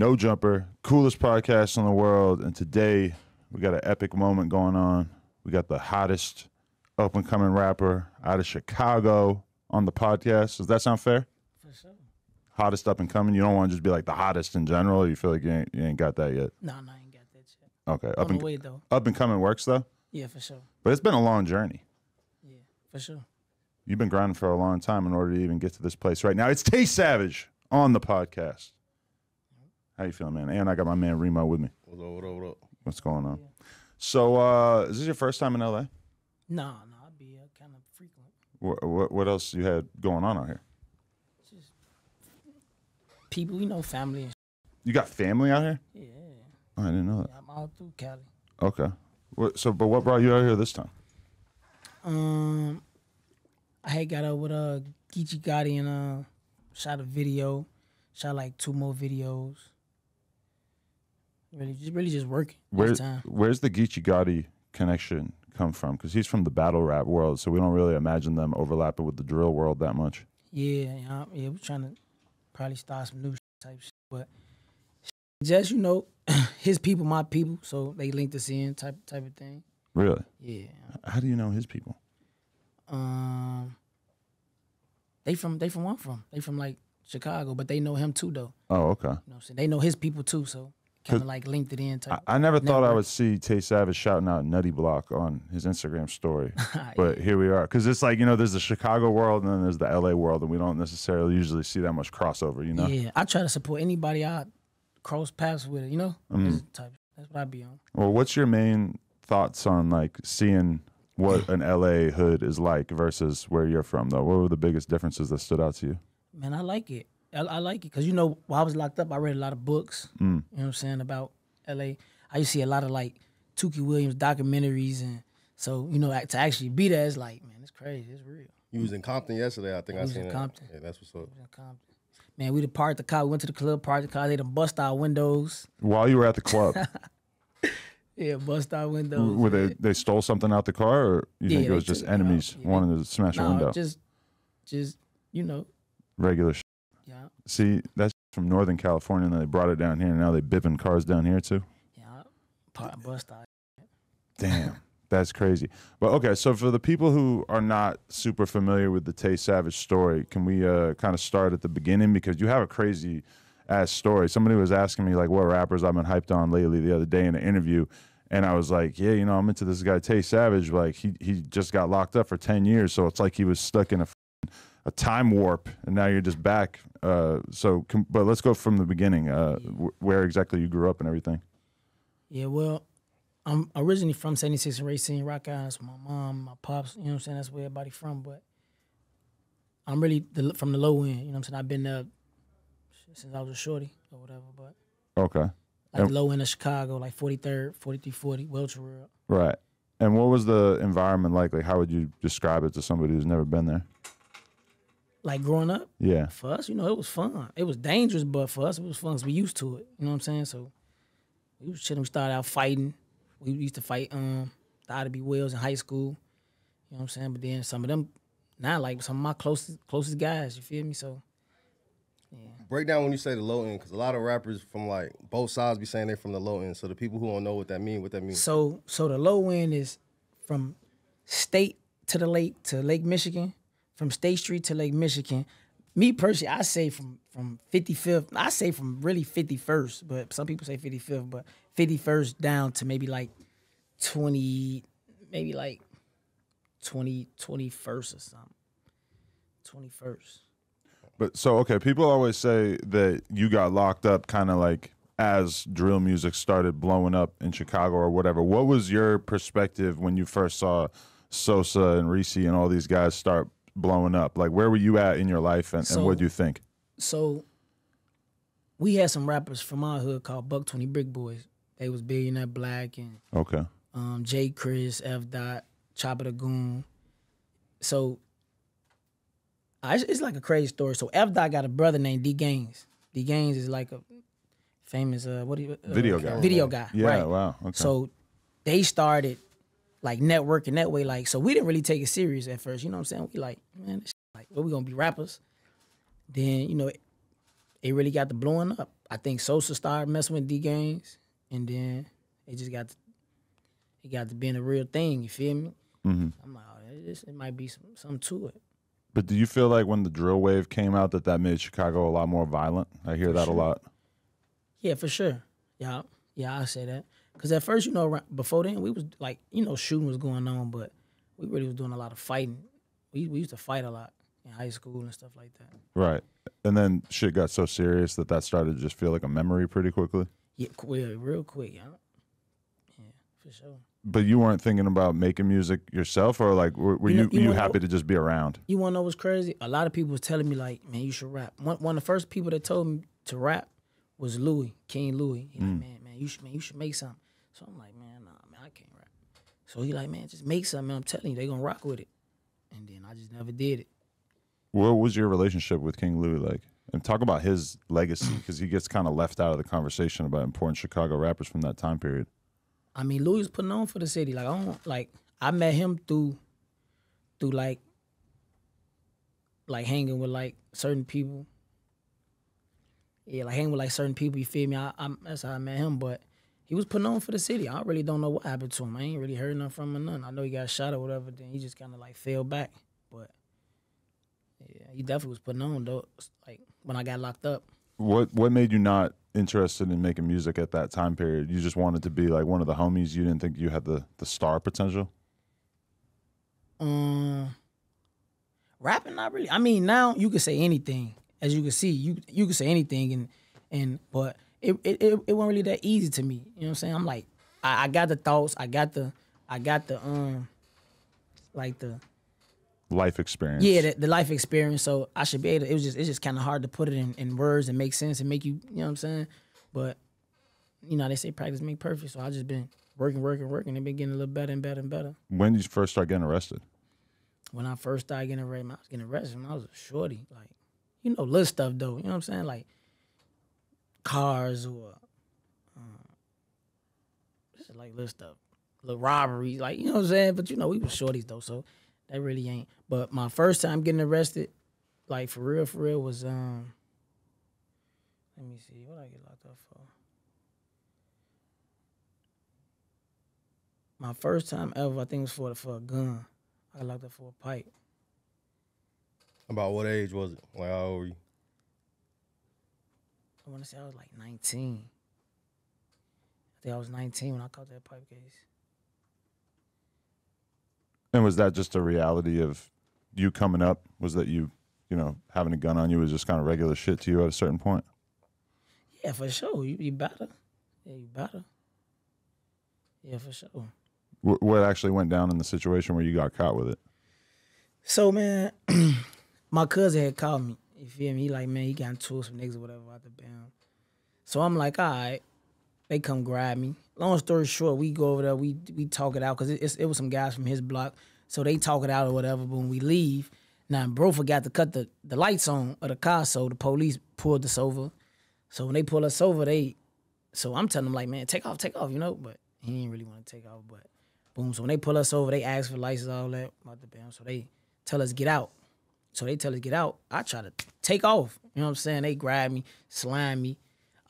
No Jumper, coolest podcast in the world, and today we got an epic moment going on. We got the hottest up-and-coming rapper out of Chicago on the podcast. Does that sound fair? For sure. Hottest up-and-coming? You don't want to just be like the hottest in general? You feel like you ain't got that yet? No, I ain't got that shit. Okay. Up-and-coming works, though? Yeah, for sure. But it's been a long journey. Yeah, for sure. You've been grinding for a long time in order to even get to this place right now. It's Tay Savage on the podcast. How you feeling, man? And I got my man Remo with me. What up, what up, what up? What's going on? Yeah. So, is this your first time in L.A.? No, I'd be kind of frequent. What else you had going on out here? Just people, family. And you got family out here? Yeah. Oh, I didn't know that. I'm all through Cali. Okay. But what brought you out here this time? I had got up with Geechi Gaddy and shot a video. Shot like 2 more videos. Really just working. Where's the Geechi Gaddy connection come from? Because he's from the battle rap world, so we don't really imagine them overlapping with the drill world that much. Yeah, we're trying to probably start some new type shit, but just his people, my people, so they linked us in type of thing. Really? Yeah. How do you know his people? They from like Chicago, but they know him too, though. Oh, okay. They know his people too, so kind of like linked it in. I never thought I would see Tay Savage shouting out Nutty Block on his Instagram story, but yeah. Here we are. Because it's like, there's the Chicago world and then there's the LA world, and we don't necessarily usually see that much crossover, Yeah, I try to support anybody I cross paths with, That's what I be on. Well, what's your main thoughts on like seeing what an LA hood is like versus where you're from, though? What were the biggest differences that stood out to you? Man, I like it. I like it because, while I was locked up, I read a lot of books, you know what I'm saying, about L.A. I used to see a lot of, like, Tookie Williams documentaries, and so, to actually be there, it's like, man, it's crazy. It's real. You was in Compton yesterday, I think I seen that. You was in Compton. Yeah, that's what's up. We was in Compton. Man, we parked the car. We went to the club, parked the car. They done bust our windows. While you were at the club? Yeah, bust our windows. Were they stole something out the car, or you think it was just enemies wanting to smash a window? Just, regular shit. Yeah. See, that's from Northern California, and they brought it down here, and now they bipping cars down here, too? Yeah. Bust out. Damn. That's crazy. But, okay, so for the people who are not super familiar with the Tay Savage story, can we kind of start at the beginning? Because you have a crazy-ass story. Somebody was asking me, like, what rappers I've been hyped on lately the other day in an interview, and I was like, yeah, I'm into this guy, Tay Savage. Like, he just got locked up for 10 years, so it's like he was stuck in a time warp, and now you're just back. But let's go from the beginning. Where exactly you grew up and everything? Yeah, well, I'm originally from 76 and Racine, Rock Island. That's my mom, my pops. You know what I'm saying? That's where everybody from. But I'm really from the low end. You know what I'm saying? I've been there since I was a shorty or whatever. But okay, like the low end of Chicago, like 43rd, 4340, Welcher Road. Right. And what was the environment like? Like, how would you describe it to somebody who's never been there? Like growing up, yeah. For us, it was fun. It was dangerous, but for us, it was fun because we used to it. You know what I'm saying? So we was chilling. We started out fighting. We used to fight the Otter B. Wells in high school. You know what I'm saying? But then some of them, some of my closest guys. You feel me? So yeah. Break down when you say the low end, because a lot of rappers from like both sides be saying they're from the low end. So the people who don't know what that means. So the low end is from state to the lake to Lake Michigan. From State Street to Lake Michigan. Me personally, I say from 55th, I say from really 51st, but some people say 55th, but 51st down to maybe like 21st or something. 21st. But so, okay, people always say that you got locked up kind of like as drill music started blowing up in Chicago or whatever. What was your perspective when you first saw Sosa and Reese and all these guys start blowing up? Like, where were you at in your life, and what do you think? So we had some rappers from our hood called Buck 20 Brick Boys. They was Billionaire Black and okay, J. Chris, F Dot, Chopper the Goon. So it's like a crazy story. So F Dot got a brother named D Gaines. D Gaines is like a famous video guy. Yeah, right. Wow. Okay. So they started like networking that way, like, so we didn't really take it serious at first, you know what I'm saying? We like, man, this shit, like, well, we gonna be rappers. Then, it really got to blowing up. I think Sosa started messing with D-Games, and then it just got to, it got to being a real thing, you feel me? Mm-hmm. I'm like, oh, it might be something to it. But do you feel like when the drill wave came out that that made Chicago a lot more violent? I hear that a lot. Yeah, for sure. Yeah, yeah, I say that. Because at first, you know, before then, we was like, you know, shooting was going on, but we really was doing a lot of fighting. We used to fight a lot in high school and stuff like that. Right. And then shit got so serious that that started to just feel like a memory pretty quickly? Yeah, real quick, yeah. Yeah, for sure. But you weren't thinking about making music yourself, or like, were you happy to just be around? You want to know what's crazy? A lot of people was telling me like, man, you should rap. One of the first people that told me to rap was Louie, King Louie. He like, man, you should make something. So I'm like, man, nah, man, I can't rap. So he like, man, just make something. I'm telling you, they gonna rock with it. And then I just never did it. What was your relationship with King Louie like? And talk about his legacy, because he gets kind of left out of the conversation about important Chicago rappers from that time period. I mean, Louis was putting on for the city. Like, I don't, like, I met him through like hanging with like certain people. Yeah, like hanging with like certain people. You feel me? That's how I met him. But he was putting on for the city. I really don't know what happened to him. I ain't really heard nothing from him or nothing. I know he got shot or whatever. Then he just kind of like fell back. But yeah, he definitely was putting on though. Like when I got locked up. What made you not interested in making music at that time period? You just wanted to be like one of the homies. You didn't think you had the star potential? Rapping, not really. I mean, now you can say anything. As you can see, you can say anything, but it wasn't really that easy to me. You know what I'm saying? I'm like, I got the thoughts, I got the like the life experience. Yeah, the life experience. So I should be able to, it's just kind of hard to put it in words and make sense and make you know what I'm saying? But, you know, they say practice make perfect. So I just been working. It been getting a little better and better and better. When did you first start getting arrested? When I first started getting arrested, I was getting arrested when I was a shorty. Like, you know, little stuff though. You know what I'm saying? Like cars or just like little stuff. Little robberies. Like, you know what I'm saying? But, you know, we were shorties though, so that really ain't. But my first time getting arrested, like for real, was let me see, what did I get locked up for? My first time ever, I think, was for a gun. I got locked up for a pipe. About what age was it? Like, how old were you? I want to say I was like 19. I think I was 19 when I caught that pipe case. And was that just a reality of you coming up? Was that you know, having a gun on you was just kind of regular shit to you at a certain point? Yeah, for sure. You better. Yeah, you better. Yeah, for sure. What actually went down in the situation where you got caught with it? So, man, my cousin had called me. You feel me? He like, man, he got into some niggas or whatever out the band. So I'm like, all right. They come grab me. Long story short, we go over there, we talk it out, because it was some guys from his block, so they talk it out or whatever, but when we leave, now bro forgot to cut the lights on of the car, so the police pulled us over. So when they pull us over, so I'm telling them like, man, take off, you know, but he didn't really want to take off, but boom. So when they pull us over, they ask for license, all that, so they tell us get out. I try to take off, you know what I'm saying? They grab me, slime me,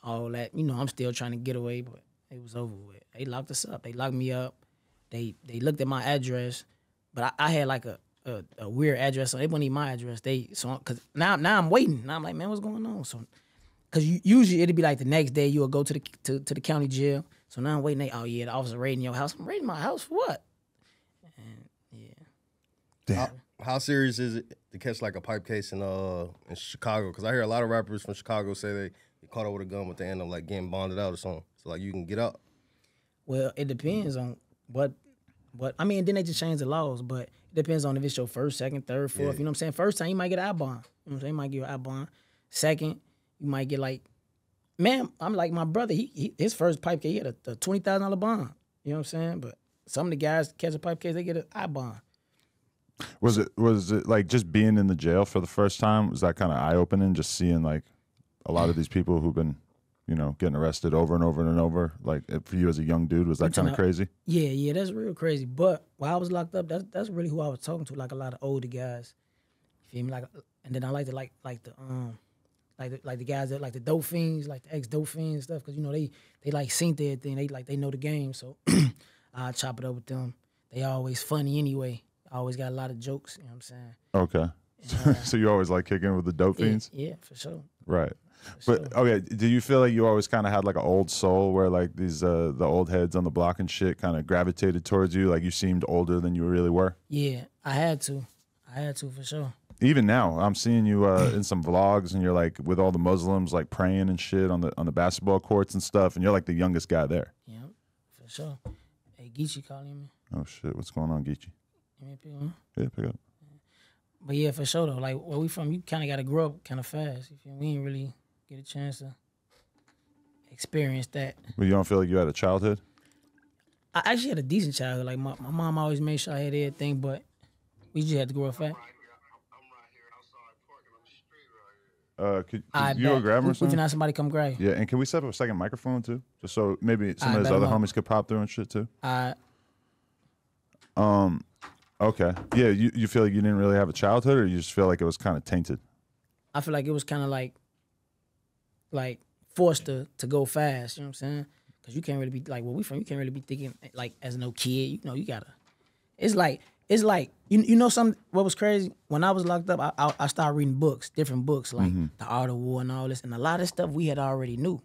all that. You know, I'm still trying to get away, but it was over with. They locked us up. They locked me up. They looked at my address, but I had like a weird address, so they wouldn't need my address. Cause now I'm waiting. Now I'm like, man, what's going on? So, cause usually it'd be like the next day you would go to the county jail. So now I'm waiting. Oh yeah, the officer raiding your house. I'm raiding my house for what? And yeah. Damn. How serious is it to catch like a pipe case in Chicago? Cause I hear a lot of rappers from Chicago say they caught up with a gun, but they end up like getting bonded out or something. So like you can get out. Well, it depends on what I mean. Then they just change the laws, but it depends on if it's your first, second, third, fourth. Yeah. You know what I'm saying? First time you might get an eye bond. You know what I'm saying? You might get an eye bond. Second, you might get like, man, I'm like my brother. His first pipe case, he had a $20,000 bond. You know what I'm saying? But some of the guys catch a pipe case, they get an eye bond. Was it like just being in the jail for the first time? Was that kind of eye opening? Just seeing like a lot of these people who've been, you know, getting arrested over and over and over. Like for you as a young dude, was that kind of crazy? Yeah, yeah, that's real crazy. But while I was locked up, that's really who I was talking to. Like a lot of older guys, you feel me? Like, and then I like to like the like the guys that like the dope fiends, like the ex dope fiends and stuff, because you know they like seen their thing, they know the game, so I chop it up with them. They always funny anyway. I always got a lot of jokes. You know what I'm saying? Okay. So you always like kicking with the dope fiends? Yeah, for sure. Right. But okay, do you feel like you always kind of had like an old soul where like these the old heads on the block and shit kind of gravitated towards you? Like you seemed older than you really were? Yeah, I had to. I had to for sure. Even now, I'm seeing you in some vlogs, and you're like with all the Muslims like praying and shit on the basketball courts and stuff, and you're like the youngest guy there. Yeah, for sure. Hey, Geechi calling me. Oh shit, what's going on, Geechi? You mean pick up? Yeah, pick up. But yeah, for sure though, like where we from, you kind of got to grow up kind of fast. We ain't really get a chance to experience that. Well, you don't feel like you had a childhood? I actually had a decent childhood. Like my mom always made sure I had everything, but we just had to grow up fast. Could you grab him or something? Can somebody come grab you? Yeah, and can we set up a second microphone too? Just so maybe some of his other homies could pop through and shit too. Okay. Yeah, you feel like you didn't really have a childhood, or you just feel like it was kind of tainted? I feel like it was kind of like forced to go fast, you know what I'm saying? Because you can't really be, like, where we from, you can't really be thinking, like, as no kid, you know, you gotta, it's like, you know something, what was crazy? When I was locked up, I started reading books, different books, like The Art of War and all this, and a lot of stuff we had already knew,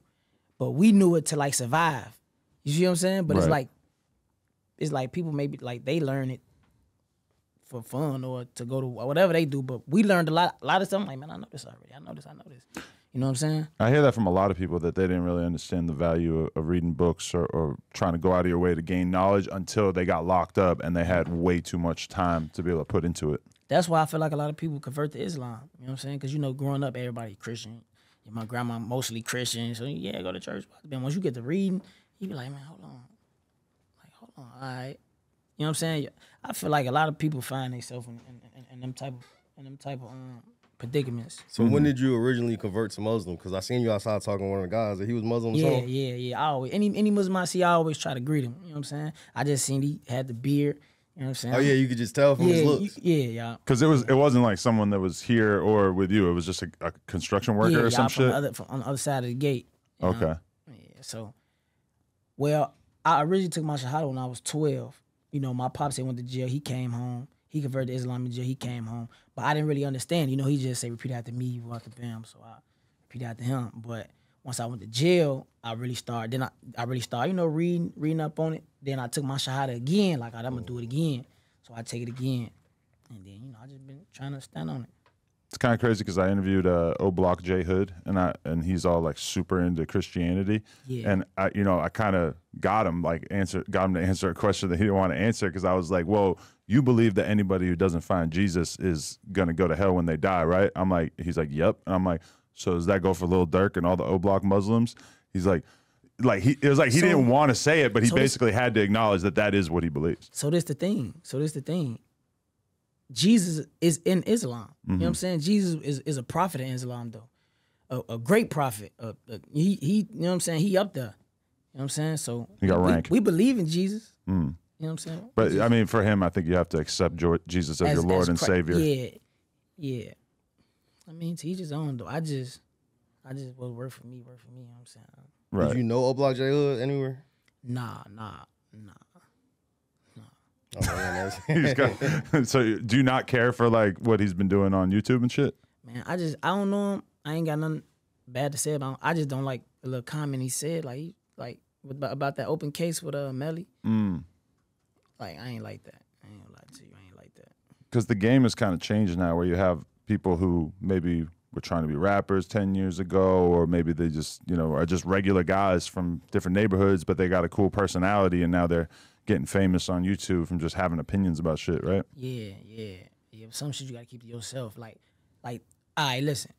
but we knew it to, like, survive. You see what I'm saying? But it's like people maybe, like, they learn it for fun or to go to whatever they do, but we learned a lot of stuff. I'm like, man, I know this already. I know this. You know what I'm saying? I hear that from a lot of people that they didn't really understand the value of reading books or trying to go out of your way to gain knowledge until they got locked up and they had way too much time to be able to put into it. That's why I feel like a lot of people convert to Islam. You know what I'm saying? Because, you know, growing up, everybody Christian. My grandma mostly Christian. So, yeah, go to church. Then once you get to reading, you be like, man, hold on. Like, hold on, all right. You know what I'm saying? I feel like a lot of people find themselves in them type of predicaments. So When did you originally convert to Muslim? Because I seen you outside talking to one of the guys that he was Muslim. Yeah. I always any Muslim I see, I always try to greet him. You know what I'm saying? I just seen he had the beard. You know what I'm saying? Oh yeah, you could just tell from his looks. Because it wasn't like someone that was here or with you. It was just a construction worker or some shit. On the other side of the gate. Okay. Yeah. So, well, I originally took my shahada when I was 12. You know, my pops had went to jail. He came home. He converted to Islam in jail. He came home. But I didn't really understand. You know, he just said, repeat after me, walk to bam. So I repeat after him. But once I went to jail, I really started, you know, reading up on it. Then I took my shahada again. Like, I'm going to do it again. So I take it again. And then, you know, I just been trying to stand on it. It's kind of crazy because I interviewed O'Block J. Hood, and he's all like super into Christianity, and I kind of got him to answer a question that he didn't want to answer, because I was like, "Well, you believe that anybody who doesn't find Jesus is gonna go to hell when they die, right?" I'm like, he's like, "Yep," and I'm like, "So does that go for Lil Durk and all the O'Block Muslims?" He's like he it was like he so, didn't want to say it, but he basically had to acknowledge that is what he believes. So this the thing. Jesus is in Islam. You know what I'm saying? Jesus is a prophet in Islam, though. A great prophet. He you know what I'm saying? He up there. You know what I'm saying? So he got rank. We believe in Jesus. You know what I'm saying? But, Jesus. I mean, for him, I think you have to accept Jesus as your Lord and Savior. Yeah. I mean, to each his own, though. I just what worked for me, you know what I'm saying? Right. Did you know O'Block J. Hood anywhere? Nah. So do you not care for like what he's been doing on YouTube and shit? Man, I don't know him. I ain't got nothing bad to say about him. I just don't like the little comment he said, like about that open case with Melly. Like I ain't like that. I ain't gonna lie to you. I ain't like that. Because the game is kind of changed now, where you have people who maybe were trying to be rappers 10 years ago, or maybe they just are just regular guys from different neighborhoods, but they got a cool personality, and now they're getting famous on YouTube from just having opinions about shit, right? Yeah. Some shit you gotta keep to yourself. Like, all right, listen.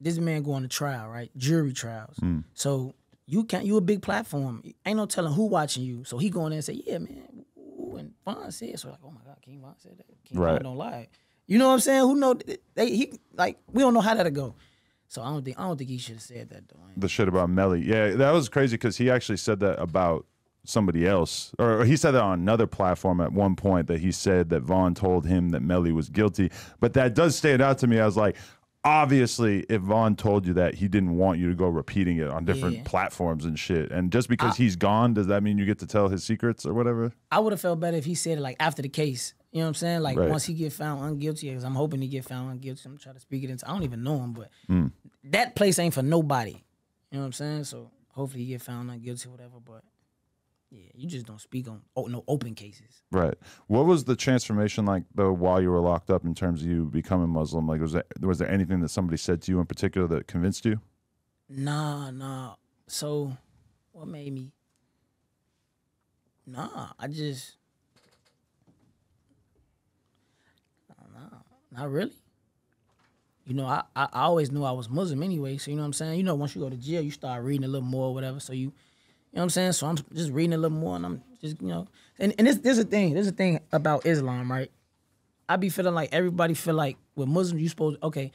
This man going to trial, right? Jury trials. So you a big platform. Ain't no telling who watching you. So he going there and say, yeah, man. Ooh, and Von said so. Like, oh my God, King Von said that. King Von don't lie. You know what I'm saying? Who know? We don't know how that'll go. So I don't think he should have said that though. The shit about Melly, yeah, that was crazy because he actually said that about somebody else, or he said that on another platform at one point, that he said that Von told him that Melly was guilty. But that does stand out to me. I was like, obviously, if Von told you that, he didn't want you to go repeating it on different platforms and shit. And just because he's gone, does that mean you get to tell his secrets or whatever? I would have felt better if he said it like after the case. You know what I'm saying? Like once he get found unguilty, because I'm hoping he get found unguilty. I'm trying to speak it into. I don't even know him, but that place ain't for nobody. You know what I'm saying? So hopefully he get found unguilty, or whatever. But yeah, you just don't speak on no open cases. Right. What was the transformation like, though, while you were locked up in terms of you becoming Muslim? Like, was there anything that somebody said to you in particular that convinced you? Nah. So what made me? Not really. You know, I always knew I was Muslim anyway, so you know what I'm saying? You know, once you go to jail, you start reading a little more or whatever, so you know what I'm saying? So I'm just reading a little more, and I'm just, you know. And there's a thing about Islam, right? I be feeling like everybody feel like with Muslims, you supposed to, okay,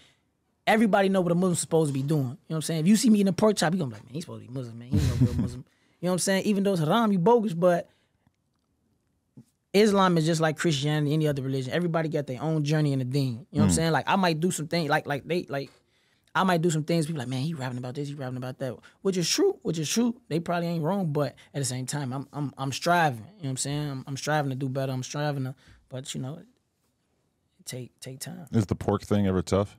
everybody know what a Muslim's supposed to be doing. You know what I'm saying? If you see me in a pork chop, you gonna be like, man, he's supposed to be Muslim, man. He's no real Muslim. You know what I'm saying? Even though it's haram, you bogus, but Islam is just like Christianity, any other religion. Everybody got their own journey in the deen. You know what I'm saying? Like I might do some things, I might do some things. People like, man, he rapping about this, he rapping about that, which is true. They probably ain't wrong, but at the same time, I'm striving. You know what I'm saying? I'm striving to do better. I'm striving to, but you know, it take time. Is the pork thing ever tough?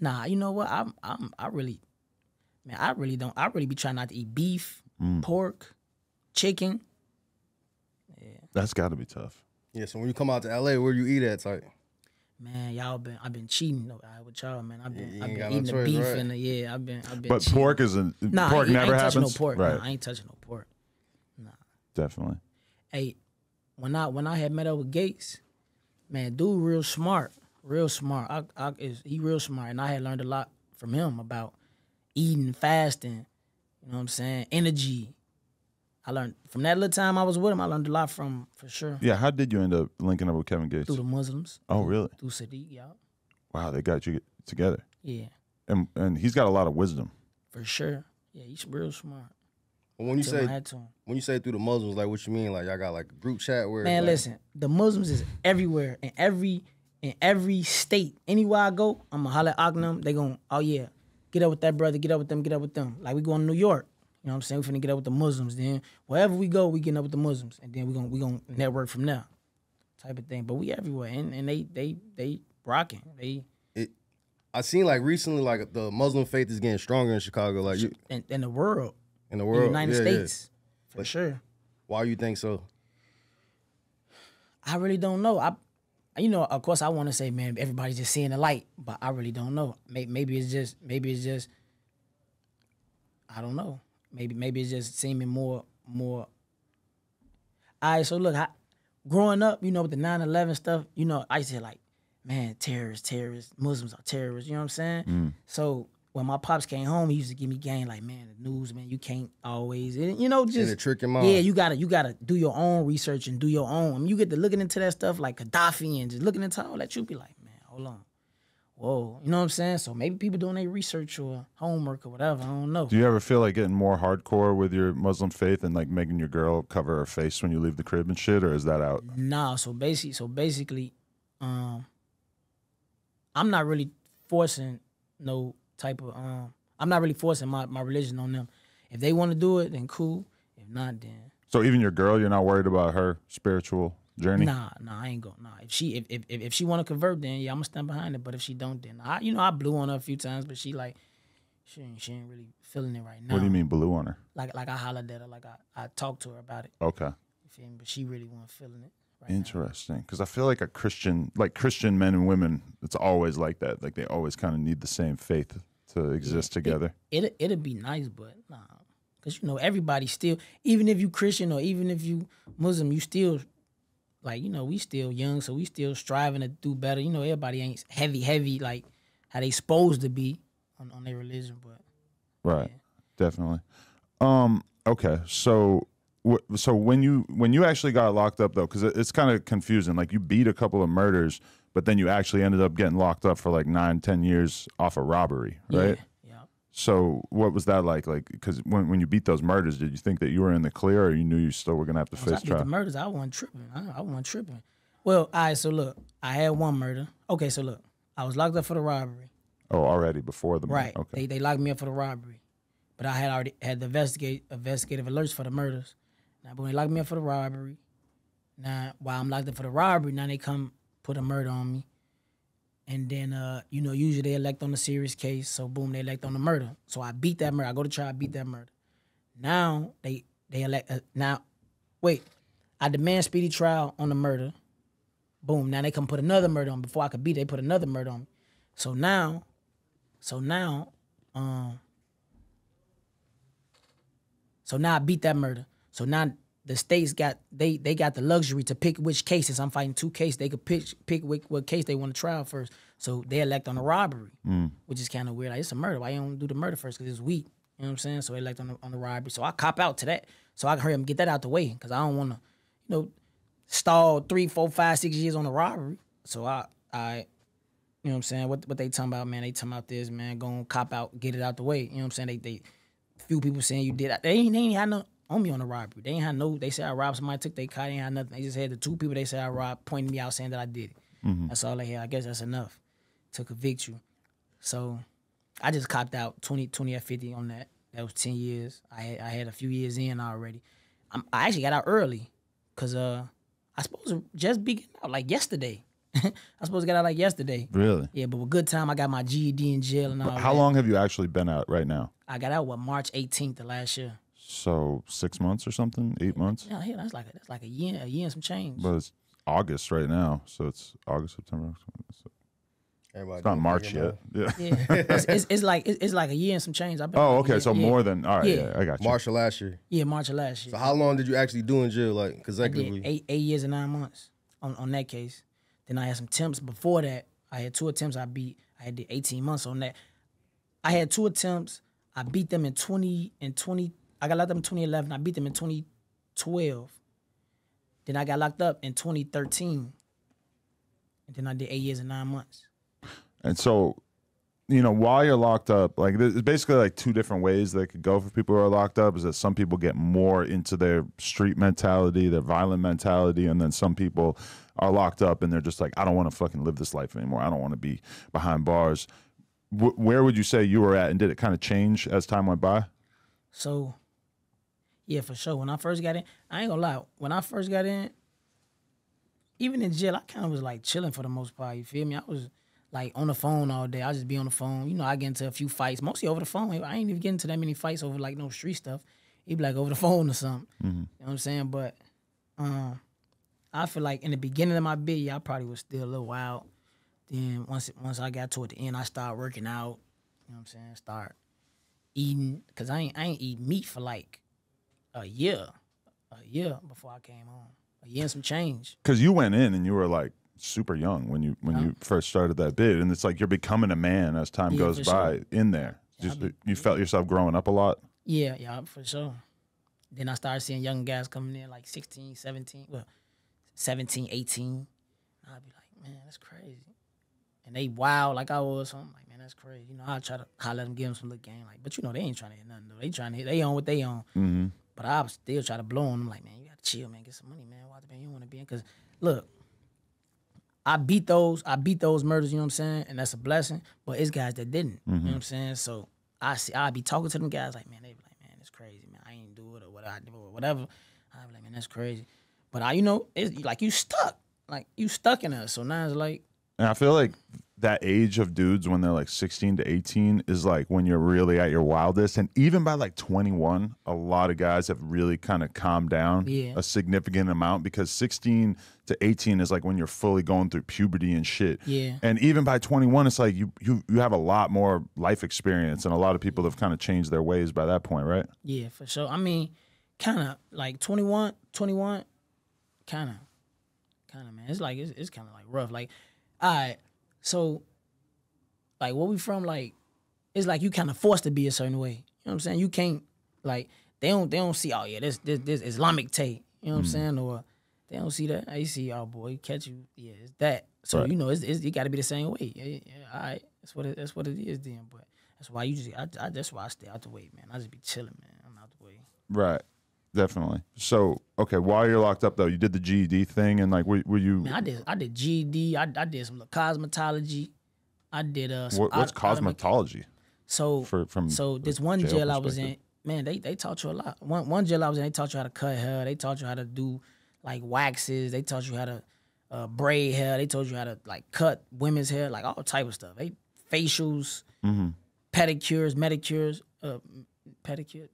Nah, you know what? I really be trying not to eat beef, pork, chicken. That's got to be tough. Yeah, so when you come out to L.A., where you eat at, type? Man, I've been cheating with y'all, man. I've been eating the beef and the, I've been But cheating. Pork isn't, nah, pork never happens? No pork. Right. Nah, I ain't touching no pork. Nah. Definitely. Hey, when I had met up with Gates, man, dude real smart. He real smart, and I had learned a lot from him about eating, fasting, you know what I'm saying, energy. I learned from that little time I was with him. I learned a lot from, for sure. Yeah, how did you end up linking up with Kevin Gates? Through the Muslims. Oh, really? Through Sadiq, y'all. Wow, they got you together. Yeah. And he's got a lot of wisdom. For sure. Yeah, he's real smart. Well, when you say through the Muslims, like what you mean? Like y'all got like a group chat where? Man, like, listen, the Muslims is everywhere in every state. Anywhere I go, I'ma holler at them. They going, oh yeah, get up with that brother. Get up with them. Get up with them. Like we going to New York. You know what I'm saying? We're finna get up with the Muslims. Then wherever we go, we getting up with the Muslims. And then we gonna network from there. Type of thing. But we everywhere. And they rocking. I seen like recently like the Muslim faith is getting stronger in Chicago. Like you, in the world. In the world. In the United States. Yeah. For sure. Why you think so? I really don't know. You know, of course I wanna say, man, everybody's just seeing the light, but I really don't know. Maybe it's just I don't know. Maybe it's just seeming more. All right, so look, growing up, you know, with the 9/11 stuff, you know, I used to say like, man, terrorists, Muslims are terrorists, you know what I'm saying? So when my pops came home, he used to give me game like, man, the news, man, you can't always, you know, just a trick your mind. Yeah, you gotta do your own research and do your own. I mean, you get to looking into that stuff like Gaddafi and just looking into all that, you be like, man, hold on. Whoa, you know what I'm saying? So maybe people doing their research or homework or whatever. I don't know. Do you ever feel like getting more hardcore with your Muslim faith and like making your girl cover her face when you leave the crib and shit, or is that out? Nah, so basically, I'm not really forcing no type of I'm not really forcing my religion on them. If they want to do it, then cool. If not, then. So even your girl, you're not worried about her spiritual journey? Nah, I ain't gonna. Nah, if she want to convert, then yeah, I'm gonna stand behind it. But if she don't, then I blew on her a few times, but she like, she ain't really feeling it right now. What do you mean blew on her? Like I hollered at her, like I talked to her about it. Okay. You feel me? But she really wasn't feeling it. Right. Interesting, because I feel like Christian men and women, it's always like that. Like they always kind of need the same faith to exist together. It'd be nice, but nah, because you know everybody still, even if you Christian or even if you Muslim, you still. Like, you know, we still young, so we still striving to do better. You know, everybody ain't heavy, like how they supposed to be on their religion, but. Right, yeah. Definitely. Okay, so when you actually got locked up, though, because it's kind of confusing. Like, you beat a couple of murders, but then you actually ended up getting locked up for like 9, 10 years off a robbery, right? Yeah. So what was that like? Like, because when you beat those murders, did you think that you were in the clear, or you knew you still were gonna have to face trial? The murders, I wasn't tripping. I wasn't tripping. Well, all right. So look, I had one murder. Okay, so look, I was locked up for the robbery. Oh, already before the murder. Right. Okay. They locked me up for the robbery, but I had already had the investigative alerts for the murders. Now, but when they locked me up for the robbery, now while I'm locked up for the robbery, now they come put a murder on me, and then you know, usually they elect on the serious case, so boom, they elect on the murder. So I beat that murder. I go to trial, I beat that murder. Now they elect I demand speedy trial on the murder. Boom, now they come put another murder on me. Before I could beat, they put another murder on me. So now I beat that murder. So now the states got they got the luxury to pick which cases. I'm fighting two cases. They could pick what case they want to trial first. So they elect on the robbery, which is kind of weird. Like, it's a murder. Why you don't do the murder first? Because it's weak. You know what I'm saying? So they elect on the robbery. So I cop out to that. So I can hurry up and get that out the way because I don't want to, you know, stall 3, 4, 5, 6 years on the robbery. So I you know what I'm saying? What they talking about, man? They talking about this, man. Go on, cop out, get it out the way. You know what I'm saying? They few people saying you did. They ain't had no on me on the robbery. They ain't had no. They said I robbed somebody, took their car. They ain't had nothing. They just had the two people they said I robbed pointing me out saying that I did it. That's all they had. I guess that's enough to convict you. So I just copped out 20 at 50 on that. That was 10 years. I had a few years in already. I actually got out early because I supposed to just be getting out like yesterday. I supposed to get out like yesterday. Really? Yeah, but with good time, I got my GED in jail and all that. How long have you actually been out right now? I got out, what, March 18th of last year. So 6 months or something? 8 months? Yeah, that's like a year and some change. But it's August right now, so it's August, September, October. So it's not March yet. Yeah, yeah. it's like a year and some change. I've been more than all right. Yeah, I got you. March of last year. Yeah, March of last year. So how long did you actually do in jail, like consecutively? Eight years and 9 months on that case. Then I had some attempts before that. I had 2 attempts I beat. I did 18 months on that. I had 2 attempts. I beat them in 2020. I got locked up in 2011. I beat them in 2012. Then I got locked up in 2013. And then I did 8 years and 9 months. And so, you know, while you're locked up, like there's basically like 2 different ways that it could go for people who are locked up. Is that some people get more into their street mentality, their violent mentality, and then some people are locked up and they're just like, I don't want to fucking live this life anymore. I don't want to be behind bars. Where would you say you were at, and did it kind of change as time went by? So, yeah, for sure. When I first got in, I ain't gonna lie. When I first got in, even in jail, I kind of was like chilling for the most part. You feel me? I was like on the phone all day. I just be on the phone. You know, I get into a few fights, mostly over the phone. I ain't even getting into that many fights over like no street stuff. It'd be like over the phone or something. You know what I'm saying? But, I feel like in the beginning of my bid, I probably was still a little wild. Then once I got toward the end, I started working out. You know what I'm saying? Start eating, cause I ain't eat meat for like a year before I came home. A year and some change. Cause you went in and you were like super young when you first started that bid, and it's like you're becoming a man as time goes by. Sure. In there, yeah, you felt yourself growing up a lot. Yeah, yeah, for sure. Then I started seeing young guys coming in like 16, 17. Well. 17, 18, I'd be like, man, that's crazy. And they wild like I was, so I'm like, man, that's crazy. You know, I try to holler at them, give them some little game, like, but you know, they ain't trying to hit nothing, though. They trying to hit, they on what they on. But I still try to blow on them, like, man, you gotta chill, man, get some money, man. Why the man you wanna be in? Cause look, I beat those murders, you know what I'm saying? And that's a blessing, but it's guys that didn't, you know what I'm saying? So I be talking to them guys, like, man, they be like, man, it's crazy, man. I ain't do it or what I do or whatever. I be like, man, that's crazy. But you know, it's like you stuck in us. So now it's like, and I feel like that age of dudes when they're like 16 to 18 is like when you're really at your wildest. And even by like 21, a lot of guys have really kind of calmed down a significant amount, because 16 to 18 is like when you're fully going through puberty and shit. Yeah. And even by 21, it's like you have a lot more life experience, and a lot of people have kind of changed their ways by that point, right? Yeah, for sure. I mean, kind of like 21. Kind of, man. It's like it's kind of like rough. Like, all right, so like where we from? Like, it's like you kind of forced to be a certain way. You know what I'm saying? You can't, like, they don't see, oh yeah, this Islamic tape. You know what I'm saying? Or they don't see that. They see, oh boy, catch you. Yeah, it's that. So right. You know, it got to be the same way. Yeah, all right, that's what it is then. But that's why you just that's why I stay out the way, man. I just be chilling, man. I'm out the way. Right. Definitely. So, okay, while you're locked up, though, you did the GED thing, and, like, were you... Man, I did GED. I did some cosmetology. I did what's cosmetology? So this one jail I was in, man, they taught you a lot. One jail I was in, they taught you how to cut hair. They taught you how to do like waxes. They taught you how to braid hair. They taught you how to like cut women's hair, like all type of stuff. They facials, pedicures, manicures, whatever. Yeah,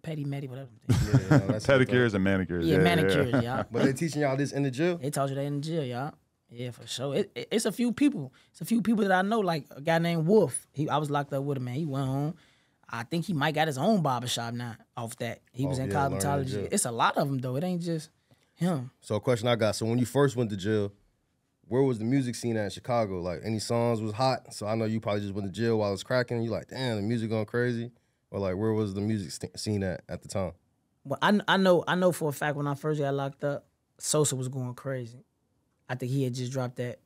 no, pedicures and manicures. Yeah, manicures, y'all. But they teaching y'all this in the jail? They taught you that in the jail, y'all. Yeah, for sure. It's a few people. It's a few people that I know, like a guy named Wolf. I was locked up with him, man. He went home. I think he might got his own barbershop now off that. He was in cosmetology. Yeah. It's a lot of them, though. It ain't just him. So a question I got. So when you first went to jail, where was the music scene at in Chicago? Like, any songs was hot? So I know you probably just went to jail while it was cracking. You like, damn, the music going crazy. Or like, where was the music scene at the time? Well, I know for a fact when I first got locked up, Sosa was going crazy. I think he had just dropped that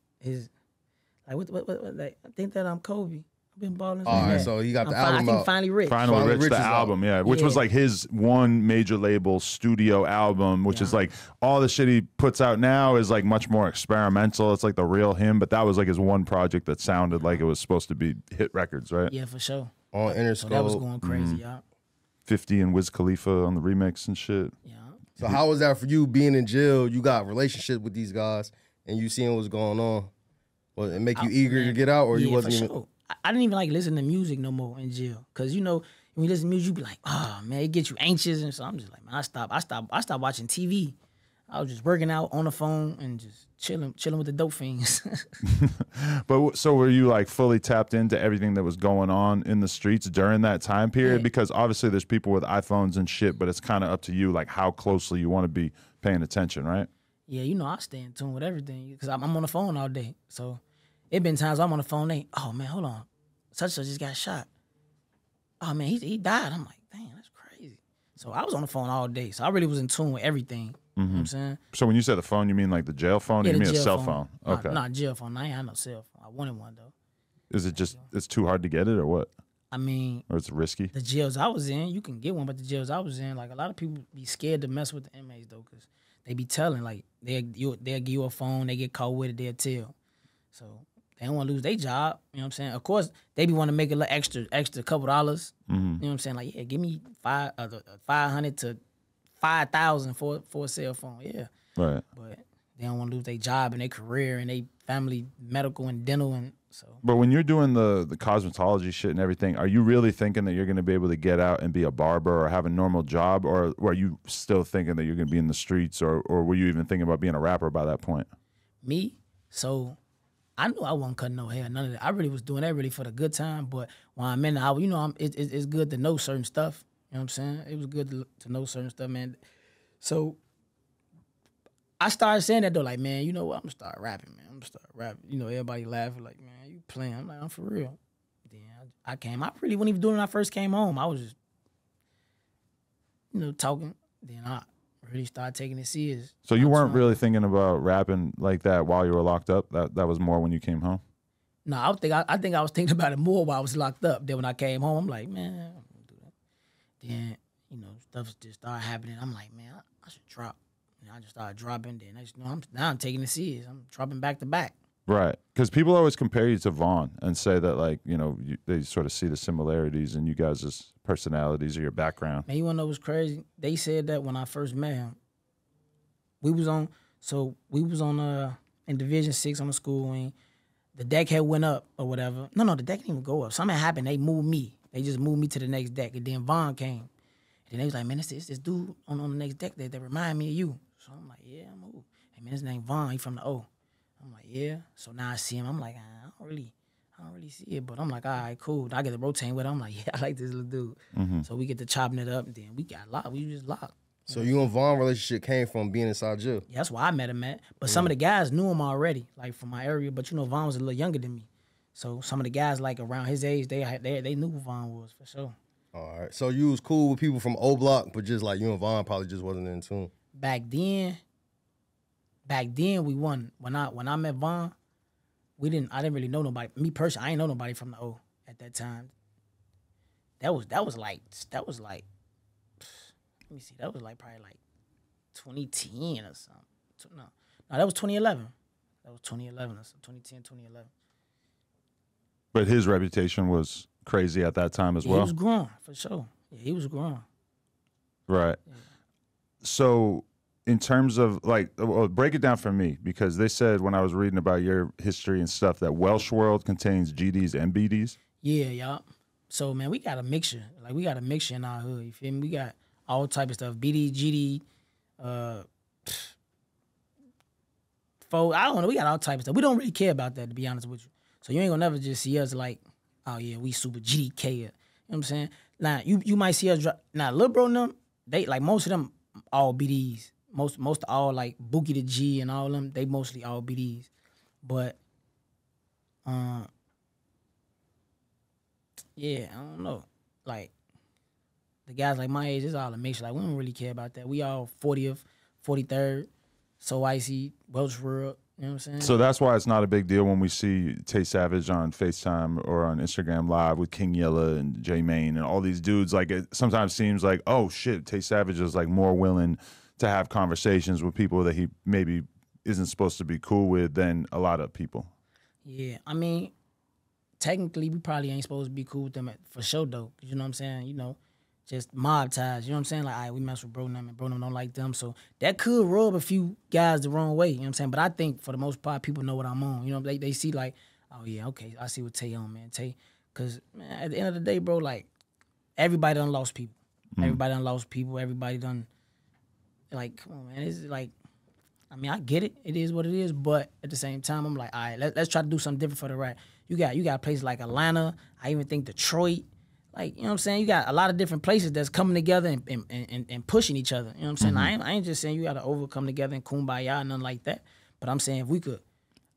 like I think that I'm Kobe. I've been balling. All right, so he got the album. I think Finally Rich, the album, yeah, which was like his one major label studio album, which is like all the shit he puts out now is like much more experimental. It's like the real him, but that was like his one project that sounded like it was supposed to be hit records, right? Yeah, for sure. On Interscope, so that was going crazy, y'all. 50 and Wiz Khalifa on the remix and shit. Yeah. So how was that for you being in jail? You got a relationship with these guys. And you seeing what's going on, well, it make you eager to get out, or you wasn't even? Sure. I didn't even like listen to music no more in jail, cause you know when you listen to music, you be like, oh man, it gets you anxious, and so I'm just like, man, I stopped watching TV. I was just working out on the phone and just chilling with the dope fiends. But so were you like fully tapped into everything that was going on in the streets during that time period? Yeah. Because obviously there's people with iPhones and shit, but it's kind of up to you like how closely you want to be paying attention, right? Yeah, you know, I stay in tune with everything because I'm on the phone all day. So it been times I'm on the phone, oh, man, hold on. Such-and-such just got shot. Oh, man, he died. I'm like, damn, that's crazy. So I was on the phone all day. So I really was in tune with everything. You know what I'm saying? So when you say the phone, you mean like the jail phone? Yeah, you mean a cell phone? Okay. Not jail phone. I ain't had no cell phone. I wanted one, though. Is it just it's too hard to get it or what? I mean. Or it's risky? The jails I was in, you can get one, but the jails I was in, like a lot of people be scared to mess with the inmates, though, because they be telling, like, they'll give you a phone, they get caught with it, they'll tell. So they don't want to lose their job, you know what I'm saying? Of course, they be want to make a little extra couple dollars, you know what I'm saying? Like, yeah, give me $500 to $5,000 for a cell phone, yeah. Right. But they don't want to lose their job and their career and their family, medical and dental and so. But when you're doing the cosmetology shit and everything, are you really thinking that you're going to be able to get out and be a barber or have a normal job? Or are you still thinking that you're going to be in the streets? Or were you even thinking about being a rapper by that point? Me? So I knew I wasn't cutting no hair, none of that. I really was doing that really for the good time. But when I'm in the hour, you know, it's good to know certain stuff. You know what I'm saying? It was good to know certain stuff, man. So I started saying that, though, like, man, you know what? I'm going to start rapping, man. I'm going to start rapping. You know, everybody laughing, like, man, you playing. I'm like, I'm for real. Then I came. I really wasn't even doing it when I first came home. I was just, you know, talking. Then I really started taking it serious. So you weren't really thinking about rapping like that while you were locked up? That was more when you came home? No, I think I was thinking about it more while I was locked up. Then when I came home, I'm like, man, I'm going to do that. Then, you know, stuff just started happening. I'm like, man, I should drop. I just started dropping. Then now I'm taking it serious. I'm dropping back to back. Right, because people always compare you to Von and say that, like, you know, they sort of see the similarities in you guys' personalities or your background. Man, you wanna know what's crazy? They said that when I first met him. We was in Division 6 on the school wing. The deck had went up or whatever. No, the deck didn't even go up. Something happened. They moved me. They just moved me to the next deck, and then Von came. And then they was like, man, it's this dude on the next deck that remind me of you. So I'm like, yeah, I'm old. Hey, man, his name Von. He from the O. I'm like, yeah. So now I see him. I'm like, I don't really see it. But I'm like, all right, cool. I get to rotate with him. I'm like, yeah, I like this little dude. So we get to chopping it up. And then we got locked. We just locked. So you and Von relationship came from being inside jail? Yeah, that's where I met him at. But some of the guys knew him already, like from my area. But you know, Von was a little younger than me. So some of the guys like around his age, they knew who Von was for sure. All right. So you was cool with people from O-Block, but just like you and Von probably just wasn't in tune. Back then we won. When I met Von, I didn't really know nobody. Me personally, I ain't know nobody from the O at that time. That was like let me see, that was like probably like 2010 or something. No, that was 2011. That was 2011 or something. 2010, 2011. But his reputation was crazy at that time as well. He was growing, for sure. Yeah, he was growing. Right. Yeah. So in terms of, like, break it down for me, because they said when I was reading about your history and stuff that Welsh World contains GDs and BDs. Yeah, y'all. So, man, we got a mixture. Like, we got a mixture in our hood, you feel me? We got all type of stuff. BD, GD, I don't know. We got all type of stuff. We don't really care about that, to be honest with you. So you ain't gonna never just see us like, oh yeah, we super GDK. You know what I'm saying? Now, you might see us drop. Now, Lil Bro and them, they, like, most of them all BDs. Most all, like, Bookie the G and all them, they mostly all BDs. But, yeah, I don't know. Like, the guys like my age, it's all a mixture. Like, we don't really care about that. We all 40th, 43rd, So Icy, Welsh World. You know what I'm saying? So that's why it's not a big deal when we see Tay Savage on FaceTime or on Instagram Live with King Yella and J Main and all these dudes. Like, it sometimes seems like, oh shit, Tay Savage is like more willing to have conversations with people that he maybe isn't supposed to be cool with than a lot of people. Yeah, I mean, technically we probably ain't supposed to be cool with them for sure though. You know what I'm saying? You know, just mob ties. You know what I'm saying? Like, all right, we mess with Bro and them, and Bro and them don't like them. So that could rub a few guys the wrong way. You know what I'm saying? But I think for the most part, people know what I'm on. You know, they see like, oh yeah, okay, I see what Tay on, man. Tay, because man, at the end of the day, bro, like, everybody done lost people. Everybody done lost people. Everybody done, like, come on, man. It's like, I mean, I get it. It is what it is. But at the same time, I'm like, all right, let's try to do something different for the rap. You got places like Atlanta. I even think Detroit. Like, you know what I'm saying? You got a lot of different places that's coming together and pushing each other. You know what I'm saying? I ain't just saying you got to overcome together and kumbaya and nothing like that. But I'm saying if we could,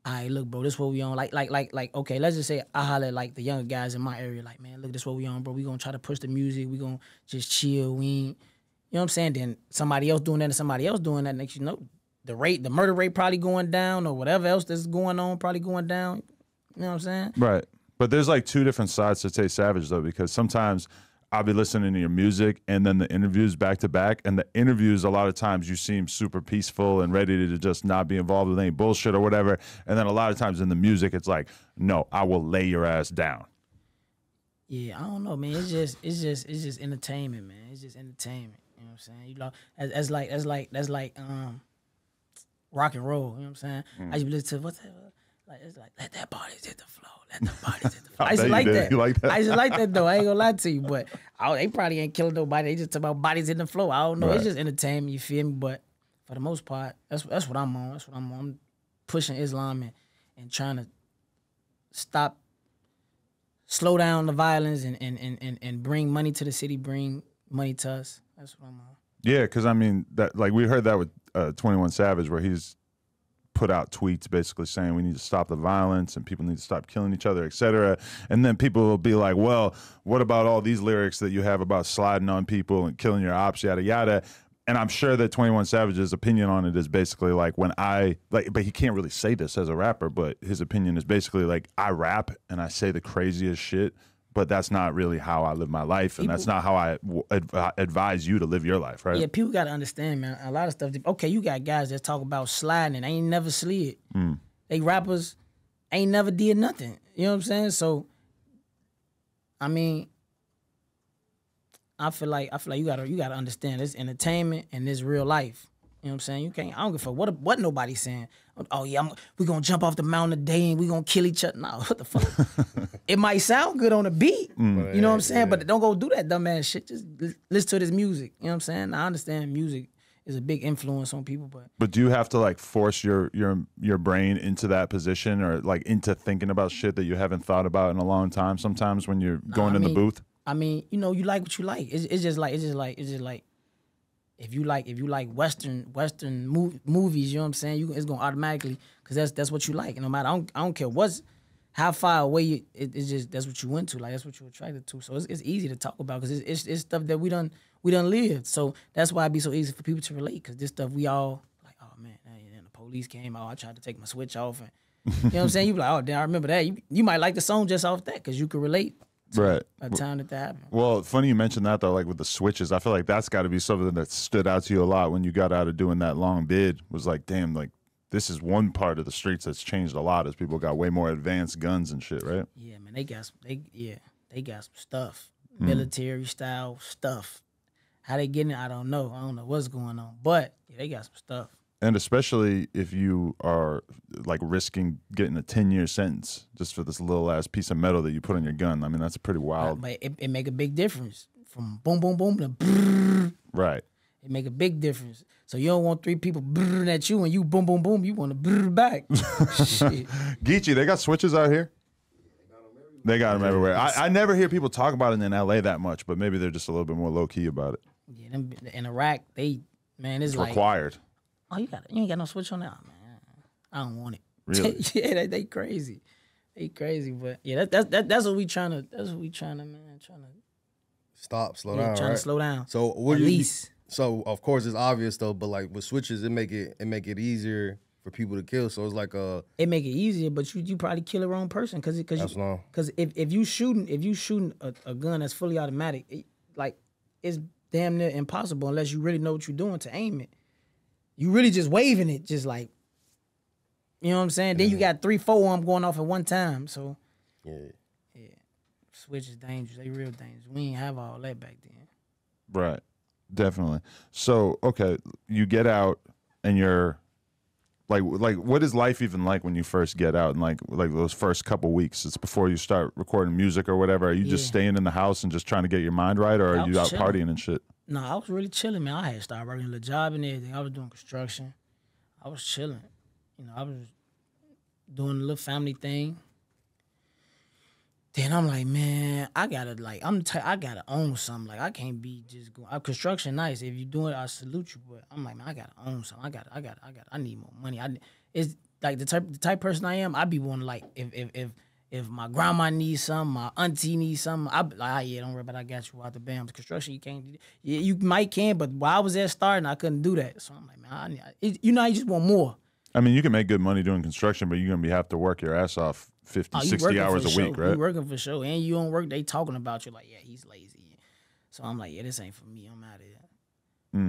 all right, look, bro, this is what we on. Like, okay, let's just say I holler at, like, the younger guys in my area. Like, man, look, this is what we on, bro. We going to try to push the music. We going to just chill. We ain't, you know what I'm saying? Then somebody else doing that and somebody else doing that. Next, you know, the murder rate probably going down or whatever else that's going on probably going down. You know what I'm saying? Right. But there's like two different sides to Tay Savage though, because sometimes I'll be listening to your music and then the interviews back to back, and the interviews a lot of times you seem super peaceful and ready to just not be involved with any bullshit or whatever, and then a lot of times in the music it's like, no, I will lay your ass down. Yeah, I don't know, man. It's just entertainment, man. It's just entertainment. You know what I'm saying? You know, that's like rock and roll. You know what I'm saying? I used to listen to what's that? Like, it's like, let that body hit the floor. Let the body hit the floor. I used to like that. You like that? I used to like that, though. I ain't gonna lie to you. But they probably ain't killing nobody. They just talk about bodies in the floor. I don't know. Right. It's just entertainment, you feel me? But for the most part, that's what I'm on. That's what I'm on. I'm pushing Islam and trying to slow down the violence and bring money to the city, bring money to us. That's what I'm on. Yeah, because, I mean, that, like, we heard that with 21 Savage where he's put out tweets basically saying we need to stop the violence and people need to stop killing each other, etc. And then people will be like, well, what about all these lyrics that you have about sliding on people and killing your ops, yada, yada. And I'm sure that 21 Savage's opinion on it is basically like, but he can't really say this as a rapper, but his opinion is basically like, I rap and I say the craziest shit, but that's not really how I live my life, and that's not how I advise you to live your life, right? Yeah, people got to understand, man. A lot of stuff. Okay, you got guys that talk about sliding and ain't never slid. They rappers ain't never did nothing. You know what I'm saying? So, I mean, I feel like you gotta understand this entertainment and this real life. You know what I'm saying? You can't. I don't give a fuck what nobody's saying. Oh yeah, we gonna jump off the mountain today and we gonna kill each other. No, what the fuck? It might sound good on the beat. You know what I'm saying? Yeah. But don't go do that dumb ass shit. Just listen to this music. You know what I'm saying? I understand music is a big influence on people, but do you have to like force your brain into that position or like into thinking about shit that you haven't thought about in a long time? Sometimes when you're going in the booth. I mean, you know, you like what you like. It's just like. If you like Western movies, you know what I'm saying? It's gonna automatically, cause that's what you like. And no matter, I don't care how far away it's just that's what you went to. Like that's what you attracted to. So it's easy to talk about, cause it's stuff that we done lived. So that's why it'd be so easy for people to relate, cause this stuff we all like. Oh man, and then the police came out. I tried to take my switch off, and you know what I'm saying? You be like, oh damn, I remember that. You might like the song just off that, cause you could relate. Right. A time that happened. Well, funny you mentioned that though, like with the switches. I feel like that's got to be something that stood out to you a lot when you got out of doing that long bid. Was like, damn, like this is one part of the streets that's changed a lot, as people got way more advanced guns and shit, right? Yeah, man, they got some, they got some stuff, military style stuff. How they getting it, I don't know. I don't know what's going on, but yeah, they got some stuff. And especially if you are like risking getting a 10-year sentence just for this little ass piece of metal that you put on your gun. I mean, that's pretty wild. But it make a big difference from boom, boom, boom to brrr. Right. It make a big difference. So you don't want three people brrrring at you and you boom, boom, boom. You want to brrr back. Shit. Geechi, they got switches out here? They got them everywhere. I never hear people talk about it in L.A. that much, but maybe they're just a little bit more low-key about it. Yeah, them, in Iraq, they, man, it's like, required. Oh, you ain't got no switch on that, man. I don't want it. Really? Yeah, they crazy. They crazy, but yeah, that's what we trying to. That's what we trying to, man. Trying to stop, slow down. Trying to slow down. So what at least. So of course it's obvious though, but like with switches, it make it easier for people to kill. So it's like a. It make it easier, but you probably kill the wrong person because if you shooting a gun that's fully automatic, it's damn near impossible unless you really know what you're doing to aim it. You really just waving it, just like, you know what I'm saying? Then you got 3, 4 of them going off at one time, so. Yeah. Switch is dangerous. They real dangerous. We ain't have all that back then. Right. Definitely. So, okay, you get out and you're, like what is life even like when you first get out and like those first couple weeks? It's before you start recording music or whatever. Are you just staying in the house and just trying to get your mind right, or are you out partying and shit? No, I was really chilling, man. I had started working a little job and everything. I was doing construction. I was chilling. You know, I was doing a little family thing. Then I'm like, man, I gotta I gotta own something. Like I can't be just going. Construction nice. If you doing it, I salute you. But I'm like, man, I gotta own something. I need more money. It's like the type person I am. I be wanting like if my grandma needs something, my auntie needs something, I be like, oh, yeah, don't worry about it, I got you out the bam. Construction, you can't do that. Yeah, you might can, but while I was there starting, I couldn't do that. So I'm like, man, you know, I just want more. I mean, you can make good money doing construction, but you're going to have to work your ass off 50, 60 hours a week, right? You're working for sure. And you don't work, they talking about you like, yeah, he's lazy. So I'm like, yeah, this ain't for me. I'm out of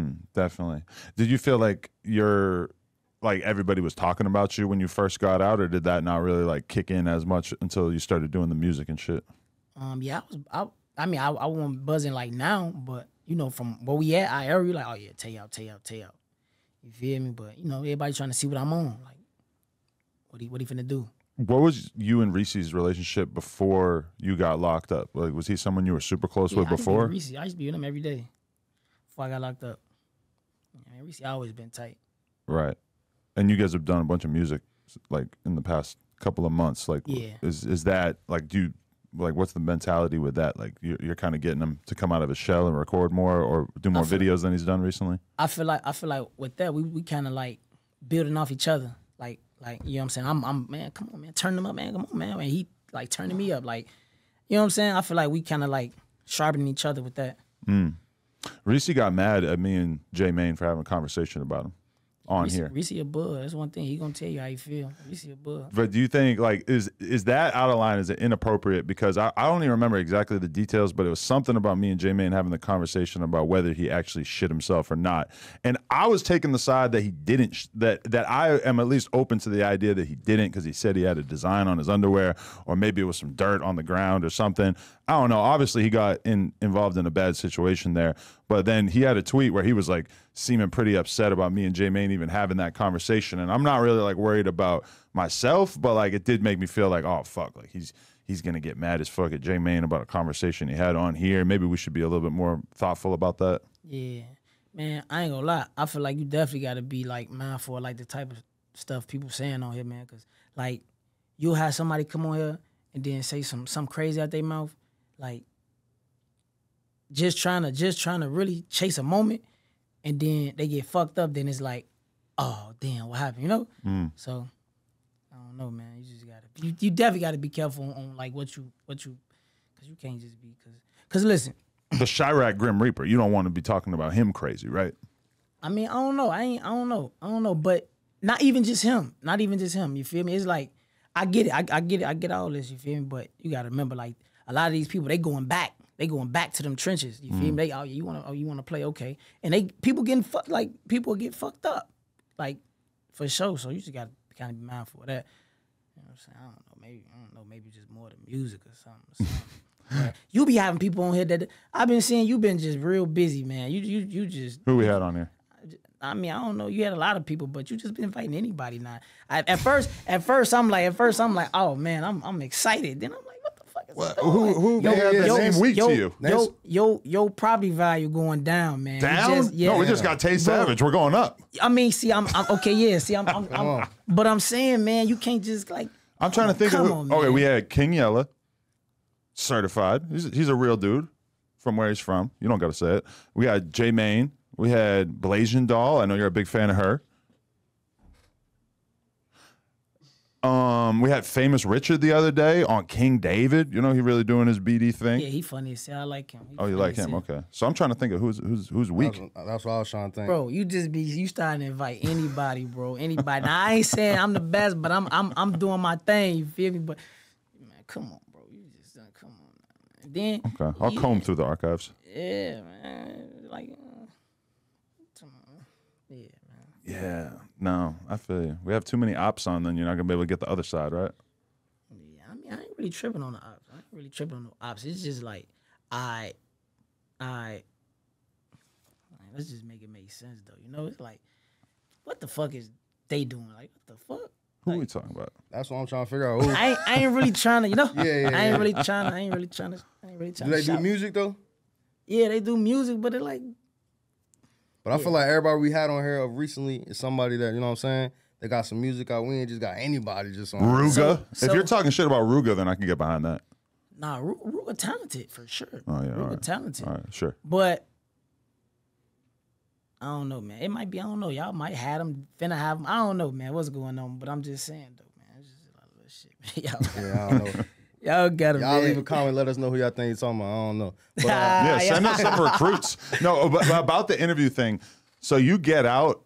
here. Definitely. Did you feel like you're... like everybody was talking about you when you first got out, or did that not really like kick in as much until you started doing the music and shit? Yeah, I mean I wasn't buzzing like now, but you know, from where we at, I already like, oh yeah, Tay out. You feel me? But you know, everybody trying to see what I'm on. Like, what he finna do? What was you and Reese's relationship before you got locked up? Like, was he someone you were super close with before? Reese, I used to be with him every day before I got locked up. Man, Reese always been tight. Right. And you guys have done a bunch of music, like in the past couple of months. Like, is that like, do you like, what's the mentality with that? Like, you're kind of getting him to come out of his shell and record more, or do more videos than he's done recently. I feel like with that, we kind of like building off each other. Like you know what I'm saying? I'm man, come on man, turn him up man, come on man. And he like turning me up, like you know what I'm saying? I feel like we kind of like sharpening each other with that. Reese got mad at me and J Main for having a conversation about him. Reese a bud. That's one thing. He gonna tell you how he feel. Reese a bud. But do you think like is that out of line? Is it inappropriate? Because I don't even remember exactly the details, but it was something about me and J Main having the conversation about whether he actually shit himself or not. And I was taking the side that he didn't. That I am at least open to the idea that he didn't, because he said he had a design on his underwear, or maybe it was some dirt on the ground or something. I don't know. Obviously, he got involved in a bad situation there. But then he had a tweet where he was like seeming pretty upset about me and J Main even having that conversation. And I'm not really like worried about myself, but like it did make me feel like, oh fuck, like he's gonna get mad as fuck at J Main about a conversation he had on here. Maybe we should be a little bit more thoughtful about that. Yeah, man, I ain't gonna lie. I feel like you definitely gotta be like mindful of like the type of stuff people saying on here, man. Cause like you'll have somebody come on here and then say some crazy out their mouth, like. Just trying to really chase a moment, and then they get fucked up. Then it's like, oh damn, what happened? You know. So I don't know, man. You just gotta, you definitely gotta be careful on like what you, cause you can't just be, cause listen. The Chirac Grim Reaper. You don't want to be talking about him crazy, right? I mean, I don't know. I don't know. But not even just him. Not even just him. You feel me? It's like I get it. I get it. I get all this. You feel me? But you gotta remember, like a lot of these people, they going back. They going back to them trenches. You feel me? They, oh, you want to play? Okay. And people get fucked up. Like for sure. So you just got to kind of be mindful of that. You know what I'm saying? I don't know, maybe just more the music or something. You be having people on here that I've been seeing. You've been just real busy, man. You just who we had on here? I mean, I don't know. You had a lot of people, but you just been fighting anybody now. At first I'm like, oh man, I'm excited. Then I'm like, what the fuck is that? Who had the same week to you? Yo, property value going down, man. Down? No, we just got Tay Savage. We're going up. I mean, see, I'm okay. Yeah, see, but I'm saying, man, you can't just like. I'm trying to think of who. On, okay, we had King Yella, certified. He's a real dude, from where he's from. You don't gotta say it. We got J Main. We had Blasian Doll. I know you're a big fan of her. We had Famous Richard the other day on King David. You know, he really doing his BD thing. Yeah, he funny. See, I like him. Oh, you like him? Okay. So I'm trying to think of who's weak. That's what I was trying to think. Bro, you starting to invite anybody, bro. Anybody. Now I ain't saying I'm the best, but I'm doing my thing. You feel me? But man, come on, bro. You just done come on. Man. Then okay, I'll comb through the archives. Yeah, man. Like. Yeah, man. Yeah, no, I feel you. We have too many ops on, then you're not gonna be able to get the other side, right? Yeah, I mean, I ain't really tripping on the ops. I ain't really tripping on the ops. It's just like, man, let's just make it make sense, though. You know, it's like, what the fuck is they doing? Like, what the fuck? Who we talking about? That's what I'm trying to figure out. Who? I ain't really trying to, you know. Yeah. I ain't really trying to. Do they do music though? Yeah, they do music, but they're like. But I feel like everybody we had on here of recently is somebody that, you know what I'm saying, they got some music out. We ain't just got anybody just on. Ruga. If you're talking shit about Ruga, then I can get behind that. Nah, Ruga talented for sure. Oh, yeah, Ruga talented. All right, sure. But I don't know, man. It might be, I don't know. Y'all might have them, finna have them. I don't know, man, what's going on. But I'm just saying, though, man. It's just a lot of shit. Yeah, I don't know. Y'all got him. Y'all leave a comment. Let us know who y'all think you're talking about. I don't know. But, yeah, send us some recruits. No, but about the interview thing. So you get out.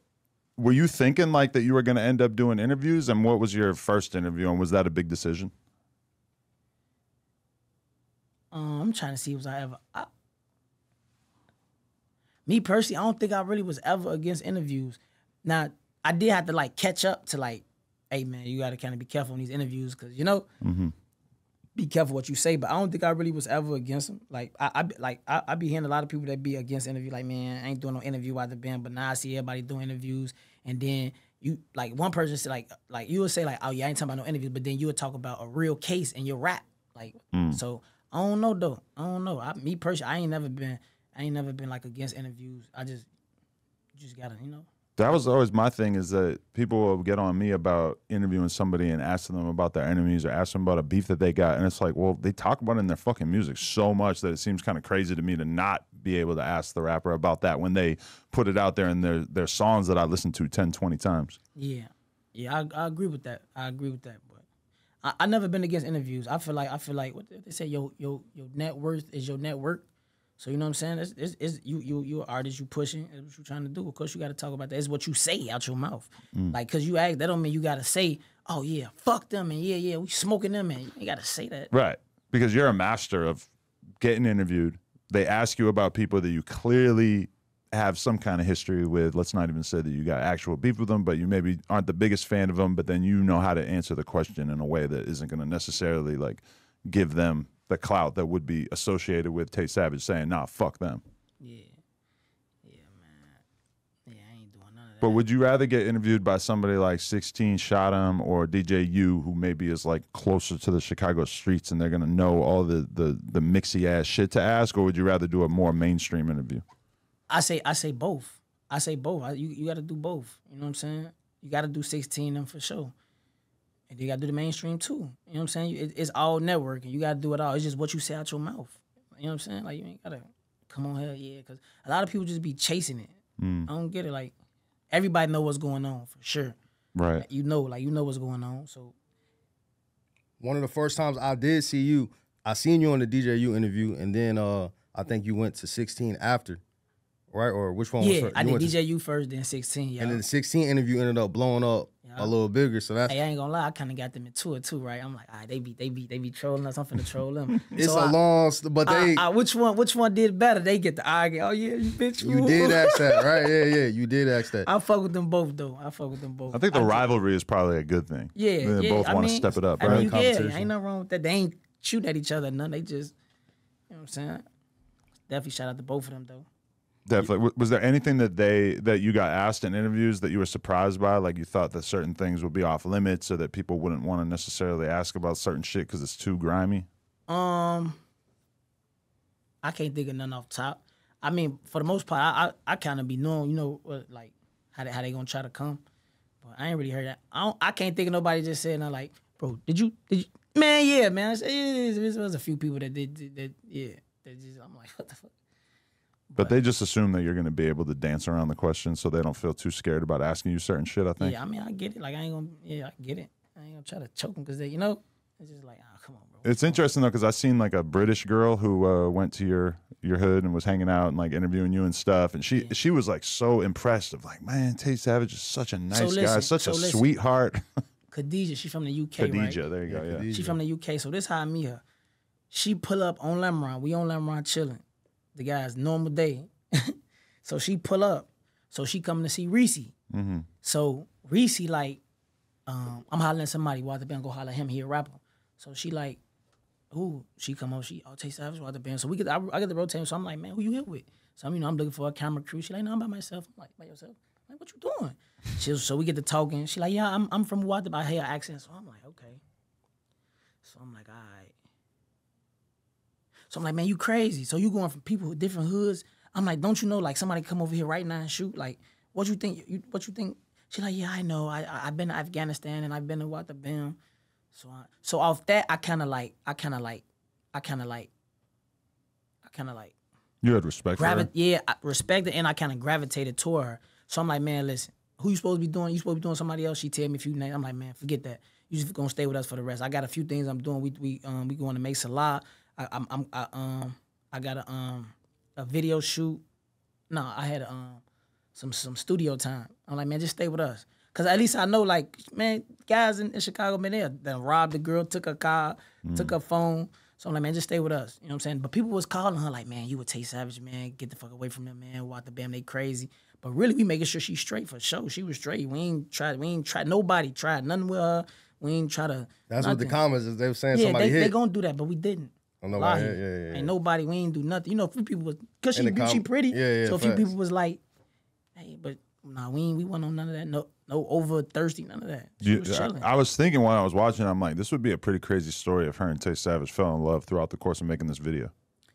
Were you thinking like that you were going to end up doing interviews? And what was your first interview? And was that a big decision? I'm trying to see. Was I ever? Me personally, I don't think I really was ever against interviews. Now I did have to like catch up to like, hey man, you got to kind of be careful on these interviews because you know. Mm-hmm. Be careful what you say, but I don't think I really was ever against them. Like I be hearing a lot of people that be against interview. Like man, I ain't doing no interview out the band, but now I see everybody doing interviews. And then you like one person said like you would say like oh yeah I ain't talking about no interview, but then you would talk about a real case in your rap. Like so I don't know though. I don't know. Me personally, I ain't never been like against interviews. I just gotta you know. That was always my thing is that people will get on me about interviewing somebody and asking them about their enemies or asking them about a beef that they got. And it's like, well, they talk about it in their fucking music so much that it seems kind of crazy to me to not be able to ask the rapper about that when they put it out there in their songs that I listen to 10, 20 times. Yeah. Yeah, I agree with that. I agree with that. But I never been against interviews. I feel like what they say, your net worth is your network. So you know what I'm saying? It's you an artist, you pushing, it's what you trying to do. Of course you gotta talk about that. It's what you say out your mouth. Like cause you act, that don't mean you gotta say, oh yeah, fuck them and yeah, we smoking them and you ain't gotta say that. Right. Because you're a master of getting interviewed. They ask you about people that you clearly have some kind of history with. Let's not even say that you got actual beef with them, but you maybe aren't the biggest fan of them, but then you know how to answer the question in a way that isn't gonna necessarily like give them the clout that would be associated with Tay Savage saying, nah, fuck them. Yeah. Yeah, man. Yeah, I ain't doing none of that. But would you rather get interviewed by somebody like 16 Shotem or DJ U, who maybe is like closer to the Chicago streets and they're going to know all the mixy-ass shit to ask, or would you rather do a more mainstream interview? I say both. I say both. You got to do both. You know what I'm saying? You got to do 16 them for sure. And you got to do the mainstream too. You know what I'm saying? It's all networking. You got to do it all. It's just what you say out your mouth. You know what I'm saying? Like, you ain't got to come on here, yeah, because a lot of people just be chasing it. I don't get it. Like, everybody know what's going on for sure. Right. Like, you know what's going on. So, one of the first times I did see you, I seen you on the DJU interview, and then I think you went to 16 after. Right? Or which one was first? Yeah, I did DJU first, then 16. Yeah. And then the 16 interview ended up blowing up. a little bigger. So that's. Hey, I ain't gonna lie, I kind of got them into it too, right? I'm like, all right, they be trolling us. I'm finna troll them. It's so a long, but they. Which one did better? They get the eye. Oh yeah, you bitch. You did ask that, right? Yeah, you did ask that. I fuck with them both though. I fuck with them both. I think the rivalry is probably a good thing. Yeah, they both want to step it up, right? Yeah, ain't nothing wrong with that. They ain't shooting at each other, none. They just, you know what I'm saying. Definitely shout out to both of them though. Definitely. Was there anything that you got asked in interviews that you were surprised by? Like you thought that certain things would be off limits, or that people wouldn't want to necessarily ask about certain shit because it's too grimy? I can't think of none off top. I mean, for the most part, I kind of be knowing, you know, like how they gonna try to come, but I ain't really heard that. I can't think of nobody just saying like, bro, did you? Man, yeah, man. I said, yeah, there was a few people that did that. Yeah, that just I'm like, what the fuck. But they just assume that you're going to be able to dance around the question, so they don't feel too scared about asking you certain shit, I think. Yeah, I mean, I get it. Like, I get it. I ain't going to try to choke them because they, you know, it's just like, oh, come on, bro. It's interesting, though, because I seen, like, a British girl who went to your hood and was hanging out and, like, interviewing you and stuff. And she was, like, so impressed of, like, man, Tay Savage is such a nice guy, such a sweetheart. Khadijah, she's from the UK, right? Khadijah, there you go, yeah. She's from the UK, so this is how I meet her. She pull up on Lamron. We on Lamron chilling. The guy's normal day. So she pull up. So she coming to see Reese. Mm-hmm. So Reese like, I'm hollering at somebody. Why the band go holler at him? He a rapper. So she like, ooh, she come up. She, oh, Tay Savage, why the band? So I get the rotation. So I'm like, man, who you here with? So I'm, you know, I'm looking for a camera crew. She like, no, I'm by myself. I'm like, by yourself? I'm like, what you doing? So we get to talking. She like, yeah, I'm from Wada. I hear her accent. So I'm like, okay. So I'm like, all right. So I'm like, man, you crazy. So you going from people with different hoods. I'm like, don't you know, like, somebody come over here right now and shoot? Like, what you think? What you think? She like, yeah, I know. I've been to Afghanistan and I've been to Wada Bam. So off that, I kind of like. You had respect for her? Yeah, I respected, and I kind of gravitated toward her. So I'm like, man, listen, who you supposed to be doing? You supposed to be doing somebody else? She tell me a few names. I'm like, man, forget that. You just gonna stay with us for the rest. I got a few things I'm doing. We going to make Salah. I got a video shoot. No, I had some studio time. I'm like, man, just stay with us, cause at least I know, like, man, guys in Chicago, man, they robbed the girl, took her car, took her phone. So I'm like, man, just stay with us. You know what I'm saying? But people was calling her like, man, you a Tay Savage, man, get the fuck away from them, man. What the bam, they crazy. But really, we making sure she's straight for show. She was straight. We ain't tried. Nobody tried nothing with her. We ain't try to. That's nothing. What the comments is. They were saying, yeah, somebody hit. They gonna do that, but we didn't. Yeah. Ain't nobody, we ain't do nothing. You know, a few people was, because she pretty. Yeah, so a few people was like, hey, but nah, we wasn't on none of that. No over thirsty, none of that. I was thinking while I was watching, I'm like, this would be a pretty crazy story if her and Tay Savage fell in love throughout the course of making this video.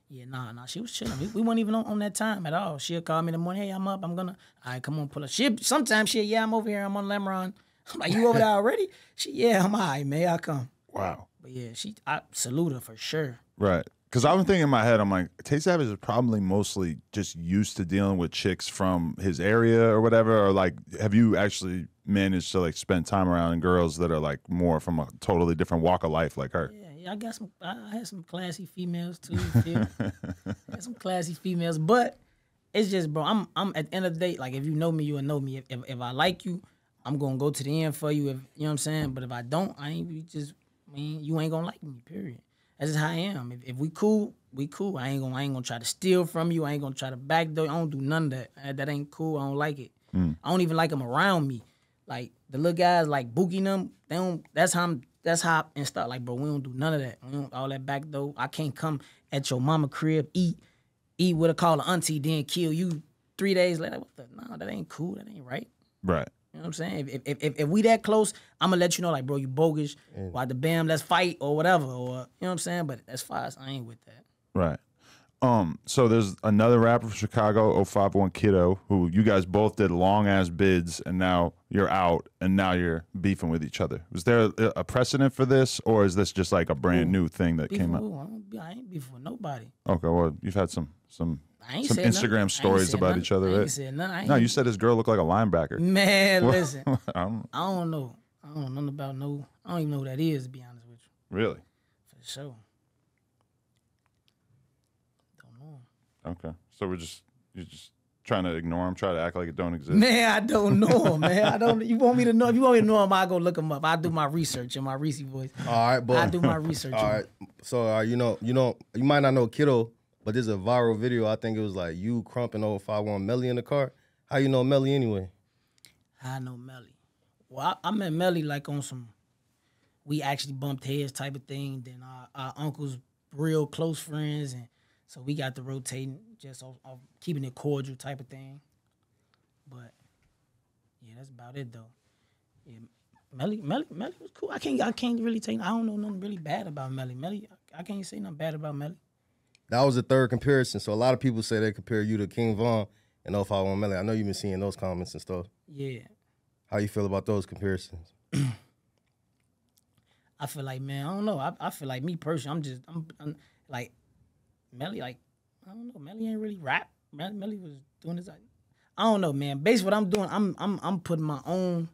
Yeah, nah, she was chilling. We weren't even on that time at all. She'll call me in the morning, hey, I'm up, I'm gonna, all right, come on, pull up. Sometimes she'll, yeah, I'm over here, I'm on Lamron. I'm like, you over there already? She, yeah, I'm all right, man, I'll come. Wow. But yeah, I salute her for sure. Right. Because I was thinking in my head, I'm like, Tay Savage is probably mostly just used to dealing with chicks from his area or whatever. Or, like, have you actually managed to, like, spend time around girls that are, like, more from a totally different walk of life like her? Yeah, I had some classy females, too. Yeah. I had some classy females. But it's just, bro, I'm at the end of the day, like, if you know me, you'll know me. If I like you, I'm going to go to the end for you. You know what I'm saying? But if I don't, you ain't going to like me, period. That's just how I am. If we cool, we cool. I ain't gonna try to steal from you. I ain't gonna try to backdoor. I don't do none of that. That ain't cool. I don't like it. I don't even like them around me. Like the little guys, like Boogie them. They don't. That's how I and stuff. Like, bro, we don't do none of that. We don't all that backdoor. I can't come at your mama crib, eat with a call an auntie, then kill you 3 days later. What the? No, that ain't cool. That ain't right. Right. You know what I'm saying? If we that close, I'm going to let you know, like, bro, you bogus. Why the bam, let's fight or whatever. Or, you know what I'm saying? But as far as I ain't with that. Right. So there's another rapper from Chicago, 051 Kiddo, who you guys both did long-ass bids, and now you're out, and now you're beefing with each other. Was there a precedent for this, or is this just like a brand-new thing that came up? I ain't beefing with nobody. Okay, well, you've had some Instagram stories about each other, right? No, you said this girl looked like a linebacker. Man, listen, I don't know. I don't know about no. I don't even know who that is, to be honest with you. Really? For sure. Don't know. Okay, so you're just trying to ignore him, try to act like it don't exist? Man, I don't know him, man. I don't. You want me to know? If you want me to know him, I go look him up. I do my research in my Reese voice. All right, but I do my research. All right. So you might not know Kiddo, but there's a viral video. I think it was like you, Crump, and 051 Melly in the car. How you know Melly anyway? I know Melly. Well, I met Melly like on some, we actually bumped heads type of thing. Then our uncle's real close friends, and so we got to rotating, just off, keeping it cordial type of thing. But yeah, that's about it though. Yeah, Melly was cool. I can't really take. I don't know nothing really bad about Melly. I can't say nothing bad about Melly. That was the third comparison. So a lot of people say they compare you to King Von and 051 Melly. I know you've been seeing those comments and stuff. Yeah. How you feel about those comparisons? I feel like, man, I don't know. I feel like me personally, I'm like Melly, like, I don't know. Melly ain't really rap. Melly was doing this. I don't know, man. Basically, what I'm doing, I'm putting my own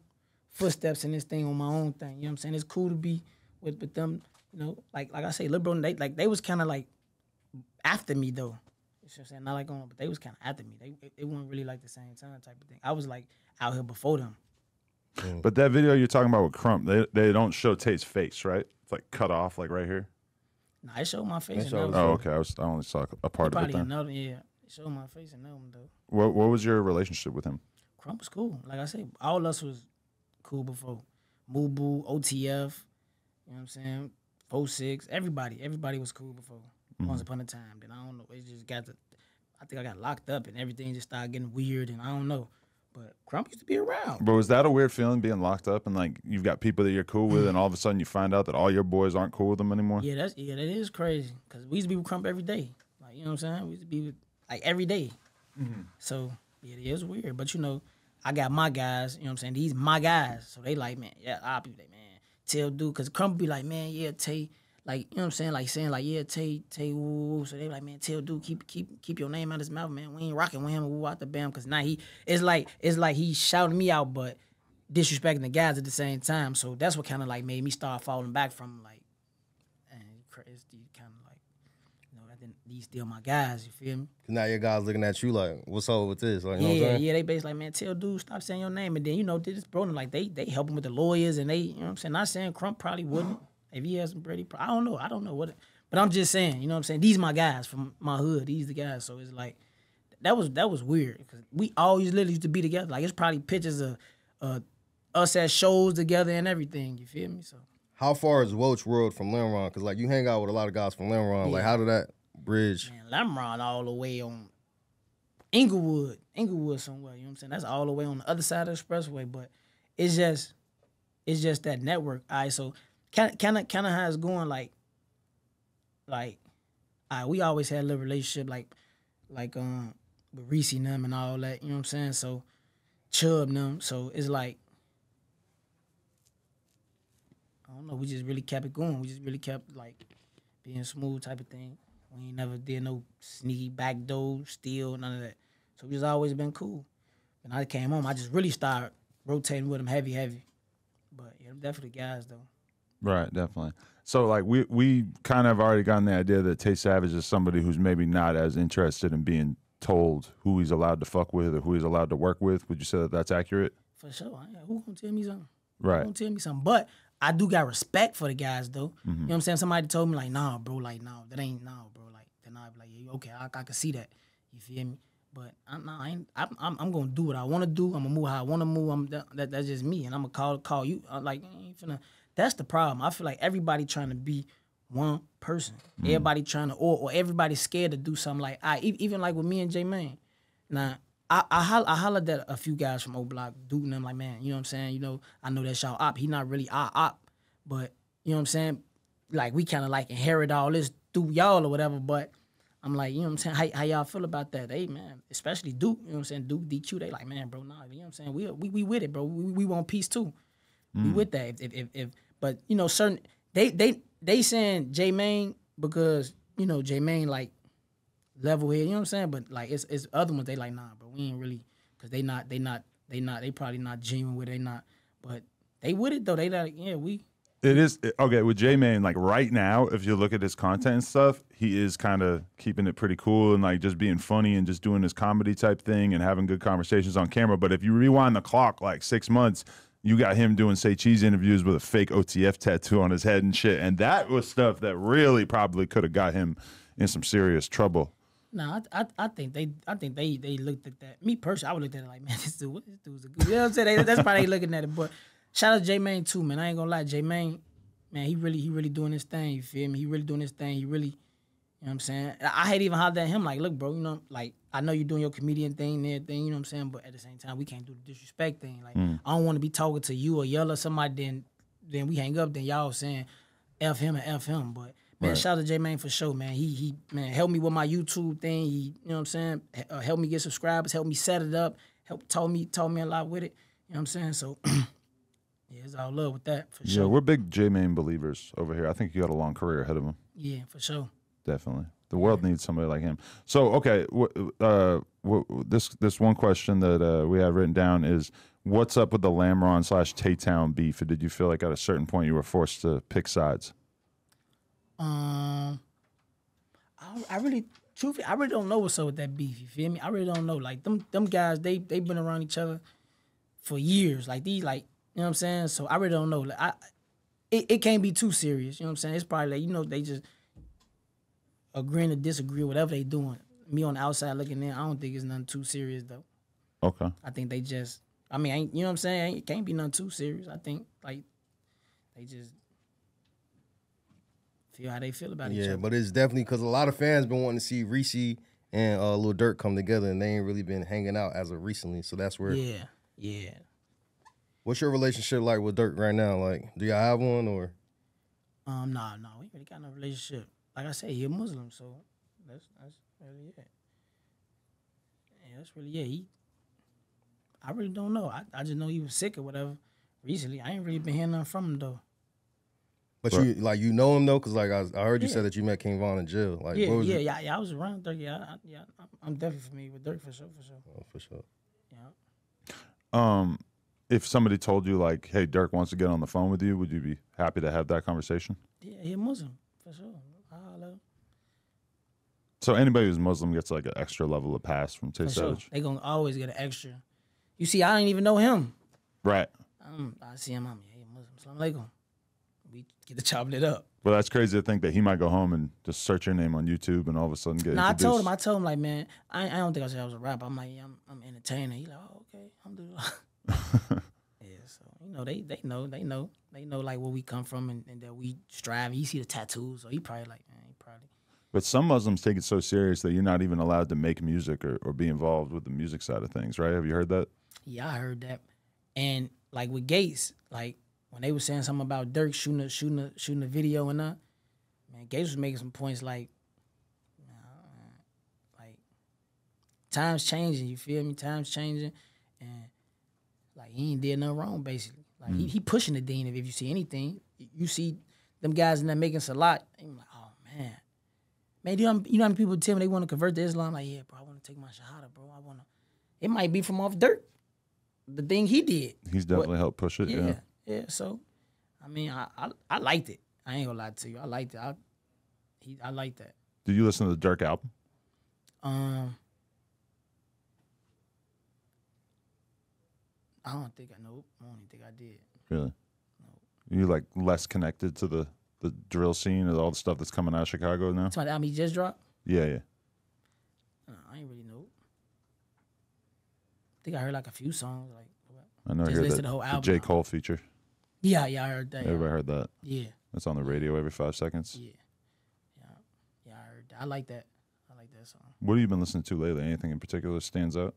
footsteps in this thing on my own thing. You know what I'm saying? It's cool to be with them. You know, like I say, Lil Bro, they was kind of like after me though. You know what I'm saying? Not like on, but they was kind of after me. They weren't really like the same time type of thing. I was like out here before them. But that video you're talking about with Crump, they don't show Tay's face, right? It's like cut off, like right here. Nah, I showed my face. Oh, okay. I only saw a part of it. Probably another, yeah. Showed my face and another one though. What was your relationship with him? Crump was cool. Like I said, all of us was cool before. Moo Boo, OTF, you know what I'm saying? 46, everybody was cool before. Mm-hmm. Once upon a time, then I don't know. It just got I think I got locked up and everything just started getting weird and I don't know. But Crump used to be around. But was that a weird feeling, being locked up and like you've got people that you're cool with, and all of a sudden you find out that all your boys aren't cool with them anymore? Yeah, that is crazy. Cause we used to be with Crump every day, like you know what I'm saying. We used to be with, like every day. Mm-hmm. So yeah, it is weird. But you know, I got my guys. You know what I'm saying. These my guys. So they like, man, yeah, I'll be like, man, tell dude. Cause Crump be like, man, yeah, Tay, like you know what I'm saying, like saying like, yeah, Tay, woo. So they like, man, tell dude, keep your name out of his mouth, man. We ain't rocking with him, woo out the bam, cause now it's like he shouting me out, but disrespecting the guys at the same time. So that's what kind of like made me start falling back from like, and it's kind of like, you know, these still my guys. You feel me? Now your guys looking at you like, what's up with this? Like, you know what I'm saying? Yeah, they basically like, man, tell dude, stop saying your name, and then you know this bro, and like they helping with the lawyers, and they, you know what I'm saying. Not saying Crump probably wouldn't. If he has some Brady, I don't know what, but I'm just saying, you know what I'm saying? These my guys from my hood. These the guys. So it's like, that was weird because we always literally used to be together. Like it's probably pictures of us at shows together and everything. You feel me? So how far is Juice WRLD from Lamron? Because like you hang out with a lot of guys from Lamron. Yeah. Like how did that bridge? Man, Lamron all the way on Inglewood somewhere. You know what I'm saying? That's all the way on the other side of the expressway. But it's just that network. All right, so. Kind of how it's going, we always had a little relationship, like with Reese and them and all that, you know what I'm saying? So, Chubb and them, so it's like, I don't know, we just really kept it going. We just really kept, like, being smooth type of thing. We ain't never did no sneaky backdoor, steal, none of that. So, we just always been cool. When I came home, I just really started rotating with them heavy. But, yeah, them definitely guys, though. Right, definitely. So, like, we kind of already gotten the idea that Tay Savage is somebody who's maybe not as interested in being told who he's allowed to fuck with or who he's allowed to work with. Would you say that that's accurate? For sure. Who gonna tell me something? Right. Who gonna tell me something? But I do got respect for the guys, though. Mm-hmm. You know what I'm saying? Somebody told me, like, nah, bro, like, nah, that ain't nah, bro. Like, then I'd be like, yeah, okay, I can see that. You feel me? But I'm gonna do what I want to do. I'm gonna move how I want to move. That's just me, and I'm gonna call you. I'm like, I ain't finna. That's the problem. I feel like everybody trying to be one person. Mm. Everybody trying to, or everybody's scared to do something like, even like with me and J Main. Now, I hollered at a few guys from O'Block, dude, and I'm like, man, you know what I'm saying? You know, I know that's y'all op. He not really our op, but you know what I'm saying? Like, we kind of like inherit all this through y'all or whatever, but I'm like, you know what I'm saying? How y'all feel about that? Hey, man, especially Duke, you know what I'm saying? Duke, DQ, they like, man, bro, nah, you know what I'm saying? We with it, bro. We want peace too. Mm. We with that. But you know, certain they saying J Main because you know J Main like level head, you know what I'm saying. But like it's other ones they like nah, bro, we ain't really because they probably not genuine with it, they not. But they with it though. They like yeah we. It is okay with J Main. Like right now, if you look at his content and stuff, he is kind of keeping it pretty cool and like just being funny and just doing his comedy type thing and having good conversations on camera. But if you rewind the clock like 6 months, you got him doing Say Cheese interviews with a fake OTF tattoo on his head and shit, and that was stuff that really probably could have got him in some serious trouble. No, I think they looked at that. Me personally, I would look at it like, man, this dude's a good. You know what I'm saying? That's probably they looking at it, but. Shout out to J Main too, man. I ain't gonna lie, J Main, man, he really doing his thing, you feel me? He really doing his thing. He really, you know what I'm saying? I hate even holler at him, like, look, bro, you know, like, I know you're doing your comedian thing and everything, you know what I'm saying? But at the same time, we can't do the disrespect thing. Like, I don't wanna be talking to you or Yella or somebody, then we hang up, then y'all saying F him and F him. But man, right. Shout out to J Main for sure, man. He man, helped me with my YouTube thing. He, you know what I'm saying? Helped me get subscribers, helped me set it up, helped taught me a lot with it. You know what I'm saying? So yeah, it's all love with that, for sure. Yeah, we're big J Main believers over here. I think you got a long career ahead of him. Yeah, for sure. Definitely. The world needs somebody like him. So, okay, this one question that we have written down is, what's up with the Lamron/Taytown beef? Did you feel like at a certain point you were forced to pick sides? I really don't know what's up with that beef, you feel me? I really don't know. Like, them guys, they been around each other for years. Like, these, like, you know what I'm saying? So I really don't know. Like, it can't be too serious. You know what I'm saying? It's probably like, you know, they just agreeing to disagree, whatever they doing. Me on the outside looking in, I don't think it's nothing too serious though. Okay. I think they just, I mean, you know what I'm saying? It can't be nothing too serious. I think like they just feel how they feel about each other. Yeah, but it's definitely because a lot of fans been wanting to see Reese and Lil Durk come together, and they ain't really been hanging out as of recently. So that's where. Yeah. Yeah. What's your relationship like with Durk right now? Like, do y'all have one or? Nah, we ain't really got no relationship. Like I said, he a Muslim, so that's really it. Yeah, that's really it. I really don't know. I just know he was sick or whatever recently. I ain't really been hearing nothing from him though. But you like you know him though, cause like I heard you said that you met King Von in jail. Like yeah, I was around Durk. Yeah, I'm definitely familiar with Durk for sure. Oh, for sure. Yeah. If somebody told you, like, hey, Durk wants to get on the phone with you, would you be happy to have that conversation? Yeah, he's Muslim, for sure. So anybody who's Muslim gets, like, an extra level of pass from Tay Savage? Sure. They going to always get an extra. You see, I didn't even know him. Right. I see him, I'm like, hey, Muslim, Salam alaikum. We get the chop lit up. Well, that's crazy to think that he might go home and just search your name on YouTube and all of a sudden get introduced. I told him, like, man, I don't think I said I was a rapper. I'm like, yeah, I'm an entertainer. He's like, oh, okay, alhamdulillah. Yeah, so you know they know like where we come from and that we strive. You see the tattoos, so he probably like man, he probably. But some Muslims take it so serious that you're not even allowed to make music or be involved with the music side of things, right? Have you heard that? Yeah, I heard that. And like with Gates, like when they were saying something about Durk shooting a video and that, man, Gates was making some points like, nah, like times changing. You feel me? Times changing, and. Like, he ain't did nothing wrong, basically. Like, he pushing the dean if you see anything. You see them guys in there making Salat, and you're like, oh, man. Man, you know how many people tell me they want to convert to Islam? Like, yeah, bro, I want to take my Shahada, bro. I want to. It might be from off Durk, the thing he did. He's definitely helped push it, yeah. Yeah, so, I mean, I liked it. I ain't going to lie to you. I liked it. I liked that. Did you listen to the Durk album? I don't think I know. I don't think I did. Really? No. You like less connected to the drill scene and all the stuff that's coming out of Chicago now? That's why the album he just dropped? Yeah. No, I ain't really know. I think I heard like a few songs. Like I know. Just I heard the whole album. The J. Cole feature. Yeah, I heard that. Everybody heard that? Yeah. That's on the radio every 5 seconds? Yeah, I heard that. I like that. I like that song. What have you been listening to lately? Anything in particular stands out?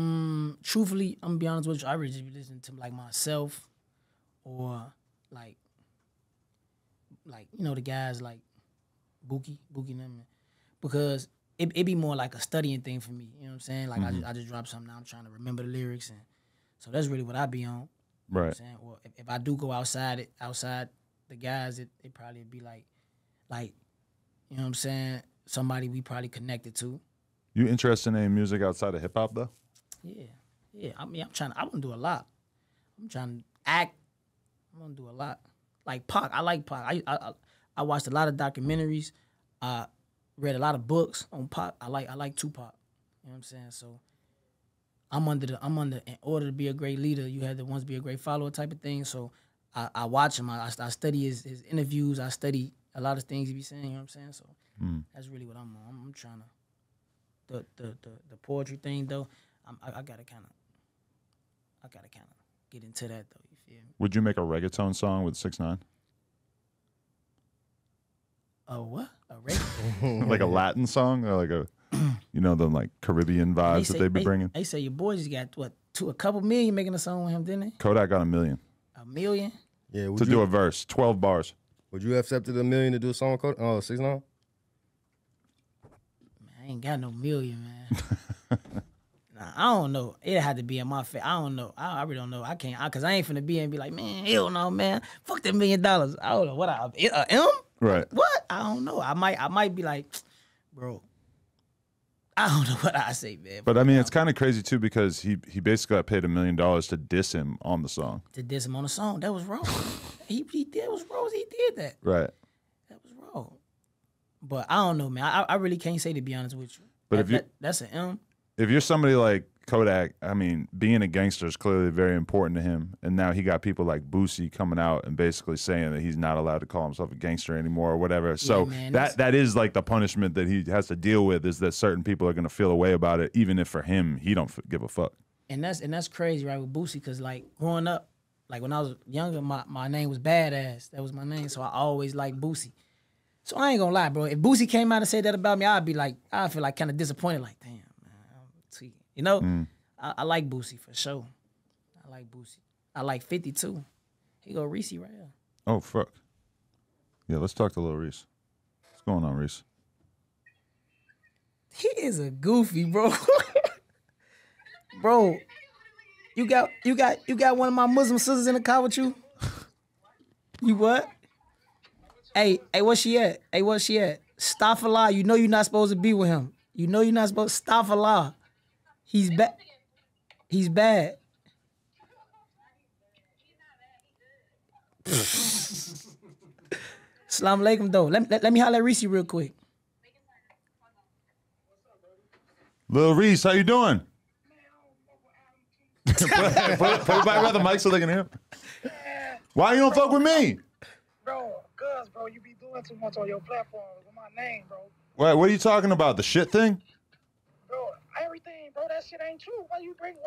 Truthfully, I'm gonna be honest with you, I really just be listening to like myself or like you know, the guys like Bookie and them, because it be more like a studying thing for me, you know what I'm saying? Like I just drop something, now I'm trying to remember the lyrics, and so that's really what I be on. Right. You know what I'm saying? Well, if I do go outside the guys, it probably be like you know what I'm saying, somebody we probably connected to. You interested in any music outside of hip hop though? Yeah. I mean, I want to do a lot. I'm trying to act. I want to do a lot. like Pac. I like Pac. I watched a lot of documentaries. I read a lot of books on Pac. I like Tupac. You know what I'm saying? So I'm under in order to be a great leader, you have to once be a great follower type of thing. So I watch him. I study his interviews. I study a lot of things he be saying. You know what I'm saying? So that's really what I'm on. I'm trying to the poetry thing though. I gotta kind of get into that though. You feel me? Would you make a reggaeton song with 6ix9ine? Oh, what? A reggaeton? Like a Latin song or like a, you know, the like Caribbean vibes that they be bringing? They say your boy just got what, a couple million making a song with him, didn't they? Kodak got $1 million. $1 million? Yeah. To do a verse, 12 bars. Would you have accepted $1 million to do a song with Kodak? Oh, 6ix9ine? I ain't got no million, man. Nah, I don't know. It had to be in my face. I don't know. I really don't know. I can't, because I ain't finna be and be like, man, hell no, man. Fuck that $1 million. I don't know. What, M? Right. What? I don't know. I might be like, bro, I don't know what I say, man. But I mean, it's kind of crazy too, because he basically got paid $1 million to diss him on the song. To diss him on the song. That was wrong. He did that. Right. That was wrong. But I don't know, man. I really can't say, to be honest with you. But that's an M. If you're somebody like Kodak, I mean, being a gangster is clearly very important to him. And now he got people like Boosie coming out and basically saying that he's not allowed to call himself a gangster anymore or whatever. Yeah, so man, that is like the punishment that he has to deal with, is that certain people are going to feel a way about it, even if for him, he don't give a fuck. And that's crazy, right, with Boosie, because like growing up, like when I was younger, my name was Badass. That was my name. So I always liked Boosie. So I ain't going to lie, bro. If Boosie came out and said that about me, I'd be like, I feel like kind of disappointed, like, damn. You know, I like Boosie for sure. I like Boosie. I like 50 too. He go Reese right here. Oh, fuck. Yeah, let's talk to Lil Reese. What's going on, Reese? He is a goofy, bro. Bro, you got one of my Muslim sisters in the car with you? You what? Hey, where she at? Hey, where she at? Stafallah, you know you're not supposed to be with him. You know you're not supposed to. Stafallah. He's bad. He's bad. Salam alaikum, though. Let me holler at Reese real quick. Lil Reese, how you doing? put it back by the mic so they can hear. Why you don't fuck with me? Bro, cuz, bro, you be doing too much on your platform with my name, bro. What are you talking about? The shit thing? Everything, bro, that shit ain't true. Why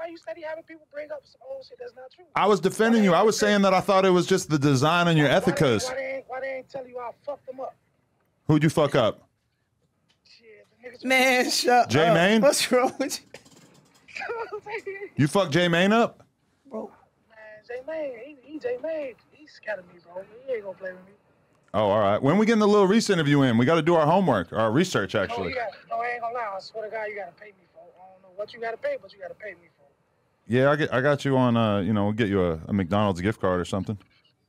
you steady having people bring up some old shit that's not true? I was defending you. I was saying that I thought it was just the design on your ethicas. Why they ain't tell you I fucked them up? Who'd you fuck up? Shit, the niggas. Man, shut up. J Main? What's wrong with you? You fucked J Main up? Bro. Man, J Main, he J Main. He scared of me, bro. He ain't gonna play with me. Oh, all right. When we getting the Lil Reese interview in? We got to do our homework, our research, actually. No, I ain't gonna lie. I swear to God, you got to pay me. What you gotta pay, but you gotta pay me for it. Yeah, I got you on, you know, we'll get you a McDonald's gift card or something.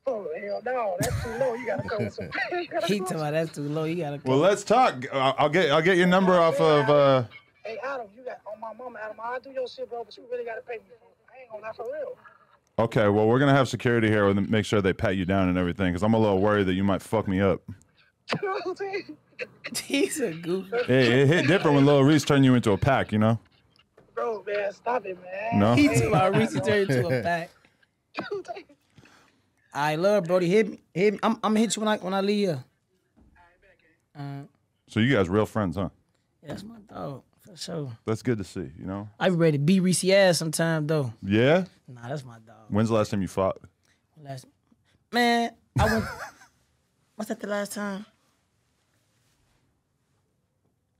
Oh, hell no, that's too low. You gotta come with some. He told me that's too low. You gotta come. Well, let's talk. I'll get your number off of. Hey, Adam, you got on my mama, Adam. I'll do your shit, bro, but you really gotta pay me for it. I ain't gonna lie, for real. Okay, well, we're gonna have security here and make sure they pat you down and everything, because I'm a little worried that you might fuck me up. He's a goofy. Hey, it hit different when Lil Reese turned you into a pack, you know. Bro, man, stop it, man. No. He took my Reese turn into a pack. I love, Brody. Hit me. I'm gonna hit you when I leave here. So you guys real friends, huh? Yeah, that's my dog for sure. That's good to see, you know. I be ready to be Reese ass sometime though. Yeah. Nah, that's my dog. When's the last time you fought? Man, I went. What's that? The last time?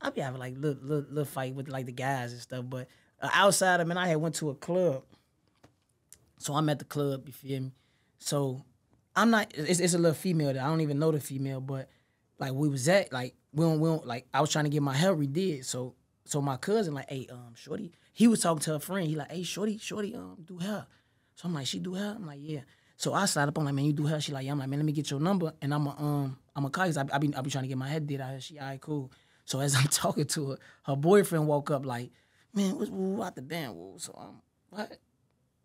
I be having like little fight with like the guys and stuff, but outside of, man, I had went to a club. So I'm at the club, you feel me? So I'm not, it's a little female that I don't even know the female, but like we was at, like, we don't like, I was trying to get my hair redid. So my cousin like, hey, shorty, he was talking to her friend. He like, hey, shorty, do hair. So I'm like, she do hair? I'm like, yeah. So I slide up on like, man, you do hair? She like, yeah. I'm like, man, let me get your number. And I'm a call, cause I be trying to get my hair did out here. She, all right, cool. So as I'm talking to her, her boyfriend woke up like, man, what's woo out the band? Woo. So I'm, what?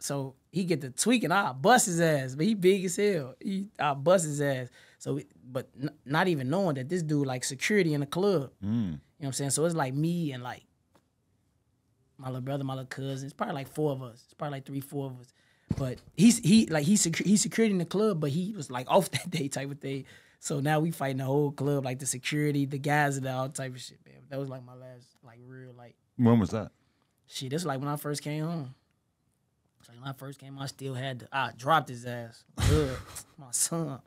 So he get the tweak and I bust his ass, but he big as hell. I bust his ass. So, but not even knowing that this dude like security in the club. You know what I'm saying? So it's like me and like my little brother, my little cousin. It's probably like four of us. It's probably like three, four of us. But he's security in the club, but he was like off that day type of thing. So now we fighting the whole club, like the security, the guys, and all type of shit, man. That was like my last like real like. When was that? Shit, that's like when I first came home. It's like when I first came, I still had to. I dropped his ass. Good, my son.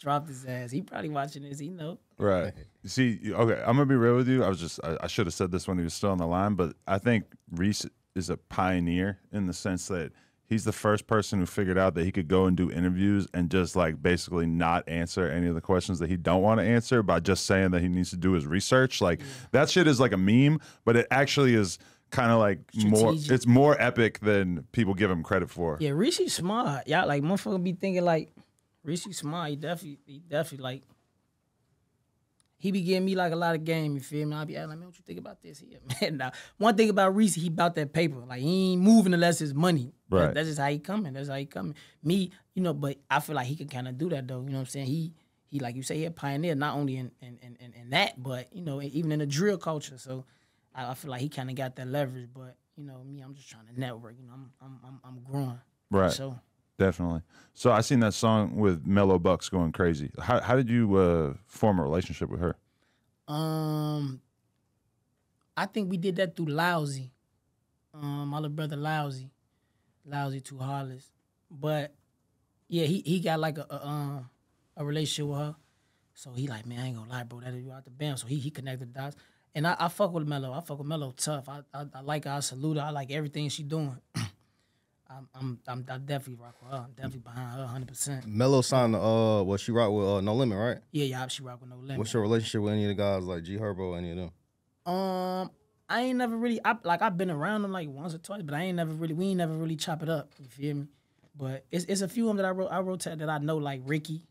Dropped his ass. He probably watching this. He know. Right. See, okay, I'm gonna be real with you. I was just, I should have said this when he was still on the line, but I think Reese is a pioneer in the sense that he's the first person who figured out that he could go and do interviews and just like basically not answer any of the questions that he don't want to answer by just saying that he needs to do his research. Like that shit is like a meme, but it actually is kind of like strategic. It's more epic than people give him credit for. Yeah, Reese's smart. Y'all like motherfucker be thinking like Reese's smart. He definitely like, he be giving me like a lot of game, you feel me? I be asking like, man, what you think about this here? Man, now, one thing about Reese, he bout that paper. Like, he ain't moving unless it's money. Right. That's just how he coming. That's how he coming. Me, you know, but I feel like he can kind of do that, though. You know what I'm saying? He like you say, he a pioneer, not only in that, but, you know, even in the drill culture. So I feel like he kind of got that leverage. But, you know, me, I'm just trying to network. You know, I'm growing. Right. So. Definitely. So I seen that song with Mello Bucks going crazy. How did you form a relationship with her? I think we did that through Lousy. My little brother Lousy. Lousy Two Hollis. But yeah, he got like a relationship with her. So he like, man, I ain't gonna lie, bro, that'll be out the band. So he connected the dots. And I fuck with Mello. I fuck with Mello tough. I like her, I salute her, I like everything she doing. I definitely rock with her. I'm definitely behind her 100%. Mello signed well, she rock with No Limit, right? Yeah, she rock with No Limit. What's your relationship with any of the guys like G Herbo, any of them? I ain't never really I've been around them like once or twice, but we ain't never really chop it up, you feel me? But it's a few of them that I rotate that I know, like Ricky.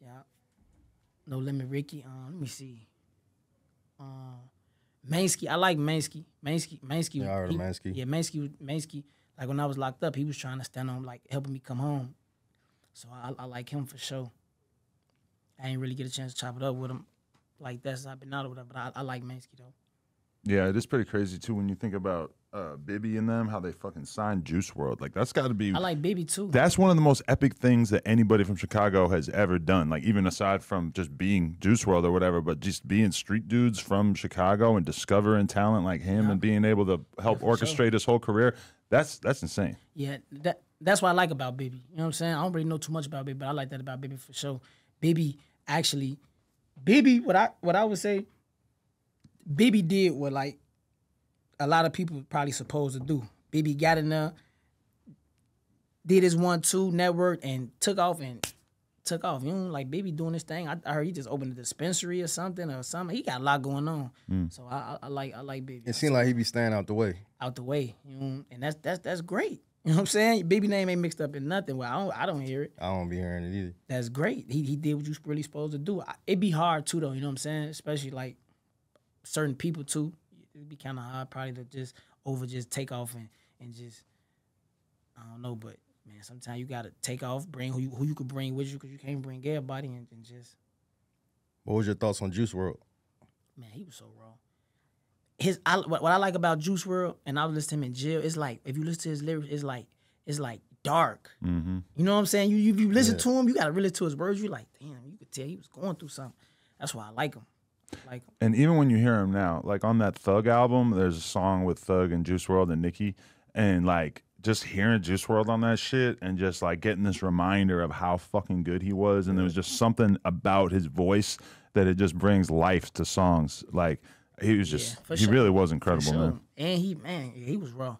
Yeah. No Limit Ricky. Let me see. Mansky, I like Mansky. Mansky. Yeah, I heard of Mansky. Yeah, Mansky. Like, when I was locked up, he was trying to stand on, like, helping me come home. So I like him for sure. I ain't really get a chance to chop it up with him like that since I've been out or whatever, but I like Mansky, though. Yeah, it is pretty crazy, too, when you think about Bibby and them, how they fucking signed Juice WRLD. Like, that's got to be... I like Bibby, too. That's one of the most epic things that anybody from Chicago has ever done. Like, even aside from just being Juice WRLD or whatever, but just being street dudes from Chicago and discovering talent like him and being able to help orchestrate his whole career... That's insane. Yeah, that's what I like about Bibby. You know what I'm saying? I don't really know too much about Bibby, but I like that about Bibby for sure. Bibby, what I would say, Bibby did what like a lot of people probably supposed to do. Bibby got in there, did his 1-2 network and took off. You know, like Bibby doing this thing. I heard he just opened a dispensary or something. He got a lot going on. So I like Bibby. It seemed like he be staying out the way. Out the way, you know, and that's great. You know what I'm saying? Bibby name ain't mixed up in nothing. Well, I don't hear it. I don't be hearing it either. That's great. He did what you really supposed to do. It be hard too though. You know what I'm saying? Especially like certain people too. It'd be kind of hard probably to just take off and just I don't know, but. Man, sometimes you gotta take off, bring who you could bring with you, because you can't bring everybody and just. What was your thoughts on Juice WRLD? Man, he was so raw. What I like about Juice WRLD, and I was listening to him in jail. It's like if you listen to his lyrics, it's like dark. You know what I'm saying? You listen to him, you gotta really to his words. You like, damn, you could tell he was going through something. That's why I like him. And even when you hear him now, like on that Thug album, there's a song with Thug and Juice WRLD and Nicki, and like. Just hearing Juice WRLD on that shit and just like getting this reminder of how fucking good he was. And there was just something about his voice that it just brings life to songs. Like he was just, he really was incredible, man. And he was raw.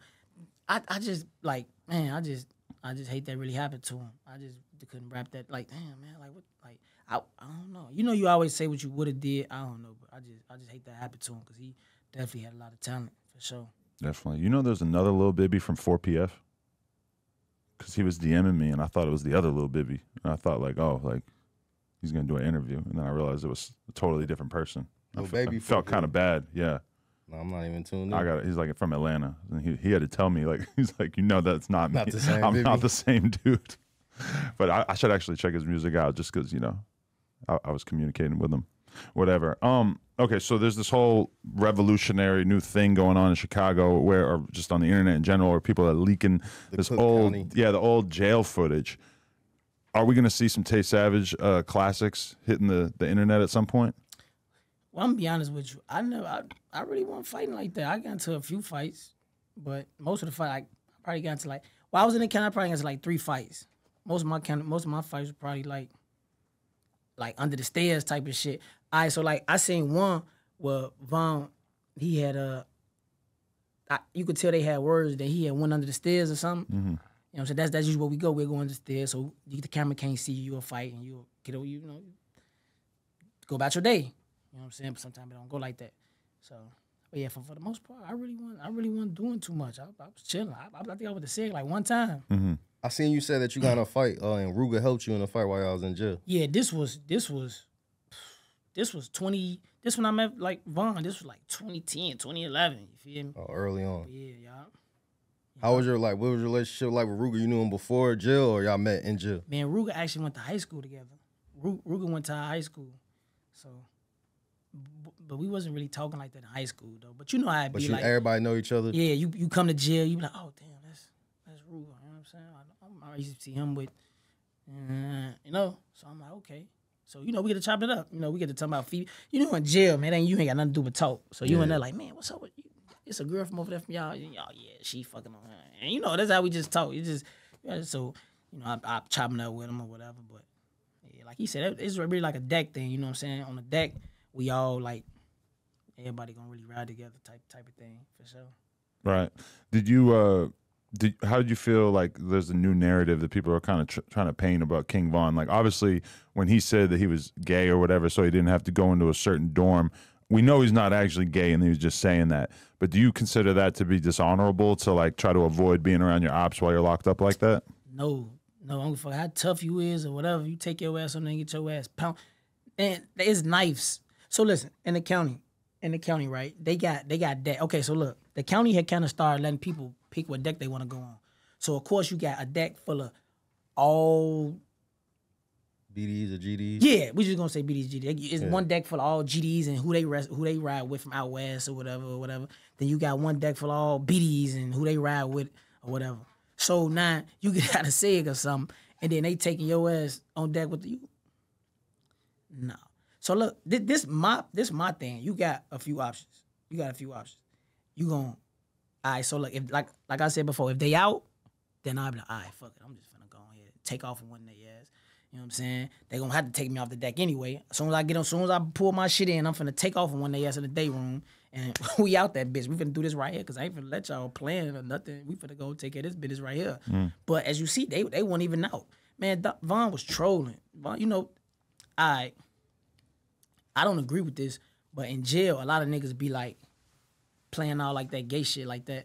I just hate that really happened to him. I just couldn't wrap that. Like, damn, man, like what, like, I don't know. You know, you always say what you would have did. I don't know, but I just hate that happened to him because he definitely had a lot of talent for sure. Definitely. You know there's another Lil Bibby from 4PF? Because he was DMing me, and I thought it was the other Lil Bibby. And I thought, like, oh, like, he's going to do an interview. And then I realized it was a totally different person. I felt kind of bad, yeah. No, I'm not even tuned in. I got it. He's like from Atlanta, and he had to tell me, like, he's like, you know, that's not me. Not the same, I'm Bibby. Not the same dude. But I should actually check his music out just because, you know, I was communicating with him. Whatever. Okay, so there's this whole revolutionary new thing going on in Chicago, where, or just on the internet in general, where people are leaking this old jail footage. Are we going to see some Tay Savage classics hitting the internet at some point? Well, I'm gonna be honest with you. I really wasn't fighting like that. I got into a few fights, but most of the fight I probably got into like. Well, I was in the county. I probably got into like 3 fights. Most of my fights were probably like under the stairs type of shit. All right, so like I seen one where Von, he had you could tell they had words that he had went under the stairs or something. Mm-hmm. You know what I'm saying? That's usually where we go. We're going under the stairs, so the camera can't see you. You'll fight and you'll get over, you know, go about your day. You know what I'm saying? But sometimes it don't go like that. So, but yeah, for the most part, I really wasn't doing too much. I was chilling. I think I was sick like one time. Mm-hmm. I seen you say that you got in a fight, and Ruga helped you in a fight while I was in jail. Yeah, this when I met like Von, this was like 2010, 2011, you feel me? Oh, early on. Yeah, y'all. How was your, like, what was your relationship like with Ruga? You knew him before jail, or y'all met in jail? Man, Ruga actually went to high school together. Ruga went to high school, so, but we wasn't really talking like that in high school, though. But you know how it'd be like. But everybody know each other? Yeah, you come to jail, you be like, oh, damn, that's Ruga, you know what I'm saying? I used to see him with, you know, so I'm like, okay. So, you know, we get to chop it up. You know, we get to talk about Phoebe. You know, in jail, man, you ain't got nothing to do with talk. So you in there like, man, what's up with you? It's a girl from over there from y'all. Y'all, yeah, she fucking on her. And, you know, that's how we just talk. It's just, you know, so, you know, I'm chopping up with him or whatever. But, yeah, like he said, it's really like a deck thing, you know what I'm saying? On the deck, we all, like, everybody gonna really ride together type of thing, for sure. Right. Did you, how did you feel like there's a new narrative that people are kind of trying to paint about King Von? Like, obviously, when he said that he was gay or whatever, so he didn't have to go into a certain dorm, we know he's not actually gay and he was just saying that. But do you consider that to be dishonorable to, like, try to avoid being around your ops while you're locked up like that? No. No, I don't give a fuck how tough you is or whatever. You take your ass on there and get your ass pounded. And it's knives. So, listen, in the county, right, they got that. Okay, so look, the county had kind of started letting people pick what deck they want to go on. So, of course, you got a deck full of all BDs or GDs. Yeah, we just going to say BDs, GDs. It's one deck full of all GDs and who they ride with from out west or whatever, or whatever. Then you got one deck full of all BDs and who they ride with or whatever. So, now, you get out of SIG or something, and then they taking your ass on deck with you. No. So, look, this my thing. You got a few options. You gon' all right, so look, if like I said before, if they out, then I'll be like, all right, fuck it, I'm just finna go on here, take off and win their ass. You know what I'm saying? They gonna have to take me off the deck anyway. As soon as I get on, as soon as I pull my shit in, I'm finna take off and win their ass in the day room, and we out that bitch. We finna do this right here, cause I ain't finna let y'all plan or nothing. We finna go take care of this bitch right here. Mm. But as you see, they weren't even out. Man, Von was trolling. Von, you know, I don't agree with this, but in jail, a lot of niggas be like, playing all like that gay shit like that.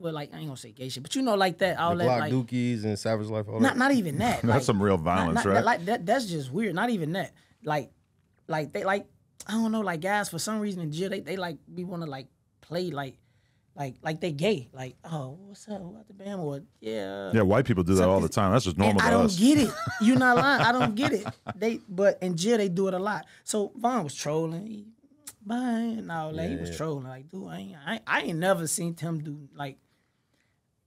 Well, like I ain't gonna say gay shit, but you know, like that all the that like Dookies and Savage Life. All not even that. That's like, some real violence, right? Like that's just weird. Not even that. Like they like I don't know. Like guys, for some reason in jail, they like we want to like play like they gay. Like oh, what's up? What the band? Or yeah. Yeah, white people do that all the time. That's just normal. I don't get it. You're not lying. I don't get it. But in jail they do it a lot. So Von was trolling. He was trolling. Like, dude, I ain't never seen him do like.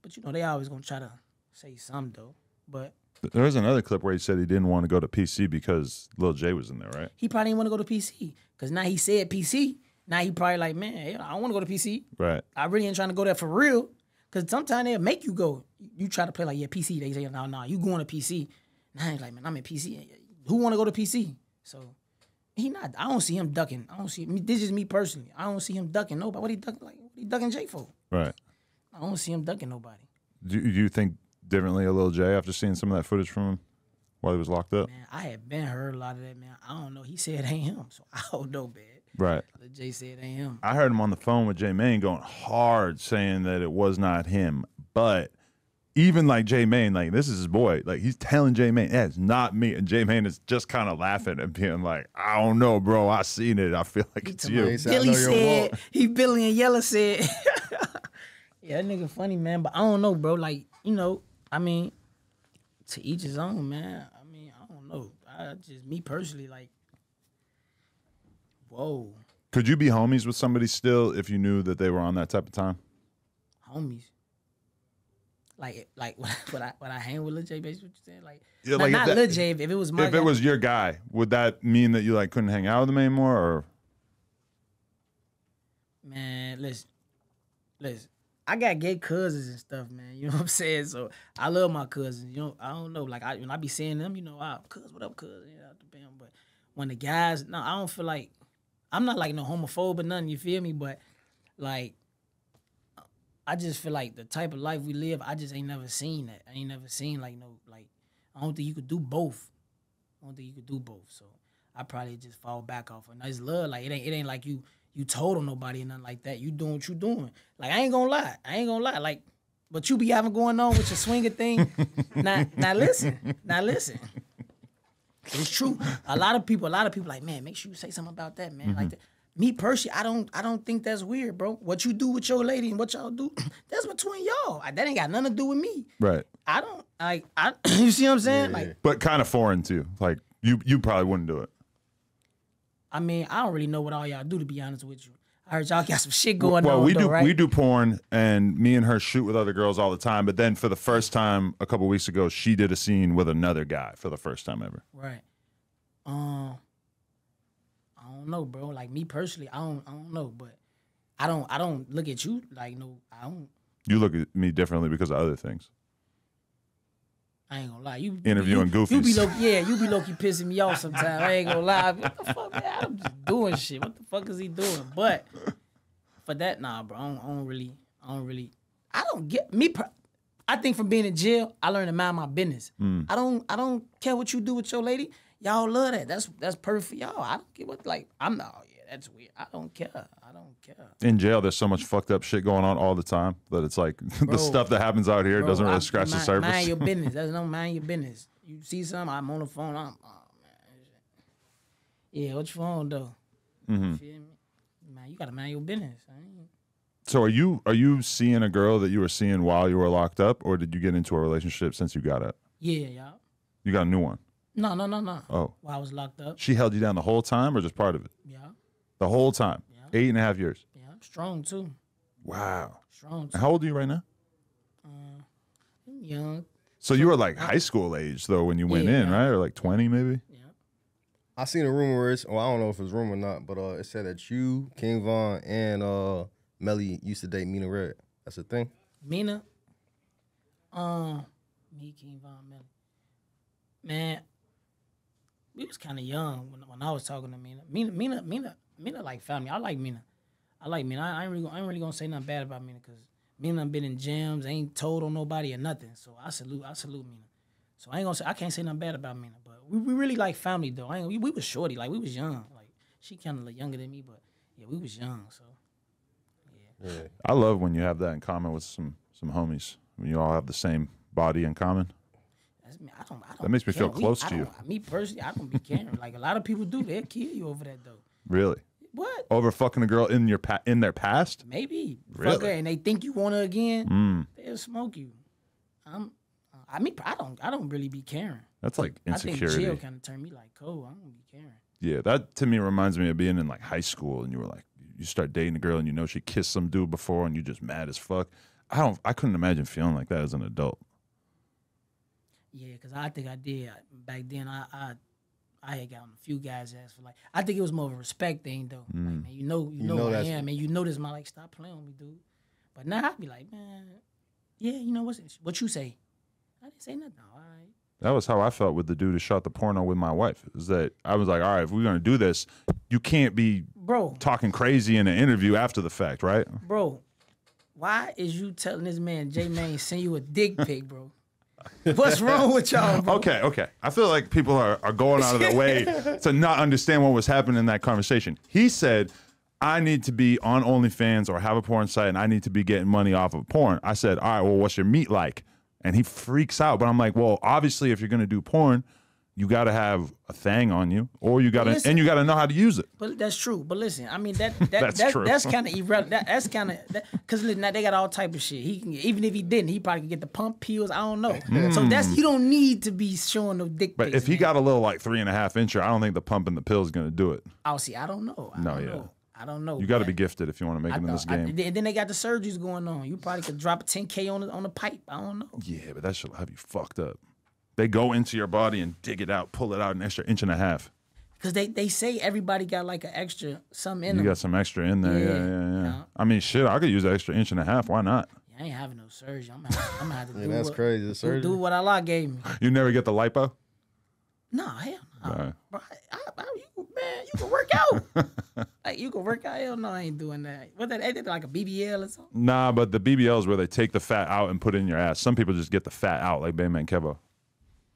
But you know, they always gonna try to say something though. But there was another clip where he said he didn't want to go to PC because Lil J was in there, right? He probably didn't want to go to PC because now he said PC. Now he probably like, man, I don't want to go to PC. Right. I really ain't trying to go there for real. Because sometimes they'll make you go. You try to play like, yeah, PC. They say, no, you going to PC. Now he's like, man, I'm in PC. Who want to go to PC? So. He not. I don't see him ducking. I don't see. This is me personally. I don't see him ducking nobody. What he ducking? Like what he ducking Jay for? Right. I don't see him ducking nobody. Do you think differently of Lil Jay after seeing some of that footage from him while he was locked up? Man, I had been heard a lot of that. Man, I don't know. He said it ain't him, so I don't know, man. Right. Lil Jay said it ain't him. I heard him on the phone with J Main going hard, saying that it was not him, but even like J Main, like this is his boy. Like he's telling J Main, that's not me. And J Main is just kind of laughing and being like, I don't know, bro. I seen it. I feel like it's you. Billy said, Billy and Yella said, yeah, that nigga funny, man. But I don't know, bro. Like, you know, I mean, to each his own, man. I mean, I don't know. Me personally, like, whoa. Could you be homies with somebody still if you knew that they were on that type of time? Homies. Like when I hang with Lil J, basically what you said, like, yeah, like not that, Lil J, if it was my guy, it was your guy, would that mean that you like couldn't hang out with him anymore? Or man, listen, I got gay cousins and stuff, man. You know what I'm saying? So I love my cousins. You know, I don't know, like when I be seeing them, you know, cuz what up, cuz? Yeah, bam. But when the guys, no, I don't feel like I'm not like no homophobe or nothing. You feel me? But like, I just feel like the type of life we live, I just ain't never seen that. I ain't never seen like no, like, I don't think you could do both. I don't think you could do both. So I probably just fall back off. And it's love, like it ain't like you told on nobody or nothing like that. You doing what you doing. Like I ain't gonna lie. Like, but you be having going on with your swinger thing. Now listen. It's true. A lot of people like, man, make sure you say something about that, man. Mm-hmm. Like that. Me personally, I don't think that's weird, bro. What you do with your lady and what y'all do, that's between y'all. That ain't got nothing to do with me. Right. I don't like. You see what I'm saying? Yeah, like, but kind of foreign too. Like you probably wouldn't do it. I mean, I don't really know what all y'all do, to be honest with you. I heard y'all got some shit going on. Well, we do porn, and me and her shoot with other girls all the time. But then for the first time a couple weeks ago, she did a scene with another guy for the first time ever. Right. I don't know, bro. Like me personally, I don't know, but I don't look at you like no. I don't. You look at me differently because of other things. I ain't gonna lie, you interviewing goofies. You be low-key pissing me off sometimes. I ain't gonna lie. What the fuck, man? I'm just doing shit. What the fuck is he doing? But for that, nah, bro. I don't get me. I think from being in jail, I learned to mind my business. Mm. I don't care what you do with your lady. Y'all love that. That's perfect for y'all. I don't get what, like, I'm not, oh, yeah, that's weird. I don't care. In jail, there's so much fucked up shit going on all the time that it's like, bro, the stuff that happens out here doesn't really scratch the surface. Mind your business. That's no mind your business. You see something, I'm on the phone, oh, man. Yeah, what you on, though? Mm-hmm. You feel me? Man, you got to mind your business. So are you seeing a girl that you were seeing while you were locked up, or did you get into a relationship since you got out? Yeah, y'all. You got a new one? No. Oh. While I was locked up. She held you down the whole time or just part of it? Yeah. The whole time? Yeah. 8.5 years? Yeah. Strong, too. Wow. Strong, too. How old are you right now? I'm young. So you were like high school age, though, when you went in, right? Or like 20, maybe? Yeah. I seen a rumor where it's, well, I don't know if it's rumor or not, but it said that you, King Von, and Melly used to date Mina Red. That's a thing? Mina? Me, King Von, Melly. Man. We was kind of young when I was talking to Mina. Mina like found me. I like Mina. I ain't really gonna say nothing bad about Mina because Mina been in jams, ain't told on nobody or nothing. So I salute Mina. So I can't say nothing bad about Mina. But we really like family though. We was shorty, like we was young. Like she kind of look younger than me, but yeah, we was young. So yeah. I love when you have that in common with some homies. When you all have the same body in common. I don't that makes me feel close to you. Me personally, I don't be caring. Like a lot of people do, they'll kill you over that though. Really? What? Over fucking a girl in their past? Maybe. Really? Fuck her and they think you want her again. Mm. They'll smoke you. I don't really be caring. That's like insecurity. I think jail kind of turned me like cold. I don't be caring. Yeah, that to me reminds me of being in like high school and you were like, you start dating a girl and you know she kissed some dude before and you just mad as fuck. I couldn't imagine feeling like that as an adult. Yeah, because I think I did. Back then, I had gotten a few guys' ass for like, I think it was more of a respect thing, though. Mm. Like, man, you know who I am, and you know this, my like, stop playing with me, dude. But now I'd be like, man, yeah, you know, what you say? I didn't say nothing, all right. That was how I felt with the dude who shot the porno with my wife, is that I was like, all right, if we're going to do this, you can't be talking crazy in an interview after the fact, right? Bro, why is you telling this man, J Main, send you a dick pic, bro? What's wrong with y'all, bro? Okay. I feel like people are going out of their way to not understand what was happening in that conversation. He said, I need to be on OnlyFans or have a porn site, and I need to be getting money off of porn. I said, all right, well, what's your meat like? And he freaks out. But I'm like, well, obviously, if you're going to do porn, you got to have a thing on you, or you got to, and you got to know how to use it. But that's true. But listen, I mean that's kind of irrelevant. That's kind of because listen, now they got all type of shit. He can, even if he didn't, he probably could get the pump pills. I don't know. So that's, you don't need to be showing no dick. But if he got a little like 3.5-incher, I don't think the pump and the pill is gonna do it. Oh, see, I don't know. I don't know. You got to be gifted if you want to make it in this game. And then they got the surgeries going on. You probably could drop a $10K on the pipe. I don't know. Yeah, but that shit'll have you fucked up. They go into your body and dig it out, pull it out an extra 1.5 inches. Because they say everybody got like an extra, something in there. You got some extra in there, yeah. I mean, shit, I could use an extra 1.5 inches. Why not? Yeah, I ain't having no surgery. I'm gonna have to do that's what, crazy. The surgery. Do what Allah gave me. You never get the lipo? No, hell no. Right. Bro, man, you can work out. Like, you can work out. Hell no, I ain't doing that. What that? Ain't it like a BBL or something? Nah, but the BBL is where they take the fat out and put it in your ass. Some people just get the fat out, like Bayman Kevo.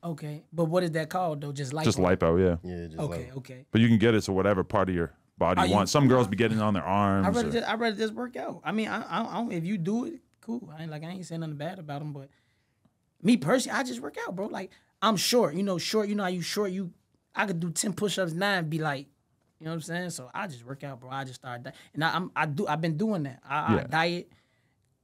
Okay, but what is that called though? Just lipo. Just lipo, yeah. Yeah. Just okay, lipo. Okay. But you can get it to whatever part of your body you want. Some girls be getting it on their arms. I rather just work out. I mean, I don't. If you do it, cool. I ain't saying nothing bad about them, but me personally, I just work out, bro. Like I'm short, you know. Short, you know how you short. I could do 10 push-ups, 9, and be like, you know what I'm saying. So I just work out, bro. I just started, and I've been doing that. I diet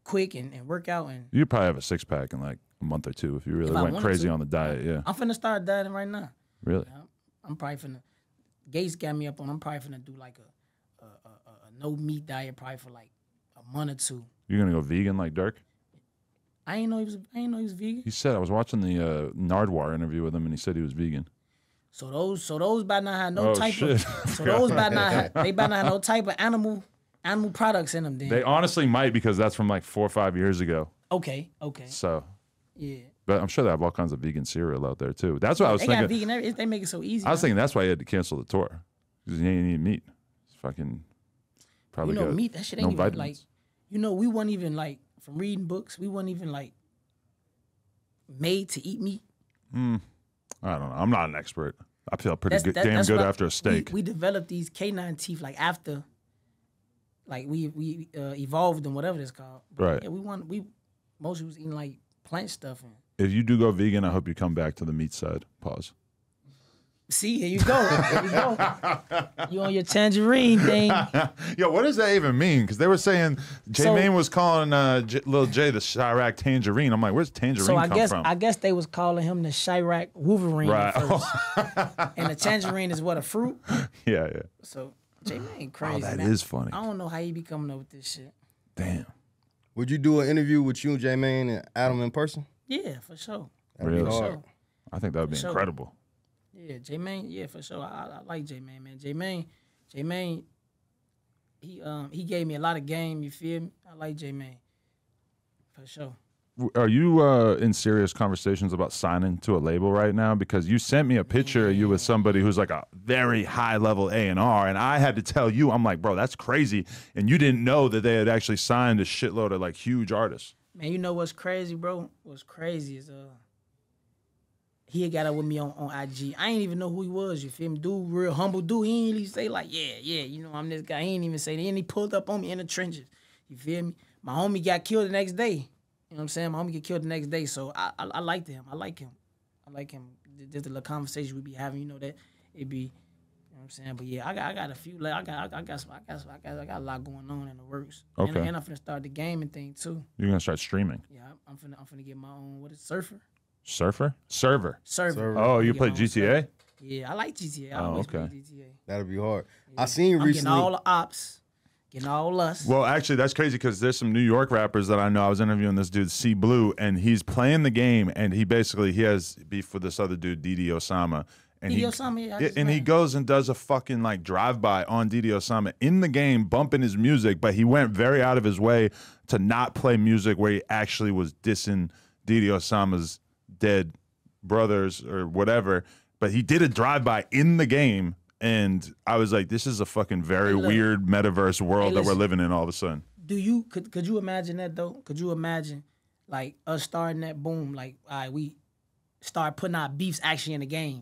quick and work out, and you probably have a6-pack and like. A month or two if you really went crazy on the diet, yeah. I'm finna start dieting right now. Really? I'm probably finna, Gates got me up on, I'm probably finna do like a no meat diet probably for like a month or two. You're gonna go vegan like Durk? I ain't know he was vegan. He said, I was watching the Nardwar interview with him and he said he was vegan. So those by not have no type of, so those by not have, they by not have no type of animal products in them then. They honestly might because that's from like 4 or 5 years ago. Okay. So. Yeah, but I'm sure they have all kinds of vegan cereal out there too. That's what I was thinking. They got vegan. They make it so easy. I was thinking that's why he had to cancel the tour because he ain't eating meat. It's fucking probably got meat. That shit ain't even like, you know, we weren't even like from reading books. We weren't even like made to eat meat. I don't know. I'm not an expert. I feel pretty damn good after a steak. We developed these canine teeth like after, like we evolved them, whatever it's called. But right. Yeah, we mostly was eating like. Plant stuff in. If you do go vegan, I hope you come back to the meat side. Pause. See, here you go. Here you go. You on your tangerine thing. Yo, what does that even mean? Because they were saying J Main was calling Lil J the Chirac Tangerine. I'm like, where's Tangerine come from? I guess they was calling him the Chirac Wolverine at first. And the Tangerine is what, a fruit? Yeah. So J Main crazy. Oh, that man. Is funny. I don't know how he be coming up with this shit. Damn. Would you do an interview with you, J Main, and Adam in person? Yeah, for sure. Really? Sure. I think that would be incredible. Yeah, J Main. Yeah, for sure. I like J Main, man. J Main. He gave me a lot of game. You feel me? I like J Main, for sure. Are you in serious conversations about signing to a label right now? Because you sent me a picture of you with somebody who's like a very high-level A&R, and I had to tell you, I'm like, bro, that's crazy. And you didn't know that they had actually signed a shitload of, like, huge artists. Man, you know what's crazy, bro? What's crazy is he had got up with me on IG. I ain't even know who he was, you feel me? Dude, real humble dude. He ain't even say, like, yeah, you know, I'm this guy. He ain't even say that. And he pulled up on me in the trenches, you feel me? My homie got killed the next day. You know what I'm saying? My homie get killed the next day, so I liked him. I like him. There's the little conversation we be having, you know that it be, you know what I'm saying? But yeah, I got a few. I got a lot going on in the works. Okay. And I'm finna start the gaming thing too. You're gonna start streaming? Yeah, I'm finna get my own. What is it, Surfer? Surfer? Server. Oh, you play GTA? Server. Yeah, I like GTA. I always play GTA. That'll be hard. Yeah. I seen recently. I'm getting all the ops. And all us. Well, actually, that's crazy because there's some New York rappers that I know. I was interviewing this dude, C Blue, and he's playing the game, and he has beef with this other dude, Didi Osama. And he goes and does a fucking like drive-by on Didi Osama in the game, bumping his music, but he went very out of his way to not play music where he actually was dissing Didi Osama's dead brothers or whatever. But he did a drive-by in the game. And I was like, this is a fucking weird metaverse world that we're living in all of a sudden. Could you imagine that, though? Could you imagine, like, us starting that boom? Like, all right, we start putting our beefs actually in the game.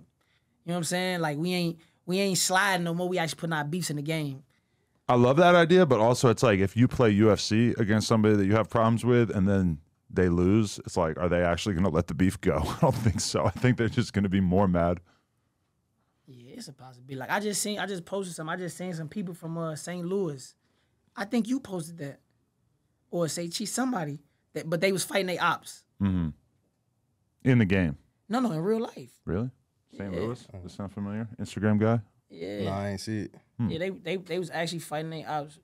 You know what I'm saying? Like, we ain't sliding no more. We actually putting our beefs in the game. I love that idea, but also it's like if you play UFC against somebody that you have problems with and then they lose, it's like, are they actually going to let the beef go? I don't think so. I think they're just going to be more mad. Yeah, it's a possibility. Like, I just posted something. I just seen some people from St. Louis. I think you posted that. Or say, geez, somebody. That, but they was fighting their ops. Mm-hmm. In the game? No, no, in real life. Really? St. Louis? That sound familiar? Instagram guy? Yeah. No, I ain't see it. Hmm. Yeah, they was actually fighting their ops.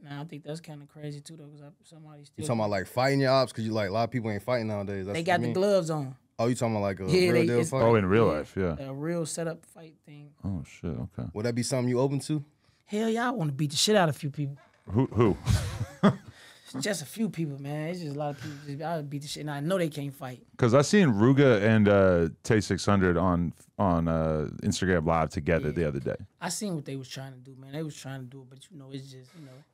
Now I think that's kind of crazy too, though, because somebody still. You talking about like fighting your ops? Because you like a lot of people ain't fighting nowadays. That's they got the gloves on. Oh, you talking about like a real deal fight? Oh, in real life, yeah. A real setup fight thing. Oh shit, okay. Would that be something you open to? Hell yeah, I want to beat the shit out of a few people. Who? Just a few people, man. It's just a lot of people. Just, I would beat the shit, and I know they can't fight. Cause I seen Ruga and Tay 600 on Instagram Live together the other day. I seen what they was trying to do, man. They was trying to do it, but you know, it's just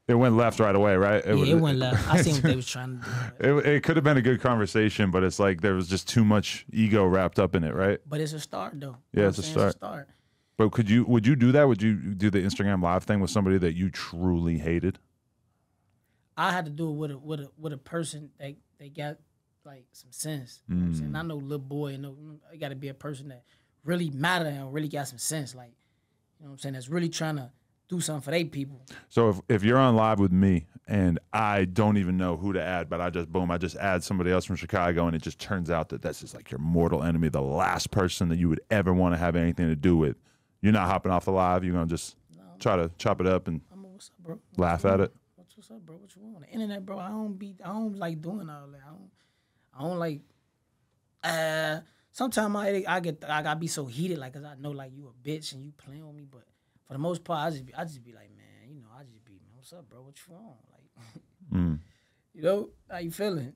It went left right away, right? It went left. I seen what they was trying to do. Right? It could have been a good conversation, but it's like there was just too much ego wrapped up in it, right? But it's a start, though. Yeah, it's a start. It's a start. But would you do that? Would you do the Instagram Live thing with somebody that you truly hated? I had to do it with a person that they got like some sense. You know what I'm saying? I know Lil Boy, it got to be a person that really matter and really got some sense. Like, you know what I'm saying? That's really trying to do something for they people. So if you're on live with me and I don't even know who to add, but I just add somebody else from Chicago, and it just turns out that that's just like your mortal enemy, the last person that you would ever want to have anything to do with. You're not hopping off the live. You're gonna just try to chop it up and what's up, bro? Laugh at it. What's up, bro? What you want on the internet, bro? I don't like doing all that. I don't like. Sometimes I be so heated, like, cause I know like you a bitch and you playing with me. But for the most part, I just be like, man, man, what's up, bro? What you want? Like, you know, how you feeling?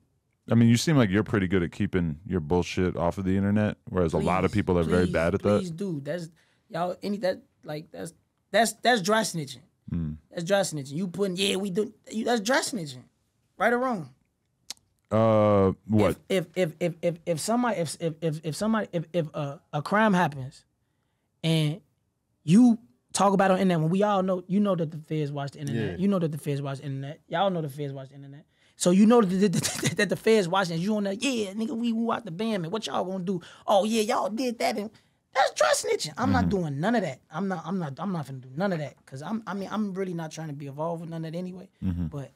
I mean, you seem like you're pretty good at keeping your bullshit off of the internet, whereas a lot of people are very bad at that. Please do. That's y'all. That's dry snitching. That's dry snitching. You putting, yeah, we do. That's dry snitching, right or wrong. What? If a crime happens, and you talk about it on internet, when we all know, you know that the feds watch the internet. Yeah. You know that the feds watch the internet. Y'all know the feds watch the internet. So you know that the feds watching. You on there? Yeah, nigga, we out the band, man. What y'all gonna do? Oh yeah, y'all did that. And that's dry snitching. I'm not doing none of that. I'm not gonna do none of that. Cause I'm really not trying to be involved with none of that anyway. But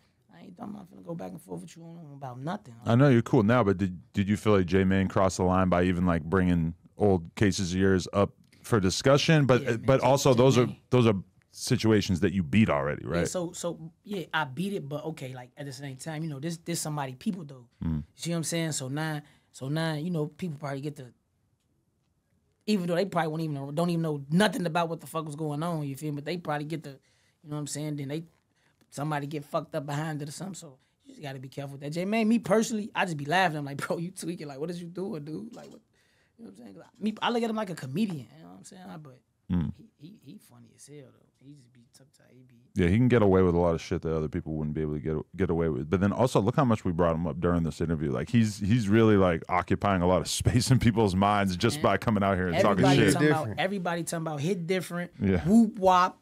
I'm not gonna go back and forth with you on about nothing. I know you're cool now, but did you feel like J Main crossed the line by even like bringing old cases of yours up for discussion? But yeah, man, but also those are situations that you beat already, right? Yeah, so yeah, I beat it, but okay, like at the same time, you know, this somebody people though. You see what I'm saying? So now you know people probably get the. Even though they probably don't even know nothing about what the fuck was going on, you feel me? But they probably get the, you know what I'm saying? Then somebody get fucked up behind it or something. So you just gotta be careful with that. J Man, me personally, I just be laughing. I'm like, bro, you tweaking? Like, what is you doing, dude? Like, what, you know what I'm saying? I look at him like a comedian. You know what I'm saying? But he funny as hell though. He just be tough to he can get away with a lot of shit that other people wouldn't be able to get away with. But then also look how much we brought him up during this interview. Like he's really like occupying a lot of space in people's minds just by coming out here and everybody talking about hit different. Yeah. Whoop wop.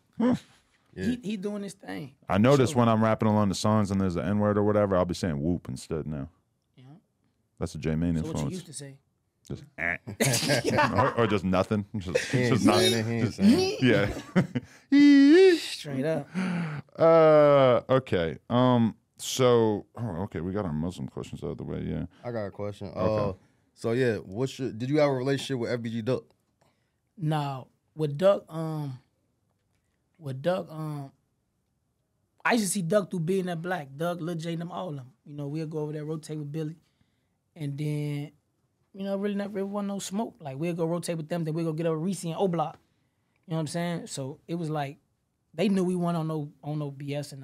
He doing his thing. I notice when I'm rapping along the songs and there's an N-word or whatever, I'll be saying whoop instead now. Yeah. That's a J Main influence. What you used to say? Just or just nothing. Just nothing. Straight up. Okay. Okay, we got our Muslim questions out of the way, yeah. I got a question. Okay. Did you have a relationship with FBG Duck? No. With Duck, I used to see Duck through Billy Black. Duck, Lil J, them all of them. You know, we'll go over there, rotate with Billy. And then you know, really never want no smoke. Like, we'll go rotate with them, then we'll go get over Reese and O'Block. You know what I'm saying? So it was like, they knew we weren't on no BS and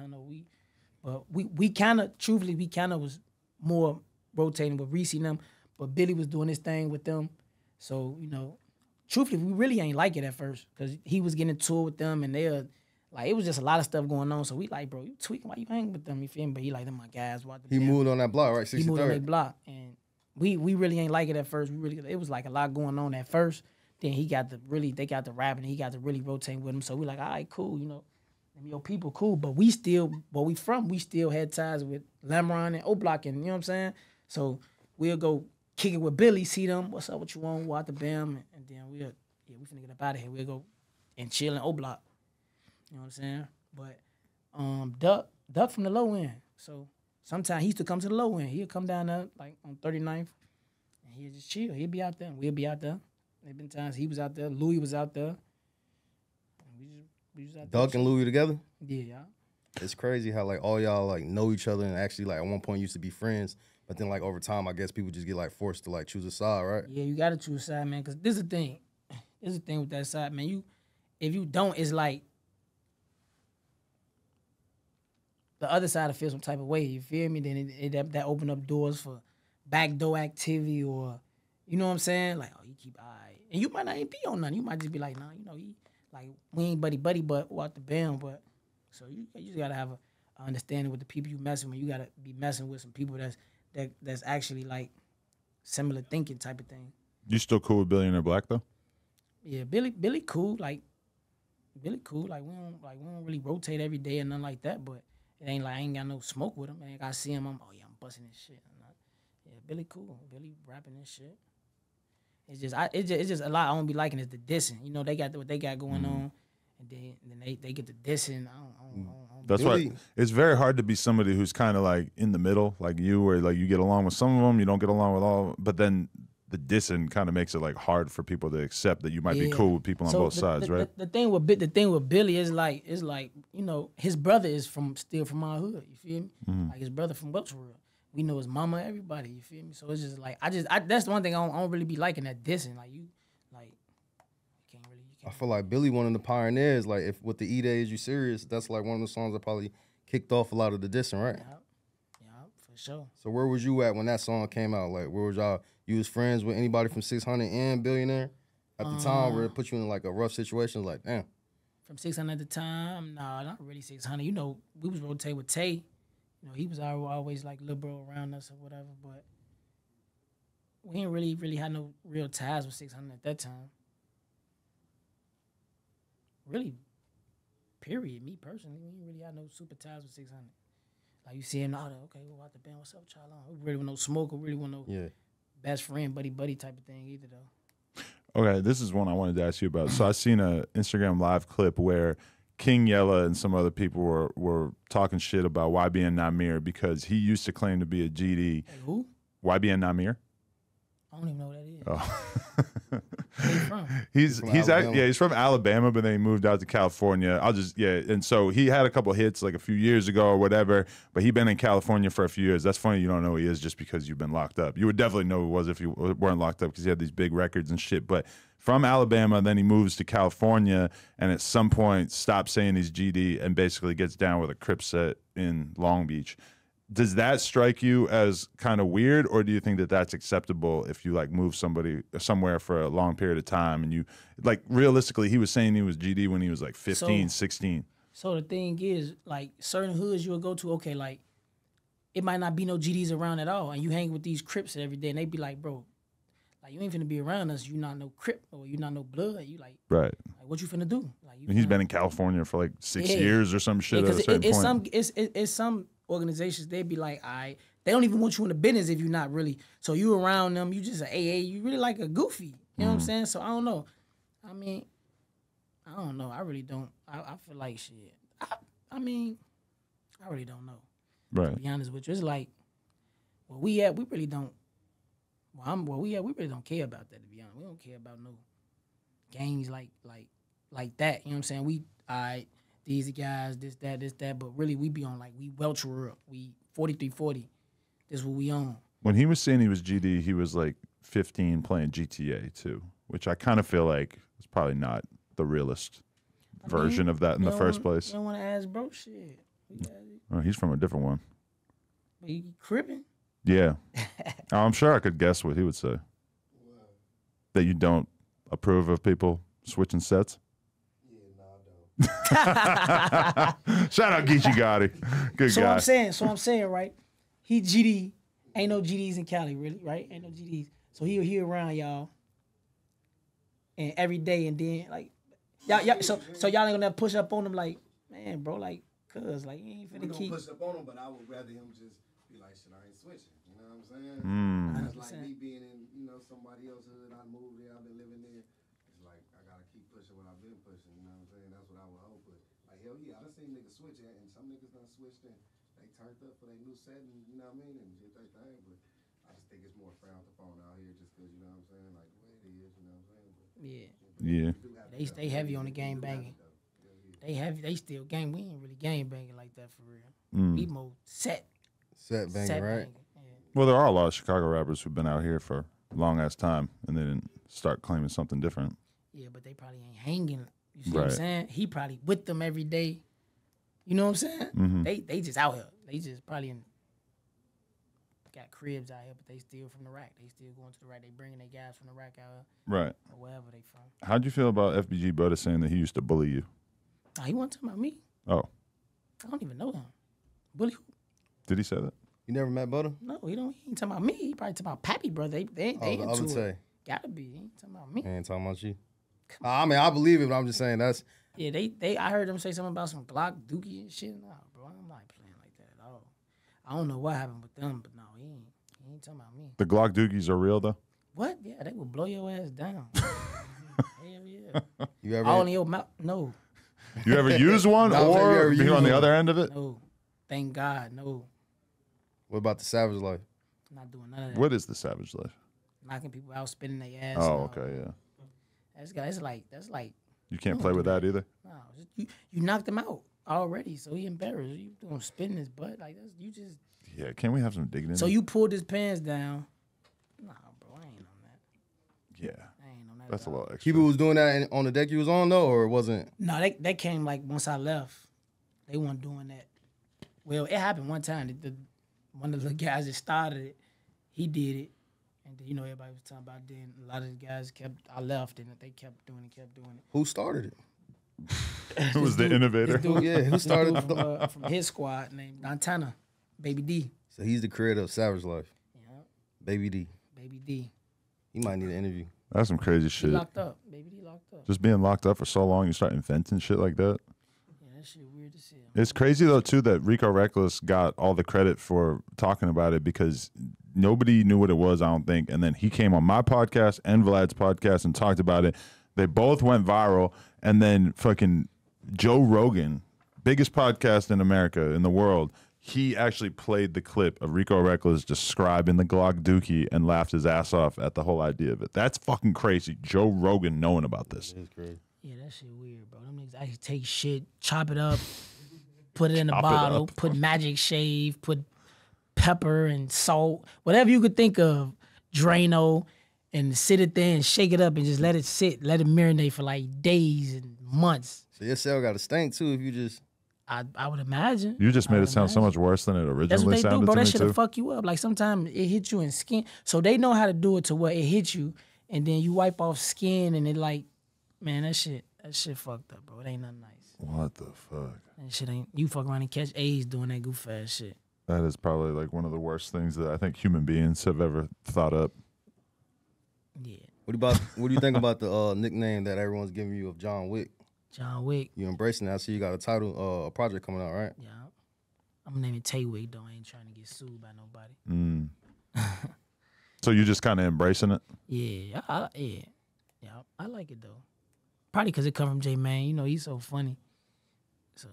but we kind of, truthfully, we kind of was more rotating with Reese and them, but Billy was doing his thing with them. So, you know, truthfully, we really ain't like it at first because he was getting into it with them and they're, like, it was just a lot of stuff going on. So we like, bro, you tweaking, why you hanging with them? You feel me? But he like, them my guys. He moved on that block, right? 63rd. He moved on that block and We really ain't like it at first. It was like a lot going on at first. Then they got the rapping. He got to really rotating with him. So we like, all right, cool, you know. them your people cool, but we still, where we from, we still had ties with Lamron and O'Block, and you know what I'm saying? So we'll go kick it with Billy, see them, what's up, what you want, walk the bam, and then we'll, yeah, we finna get up out of here. We'll go and chill in O'Block. You know what I'm saying? But Duck from the low end. So sometimes he used to come to the low end. He'll come down there, like on 39th, and he'll just chill. He'll be out there, we'll be out there. There's been times he was out there, Louie was out there. We just out Duck there. And Louie together? Yeah, y'all. It's crazy how like all y'all like know each other and actually like at one point used to be friends, but then like over time I guess people just get like forced to like choose a side, right? Yeah, you gotta choose a side, man, because this is the thing. This is the thing with that side, man. You, if you don't, it's like the other side will feel some type of way. You feel me? Then that open up doors for backdoor activity, or you know what I'm saying? Like, oh, you keep eye, and you might not even be on nothing. You might just be like, nah, you know, he like we ain't buddy, but out the band, but so you just gotta have a understanding with the people you messing with. You gotta be messing with some people that's actually like similar thinking type of thing. You still cool with Billionaire Black though? Yeah, Billy cool, like Billy cool. Like we don't really rotate every day and nothing like that, but it ain't like I ain't got no smoke with him. I ain't got to see him, I'm oh yeah, I'm busting this shit. Yeah, Billy cool. Billy rapping this shit. It's just a lot I don't be liking is the dissing. You know, they got what they got going on. And then they get the dissing. I don't that's why it's very hard to be somebody who's kind of like in the middle, like you, where like you get along with some of them, you don't get along with all, but then the dissing kind of makes it like hard for people to accept that you might be cool with people on both sides, right? The thing with Billy is like you know, his brother is still from our hood, you feel me? Like his brother from Websterville. We know his mama, everybody, you feel me? So it's just like I that's the one thing I don't really be liking, that dissing. Like I feel like Billy, one of the pioneers, like if with the E Days You Serious, that's like one of the songs that probably kicked off a lot of the dissing, right? Yeah, for sure. So where was you at when that song came out? Like where was y'all? You was friends with anybody from 6ix9ine and Billionaire at the time, where it put you in like a rough situation? Like damn. From 6ix9ine at the time, nah, not really 6ix9ine. You know, we was rotating with Tay. You know, he was always like liberal around us or whatever, but we ain't really had no real ties with 6ix9ine at that time. Really, period. Me personally, we ain't really had no super ties with 6ix9ine. Like you see him out there, okay, we out the band, what's up, child? We really want no smoke, we really want no best friend, buddy type of thing either though. Okay, this is one I wanted to ask you about. So I seen an Instagram live clip where King Yella and some other people were talking shit about YBN Namir because he used to claim to be a GD. Hey, who? YBN Namir. I don't even know what that is. Oh. He's actually, yeah, he's from Alabama, but then he moved out to California. And so he had a couple hits like a few years ago or whatever, but he'd been in California for a few years. That's funny, you don't know who he is just because you've been locked up. You would definitely know who he was if you weren't locked up because he had these big records and shit. But from Alabama, then he moves to California and at some point stops saying he's GD and basically gets down with a Crip set in Long Beach. Does that strike you as kind of weird, or do you think that that's acceptable if you like move somebody somewhere for a long period of time and you like realistically he was saying he was GD when he was like 15, 16. So the thing is like certain hoods you'll go to, okay, like it might not be no GDs around at all and you hang with these Crips every day and they be like, bro, like you ain't finna be around us, you not no Crip or you not no blood, you like right. Like what you finna do? Like you and he's been in California for like 6 years or some shit at a certain point. It's some organizations, they be like, all right, they don't even want you in the business if you're not really. So you around them, you just an AA, you really like a goofy. You know what I'm saying? So I don't know. I mean, I don't know. I really don't. I feel like shit. I mean, I really don't know. Right. To be honest with you, it's like where we at, we really don't. We really don't care about that. To be honest, we don't care about no gangs like that. You know what I'm saying? We all right. These guys, this, that, but really we be on like we Welcher up. We 4340. This is what we on. When he was saying he was GD, he was like 15 playing GTA too, which I kind of feel like it's probably not the realest version of that in the first place. You don't want to ask bro shit. Oh, he's from a different one. But he cribbing? Yeah. I'm sure I could guess what he would say. Wow. That you don't approve of people switching sets? Shout out Geechi Gaddy. Good guy. So I'm saying, right? He GD. Ain't no GDs in Cali, really, right? Ain't no GDs. So he around y'all, and every day, and then like, y'all. So y'all ain't gonna push up on him like, man, bro, like, cuz, like, you ain't finna keep. Push up on him, but I would rather him just be like, shit, I ain't switching. You know what I'm saying? It's like me being in, you know, somebody else's hood. I moved there, I've been living there. It's like, I gotta keep pushing what I've been pushing. You know what I'm saying? That's what I would hope. But, like, hell yeah, I done seen niggas switch, and some niggas done switched, and they turned up for their new setting, you know what I mean? And did their thing, but I just think it's more frowned upon out here just because, you know what I'm saying? Like, the way it is, you know what I'm saying? But, yeah. They stay heavy on the game banging. They still game. We ain't really game banging like that for real. We more set banging, right? Yeah. Well, there are a lot of Chicago rappers who've been out here for a long ass time and they didn't start claiming something different. Yeah, but they probably ain't hanging. You see what I'm saying? He probably with them every day. You know what I'm saying? They just out here. They just probably got cribs out here, but they still from the rack. They still going to the rack. They bringing their guys from the rack out here. Right. Or wherever they from. How'd you feel about FBG Butter saying that he used to bully you? Oh, he wasn't talking about me. Oh. I don't even know him. Bully who? Did he say that? You never met Butter? No, he ain't talking about me. He probably talking about Pappy, brother. They into it. Gotta be. He ain't talking about me. He ain't talking about you. I mean, I believe it, but I'm just saying that's... Yeah, I heard them say something about some Glock Dookie and shit. Nah, bro, I'm not playing like that at all. I don't know what happened with them, but no, he ain't talking about me. The Glock Dookies are real, though? What? Yeah, they will blow your ass down. Hell yeah. You ever... All in your mouth? No. You ever used one or be on the other end of it? No. Thank God, no. What about the Savage Life? I'm not doing none of that. What is the Savage Life? Knocking people out, spinning their ass. Oh, okay, yeah. That's like you can't play with that either? No. You knocked him out already, so he embarrassed. You gonna spin his butt like that's you just yeah, can we have some dignity? So you pulled his pants down. Nah, bro, I ain't on that. Yeah. That's a lot extra. People was doing that on the deck you was on, though, or it wasn't? No, they came, like, once I left. They weren't doing that. Well, it happened one time. One of the guys that started it, he did it. And, then, you know, everybody was talking about it. Then a lot of the guys I left, and they kept doing it. Who started it? Who was the innovator? Who started it? From his squad named Montana, Baby D. So he's the creator of Savage Life. Yeah. Baby D. Baby D. He might need an interview. That's some crazy shit. Locked up, baby. He locked up. Just being locked up for so long, you start inventing shit like that. Yeah, that shit weird as hell. It's crazy though too that Rico Reckless got all the credit for talking about it because nobody knew what it was, I don't think. And then he came on my podcast and Vlad's podcast and talked about it. They both went viral, and then fucking Joe Rogan, biggest podcast in America, in the world. He actually played the clip of Rico Reckless describing the Glock Dookie and laughed his ass off at the whole idea of it. That's fucking crazy. Joe Rogan knowing about this. That's crazy. Yeah, that shit weird, bro. Them niggas actually take shit, chop it up, put it in a bottle, put magic shave, put pepper and salt, whatever you could think of, Drano, and sit it there and shake it up and just let it sit, let it marinate for like days and months. So your cell got a stink too if you just... I would imagine. You just made it sound so much worse than it originally sounded. That's what they do, bro. That shit'll fuck you up. Like sometimes it hits you in skin. So they know how to do it to where it hits you, and then you wipe off skin, and it like, man, that shit fucked up, bro. It ain't nothing nice. What the fuck? That shit ain't. You fuck around and catch AIDS doing that goof ass shit. That is probably like one of the worst things that I think human beings have ever thought up. Yeah. What do you think about the nickname that everyone's giving you of John Wick? John Wick. You embracing that. I see you got a title, a project coming out, right? Yeah. I'm naming Tay Wick, though. I ain't trying to get sued by nobody. So you just kind of embracing it? Yeah. Yeah, I like it, though. Probably because it come from J Main. You know, he's so funny. So,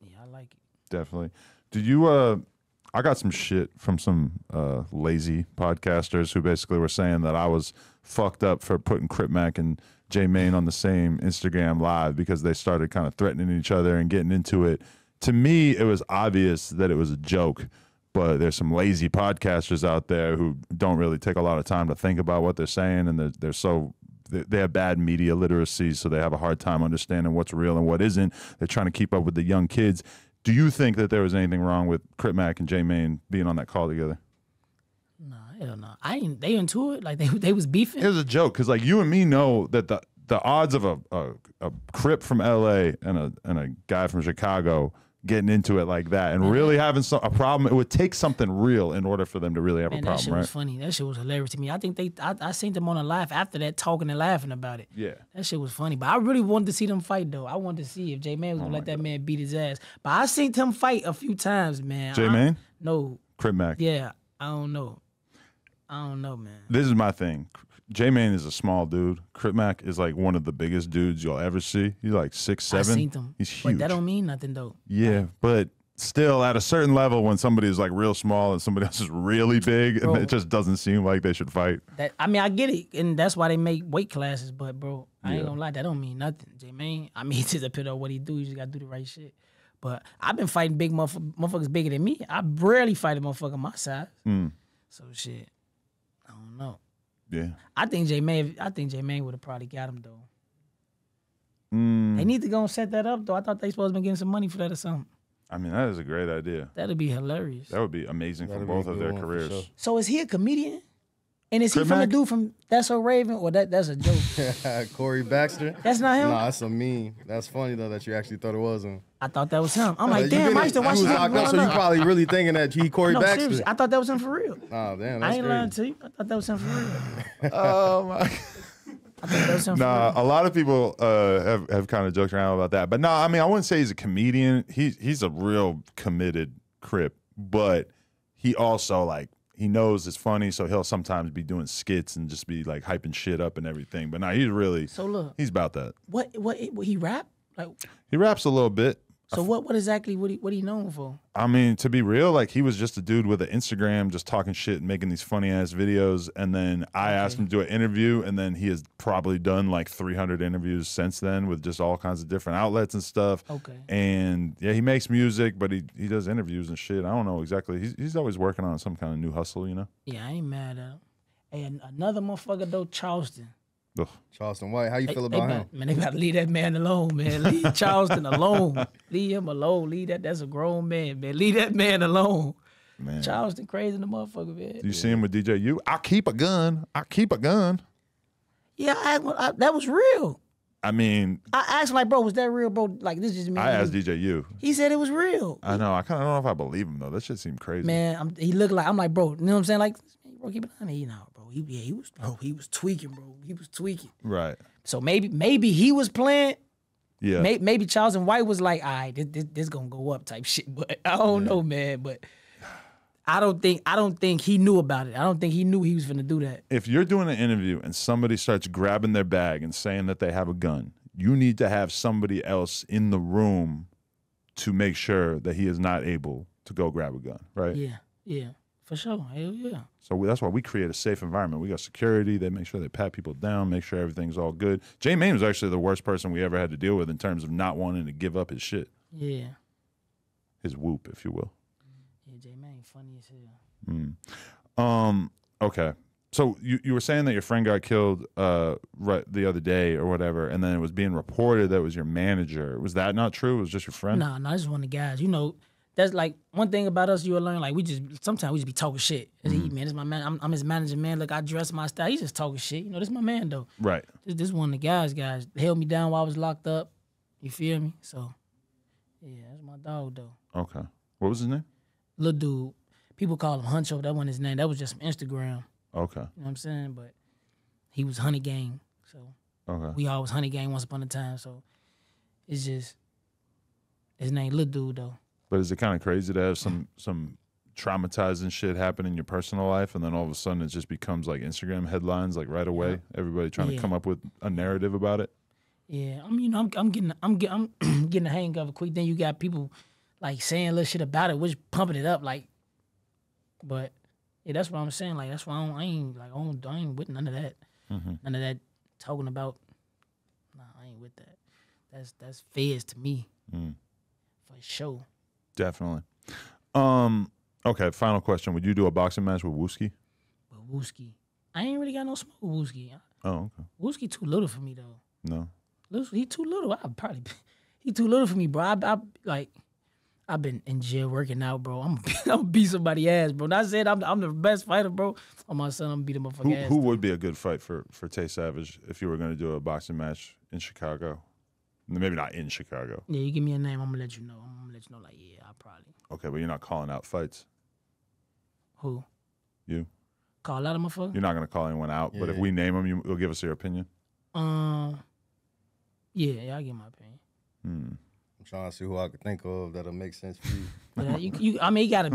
yeah, I like it. Definitely. Did you, I got some shit from some lazy podcasters who basically were saying that I was fucked up for putting Crip Mac and J Main on the same Instagram live because they started kind of threatening each other and getting into it. To me, it was obvious that it was a joke, but there's some lazy podcasters out there who don't really take a lot of time to think about what they're saying, and they have bad media literacy, so they have a hard time understanding what's real and what isn't. They're trying to keep up with the young kids. Do you think that there was anything wrong with Crip Mac and J Main being on that call together? Hell no. They into it? Like, they was beefing? It was a joke, because, like, you and me know that the odds of a Crip from L.A. and a guy from Chicago getting into it like that and really having a problem. It would take something real in order for them to really have a problem, right? That shit was funny. That shit was hilarious to me. I think I seen them on a live after that talking and laughing about it. Yeah. That shit was funny. But I really wanted to see them fight, though. I wanted to see if J Main was going to let that man beat his ass. But I seen him fight a few times, man. J Main? No. Crip Mac. Yeah. I don't know. I don't know, man. This is my thing. J Main is a small dude. Crip Mac is like one of the biggest dudes you'll ever see. He's like 6'7". I seen him. He's huge. But that don't mean nothing though. Yeah, but still, at a certain level, when somebody is like real small and somebody else is really big, bro, it just doesn't seem like they should fight. That, I mean, I get it, and that's why they make weight classes. But bro, I ain't gonna lie, that don't mean nothing. J Main, I mean, it's just a pit of what he do. You just gotta do the right shit. But I've been fighting big motherfuckers bigger than me. I barely fight a motherfucker my size. So shit, I don't know. Yeah, I think J Main would have probably got him though. They need to go and set that up though. I thought they supposed to be getting some money for that or something. I mean, that is a great idea. That'd be hilarious. That would be amazing for both of their careers. Sure. So is he a comedian? And is Crip he from Mac? The dude from That's So Raven or that's a joke? Corey Baxter. That's not him. Nah, that's a meme. That's funny though that you actually thought it was him. I thought that was him. I'm like, damn, I used to watch that. So you probably really thinking that he Corey Baxter? Seriously, I thought that was him for real. Oh damn, that's I ain't crazy. Lying to you. I thought that was him for real. Oh my. I think that was him for real. A lot of people have kind of joked around about that, but no, I mean, I wouldn't say he's a comedian. He's a real committed Crip, but he also like. He knows it's funny, so he'll sometimes be doing skits and just be like hyping shit up and everything. But now he's really he's about that. What he rap? Like he raps a little bit. So what exactly what he known for? I mean, to be real, like he was just a dude with an Instagram, just talking shit and making these funny ass videos. And then I asked him to do an interview, and then he has probably done like 300 interviews since then with just all kinds of different outlets and stuff. Okay. And yeah, he makes music, but he does interviews and shit. I don't know exactly. He's always working on some kind of new hustle, you know. Yeah, I ain't mad at him. And another motherfucker though, Charleston. Ugh. Charleston White, how you feel about him? Man, they gotta leave that man alone, man. Leave Charleston alone. Leave him alone. Leave that. That's a grown man, man. Leave that man alone. Man. Charleston crazy in the motherfucker, man. You see him with DJ U? I keep a gun. I keep a gun. Yeah, I that was real. I mean, I asked him like, bro, was that real, bro? Like, this is me. I asked DJ U. He said it was real. I know. I kind of don't know if I believe him though. That shit seemed crazy. Man, he looked like I'm like, bro. You know what I'm saying? Like, bro, keep it on, you know. He was tweaking, bro. He was tweaking. Right. So maybe he was playing. Yeah. Maybe Charleston White was like, all right, this gonna go up type shit. But I don't know, man. But I don't think he knew about it. I don't think he knew he was gonna do that. If you're doing an interview and somebody starts grabbing their bag and saying that they have a gun, you need to have somebody else in the room to make sure that he is not able to go grab a gun, right? Yeah. Yeah. For sure, hell yeah. So that's why we create a safe environment. We got security. They make sure they pat people down, make sure everything's all good. J Main was actually the worst person we ever had to deal with in terms of not wanting to give up his shit. Yeah. His whoop, if you will. Yeah, J Main, funny as hell. Okay. So you were saying that your friend got killed the other day or whatever, and then it was being reported that it was your manager. Was that not true? It was just your friend? No, this is one of the guys. You know, that's like one thing about us. You will learn. Like sometimes we just be talking shit. Man, this is my man. I'm his manager, man. Look, I dress my style. He's just talking shit. You know, this is my man though. Right. This one of the guys held me down while I was locked up. You feel me? So, yeah, that's my dog though. Okay. What was his name? Little dude. People call him Huncho. That wasn't his name. That was just from Instagram. Okay. You know what I'm saying? But he was Honey Gang. So we all was Honey Gang once upon a time. So it's just his name, Little Dude though. But is it kind of crazy to have some traumatizing shit happen in your personal life, and then all of a sudden it just becomes like Instagram headlines, like right away? Yeah. Everybody trying to come up with a narrative about it. Yeah, I mean, you know, I'm getting the hang of it quick. Then you got people like saying little shit about it, which pumping it up, like. But yeah, that's what I'm saying. Like that's why I ain't with none of that. None of that talking about. Nah, I ain't with that. That's feds to me. For sure. Definitely. Okay, final question. Would you do a boxing match with Wooski? With Wooski? I ain't really got no smoke with Wooski. Oh, okay. Wooski too little for me, though. No? He too little. He too little for me, bro. I've been in jail working out, bro. I'm beat somebody's ass, bro. Not saying I'm the best fighter, bro. On my son, I'm beating my fucking ass. Who would be a good fight for Tay Savage if you were going to do a boxing match in Chicago? Maybe not in Chicago. Yeah, you give me a name, I'm gonna let you know. I'm gonna let you know, like, yeah, I probably. Okay, but you're not calling out fights. Who? You. Call out a motherfucker? You're not gonna call anyone out, yeah. But if we name them, you'll give us your opinion. Yeah, I'll give my opinion. I'm trying to see who I could think of that'll make sense for you. Yeah, I mean, it gotta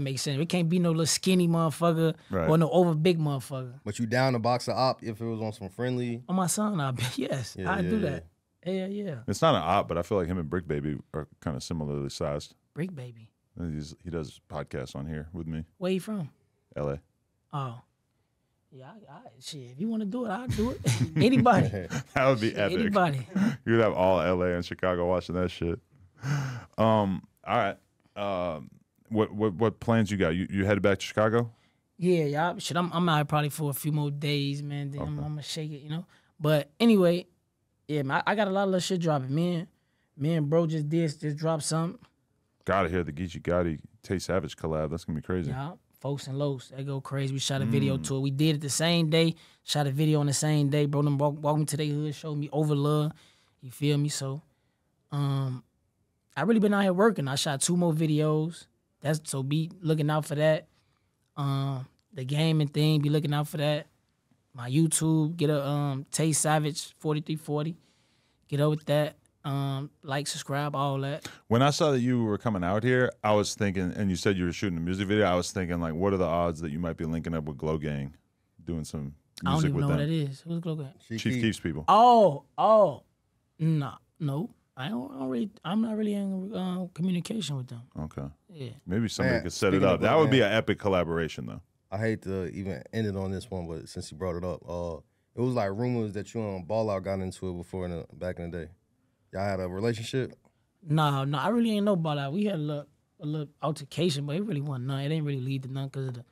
make sense. It can't be no little skinny motherfucker or no over big motherfucker. But you down a box of op if it was on some friendly. On my son, I'd be yes, I do that. Yeah, yeah. It's not an op, but I feel like him and Brick Baby are kind of similarly sized. Brick Baby. He does podcasts on here with me. Where you from? L.A. Oh. Yeah, shit. If you want to do it, I'll do it. Anybody. That would be epic. Anybody. You'd have all L.A. and Chicago watching that shit. All right. What plans you got? You headed back to Chicago? Yeah, yeah. Shit, I'm out here probably for a few more days, man. Then I'm gonna shake it, you know. But anyway. Yeah, man, I got a lot of little shit dropping. Me and bro just dropped something. Gotta hear the Geechi Gaddy Tay Savage collab. That's gonna be crazy. Yeah, folks and Lowe's, they go crazy. We shot a video to it. We did it the same day. Shot a video on the same day. Bro, them walked me to their hood, showed me Over Love. You feel me? So, I really been out here working. I shot 2 more videos. Be looking out for that. The gaming thing, be looking out for that. My YouTube, get a Tay Savage 4340. Get up with that. Like, subscribe, all that. When I saw that you were coming out here, I was thinking, and you said you were shooting a music video, I was thinking, like, what are the odds that you might be linking up with Glow Gang, doing some music with them? I don't even know who that is. Who's Glow Gang? Chief Keef's people. Oh, nah, no. I'm not really in communication with them. Okay. Yeah. Maybe somebody could set it up. That would be an epic collaboration, though. I hate to even end it on this one, but since you brought it up, it was like rumors that you and Ballout got into it before back in the day. Y'all had a relationship? No, I really ain't know Ballout. We had a little altercation, but it really wasn't none. It didn't really lead to none because of the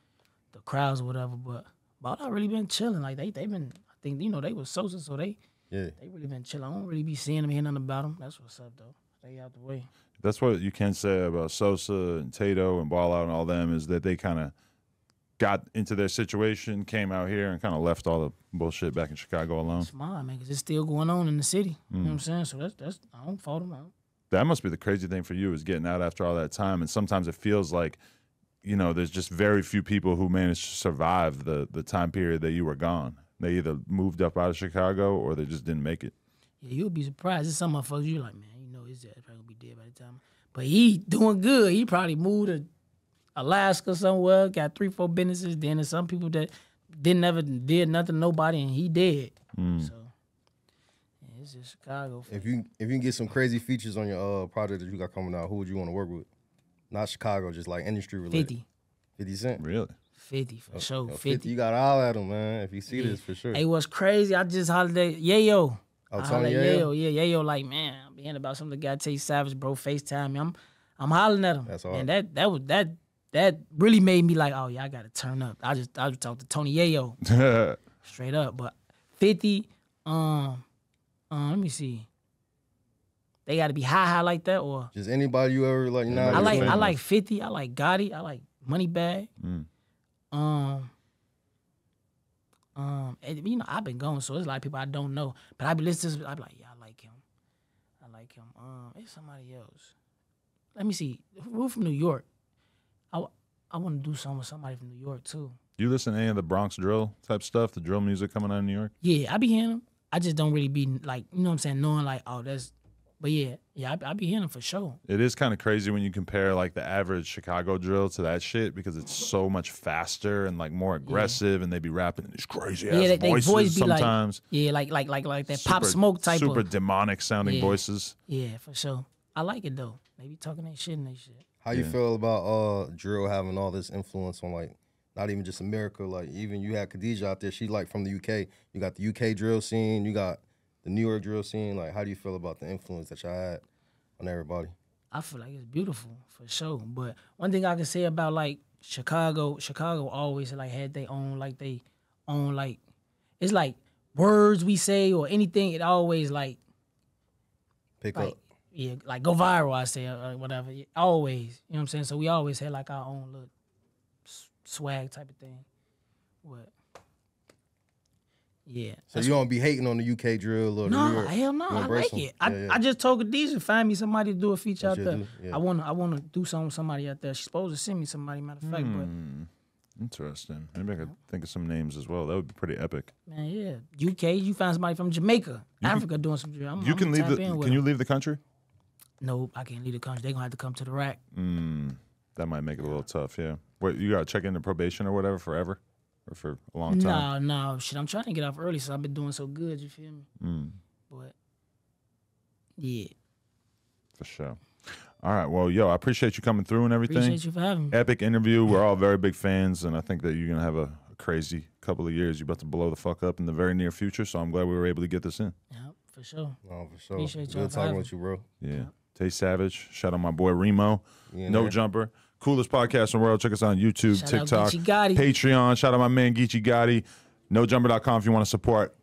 crowds or whatever. But Ballout really been chilling. Like they been, I think, you know, they was Sosa, so they really been chilling. I don't really be seeing them, hearing nothing about them. That's what's up though. Stay out the way. That's what you can say about Sosa and Tato and Ballout and all them is that they kind of got into their situation, came out here, and kind of left all the bullshit back in Chicago alone. It's mine, man, because it's still going on in the city. You know what I'm saying? So that's I don't fault them out. That must be the crazy thing for you is getting out after all that time. And sometimes it feels like, you know, there's just very few people who managed to survive the time period that you were gone. They either moved up out of Chicago or they just didn't make it. Yeah, you'll be surprised. There's some motherfuckers you're like, man, you know, his dad's probably gonna be dead by the time. But he doing good. He probably moved to Alaska somewhere, got 3-4 businesses. Then there's some people that never did nothing, nobody, and he did. So yeah, it's just Chicago. If you can get some crazy features on your project that you got coming out, who would you want to work with? Not Chicago, just like industry related. 50 Cent, really? 50 for sure. 50, you got all at him, man. If you see this, for sure. Hey, what's crazy? I just hollered at Yayo. I hollered at Yayo. Yeah, Yayo. Like, man, I'm hearing about some of the guy Tay Savage, bro. FaceTime me. I'm hollering at him. That's all. And that was that. That really made me like, oh yeah, I gotta turn up. I just talked to Tony Yayo, straight up. But 50, let me see. They gotta be high like that, or just anybody you ever like. Now I like 50. I like Gotti. I like Moneybag. And, you know, I've been going, so it's like people I don't know, but I be listening. I be like, yeah, I like him. It's somebody else. Let me see. Who from New York? I want to do something with somebody from New York, too. You listen to any of the Bronx drill type stuff, the drill music coming out of New York? Yeah, I be hearing them. I just don't really be, like, you know what I'm saying, knowing, like, oh, that's... But, yeah, I be hearing them for sure. It is kind of crazy when you compare, like, the average Chicago drill to that shit because it's so much faster and, like, more aggressive, and they be rapping in these crazy-ass voices sometimes. Like, yeah, like that super, Pop Smoke type super of... Super demonic-sounding voices. Yeah, for sure. I like it, though. They be talking that shit and that shit. How you feel about drill having all this influence on, like, not even just America, like, even you had Khadijah out there. She, like, from the UK. You got the UK drill scene. You got the New York drill scene. Like, how do you feel about the influence that y'all had on everybody? I feel like it's beautiful, for sure. But one thing I can say about, like, Chicago always, like, had their own, like, it's like words we say or anything. It always, like, pick up. Yeah, like go viral, I say, or whatever. Yeah, always, you know what I'm saying? So we always had like our own little swag type of thing. What? Yeah. So you don't be hating on the UK drill or no, the hell no, I like it. I just told Khadijah, find me somebody to do a feature out there. Yeah. I wanna do something with somebody out there. She's supposed to send me somebody, matter of fact, but interesting. Maybe I could think of some names as well. That would be pretty epic. Man, yeah. UK, you find somebody from Jamaica, Africa doing some drill. Can you leave the country? No, I can't leave the country. They're gonna have to come to the rack. That might make it a little tough, yeah. Wait, you gotta check into probation or whatever forever? Or for a long time? No, shit. I'm trying to get off early, so I've been doing so good, you feel me? But yeah. For sure. All right, well, yo, I appreciate you coming through and everything. Appreciate you for having me. Epic interview. We're all very big fans, and I think that you're going to have a crazy couple of years. You're about to blow the fuck up in the very near future, so I'm glad we were able to get this in. Yeah, for sure. Oh, for sure. Appreciate y'all talking with you, bro. Yeah. Tay Savage. Shout out my boy Remo. Yeah, no Jumper. Coolest podcast in the world. Check us out on YouTube, TikTok, Patreon. Shout out my man Geechi Gaddy. NoJumper.com if you want to support.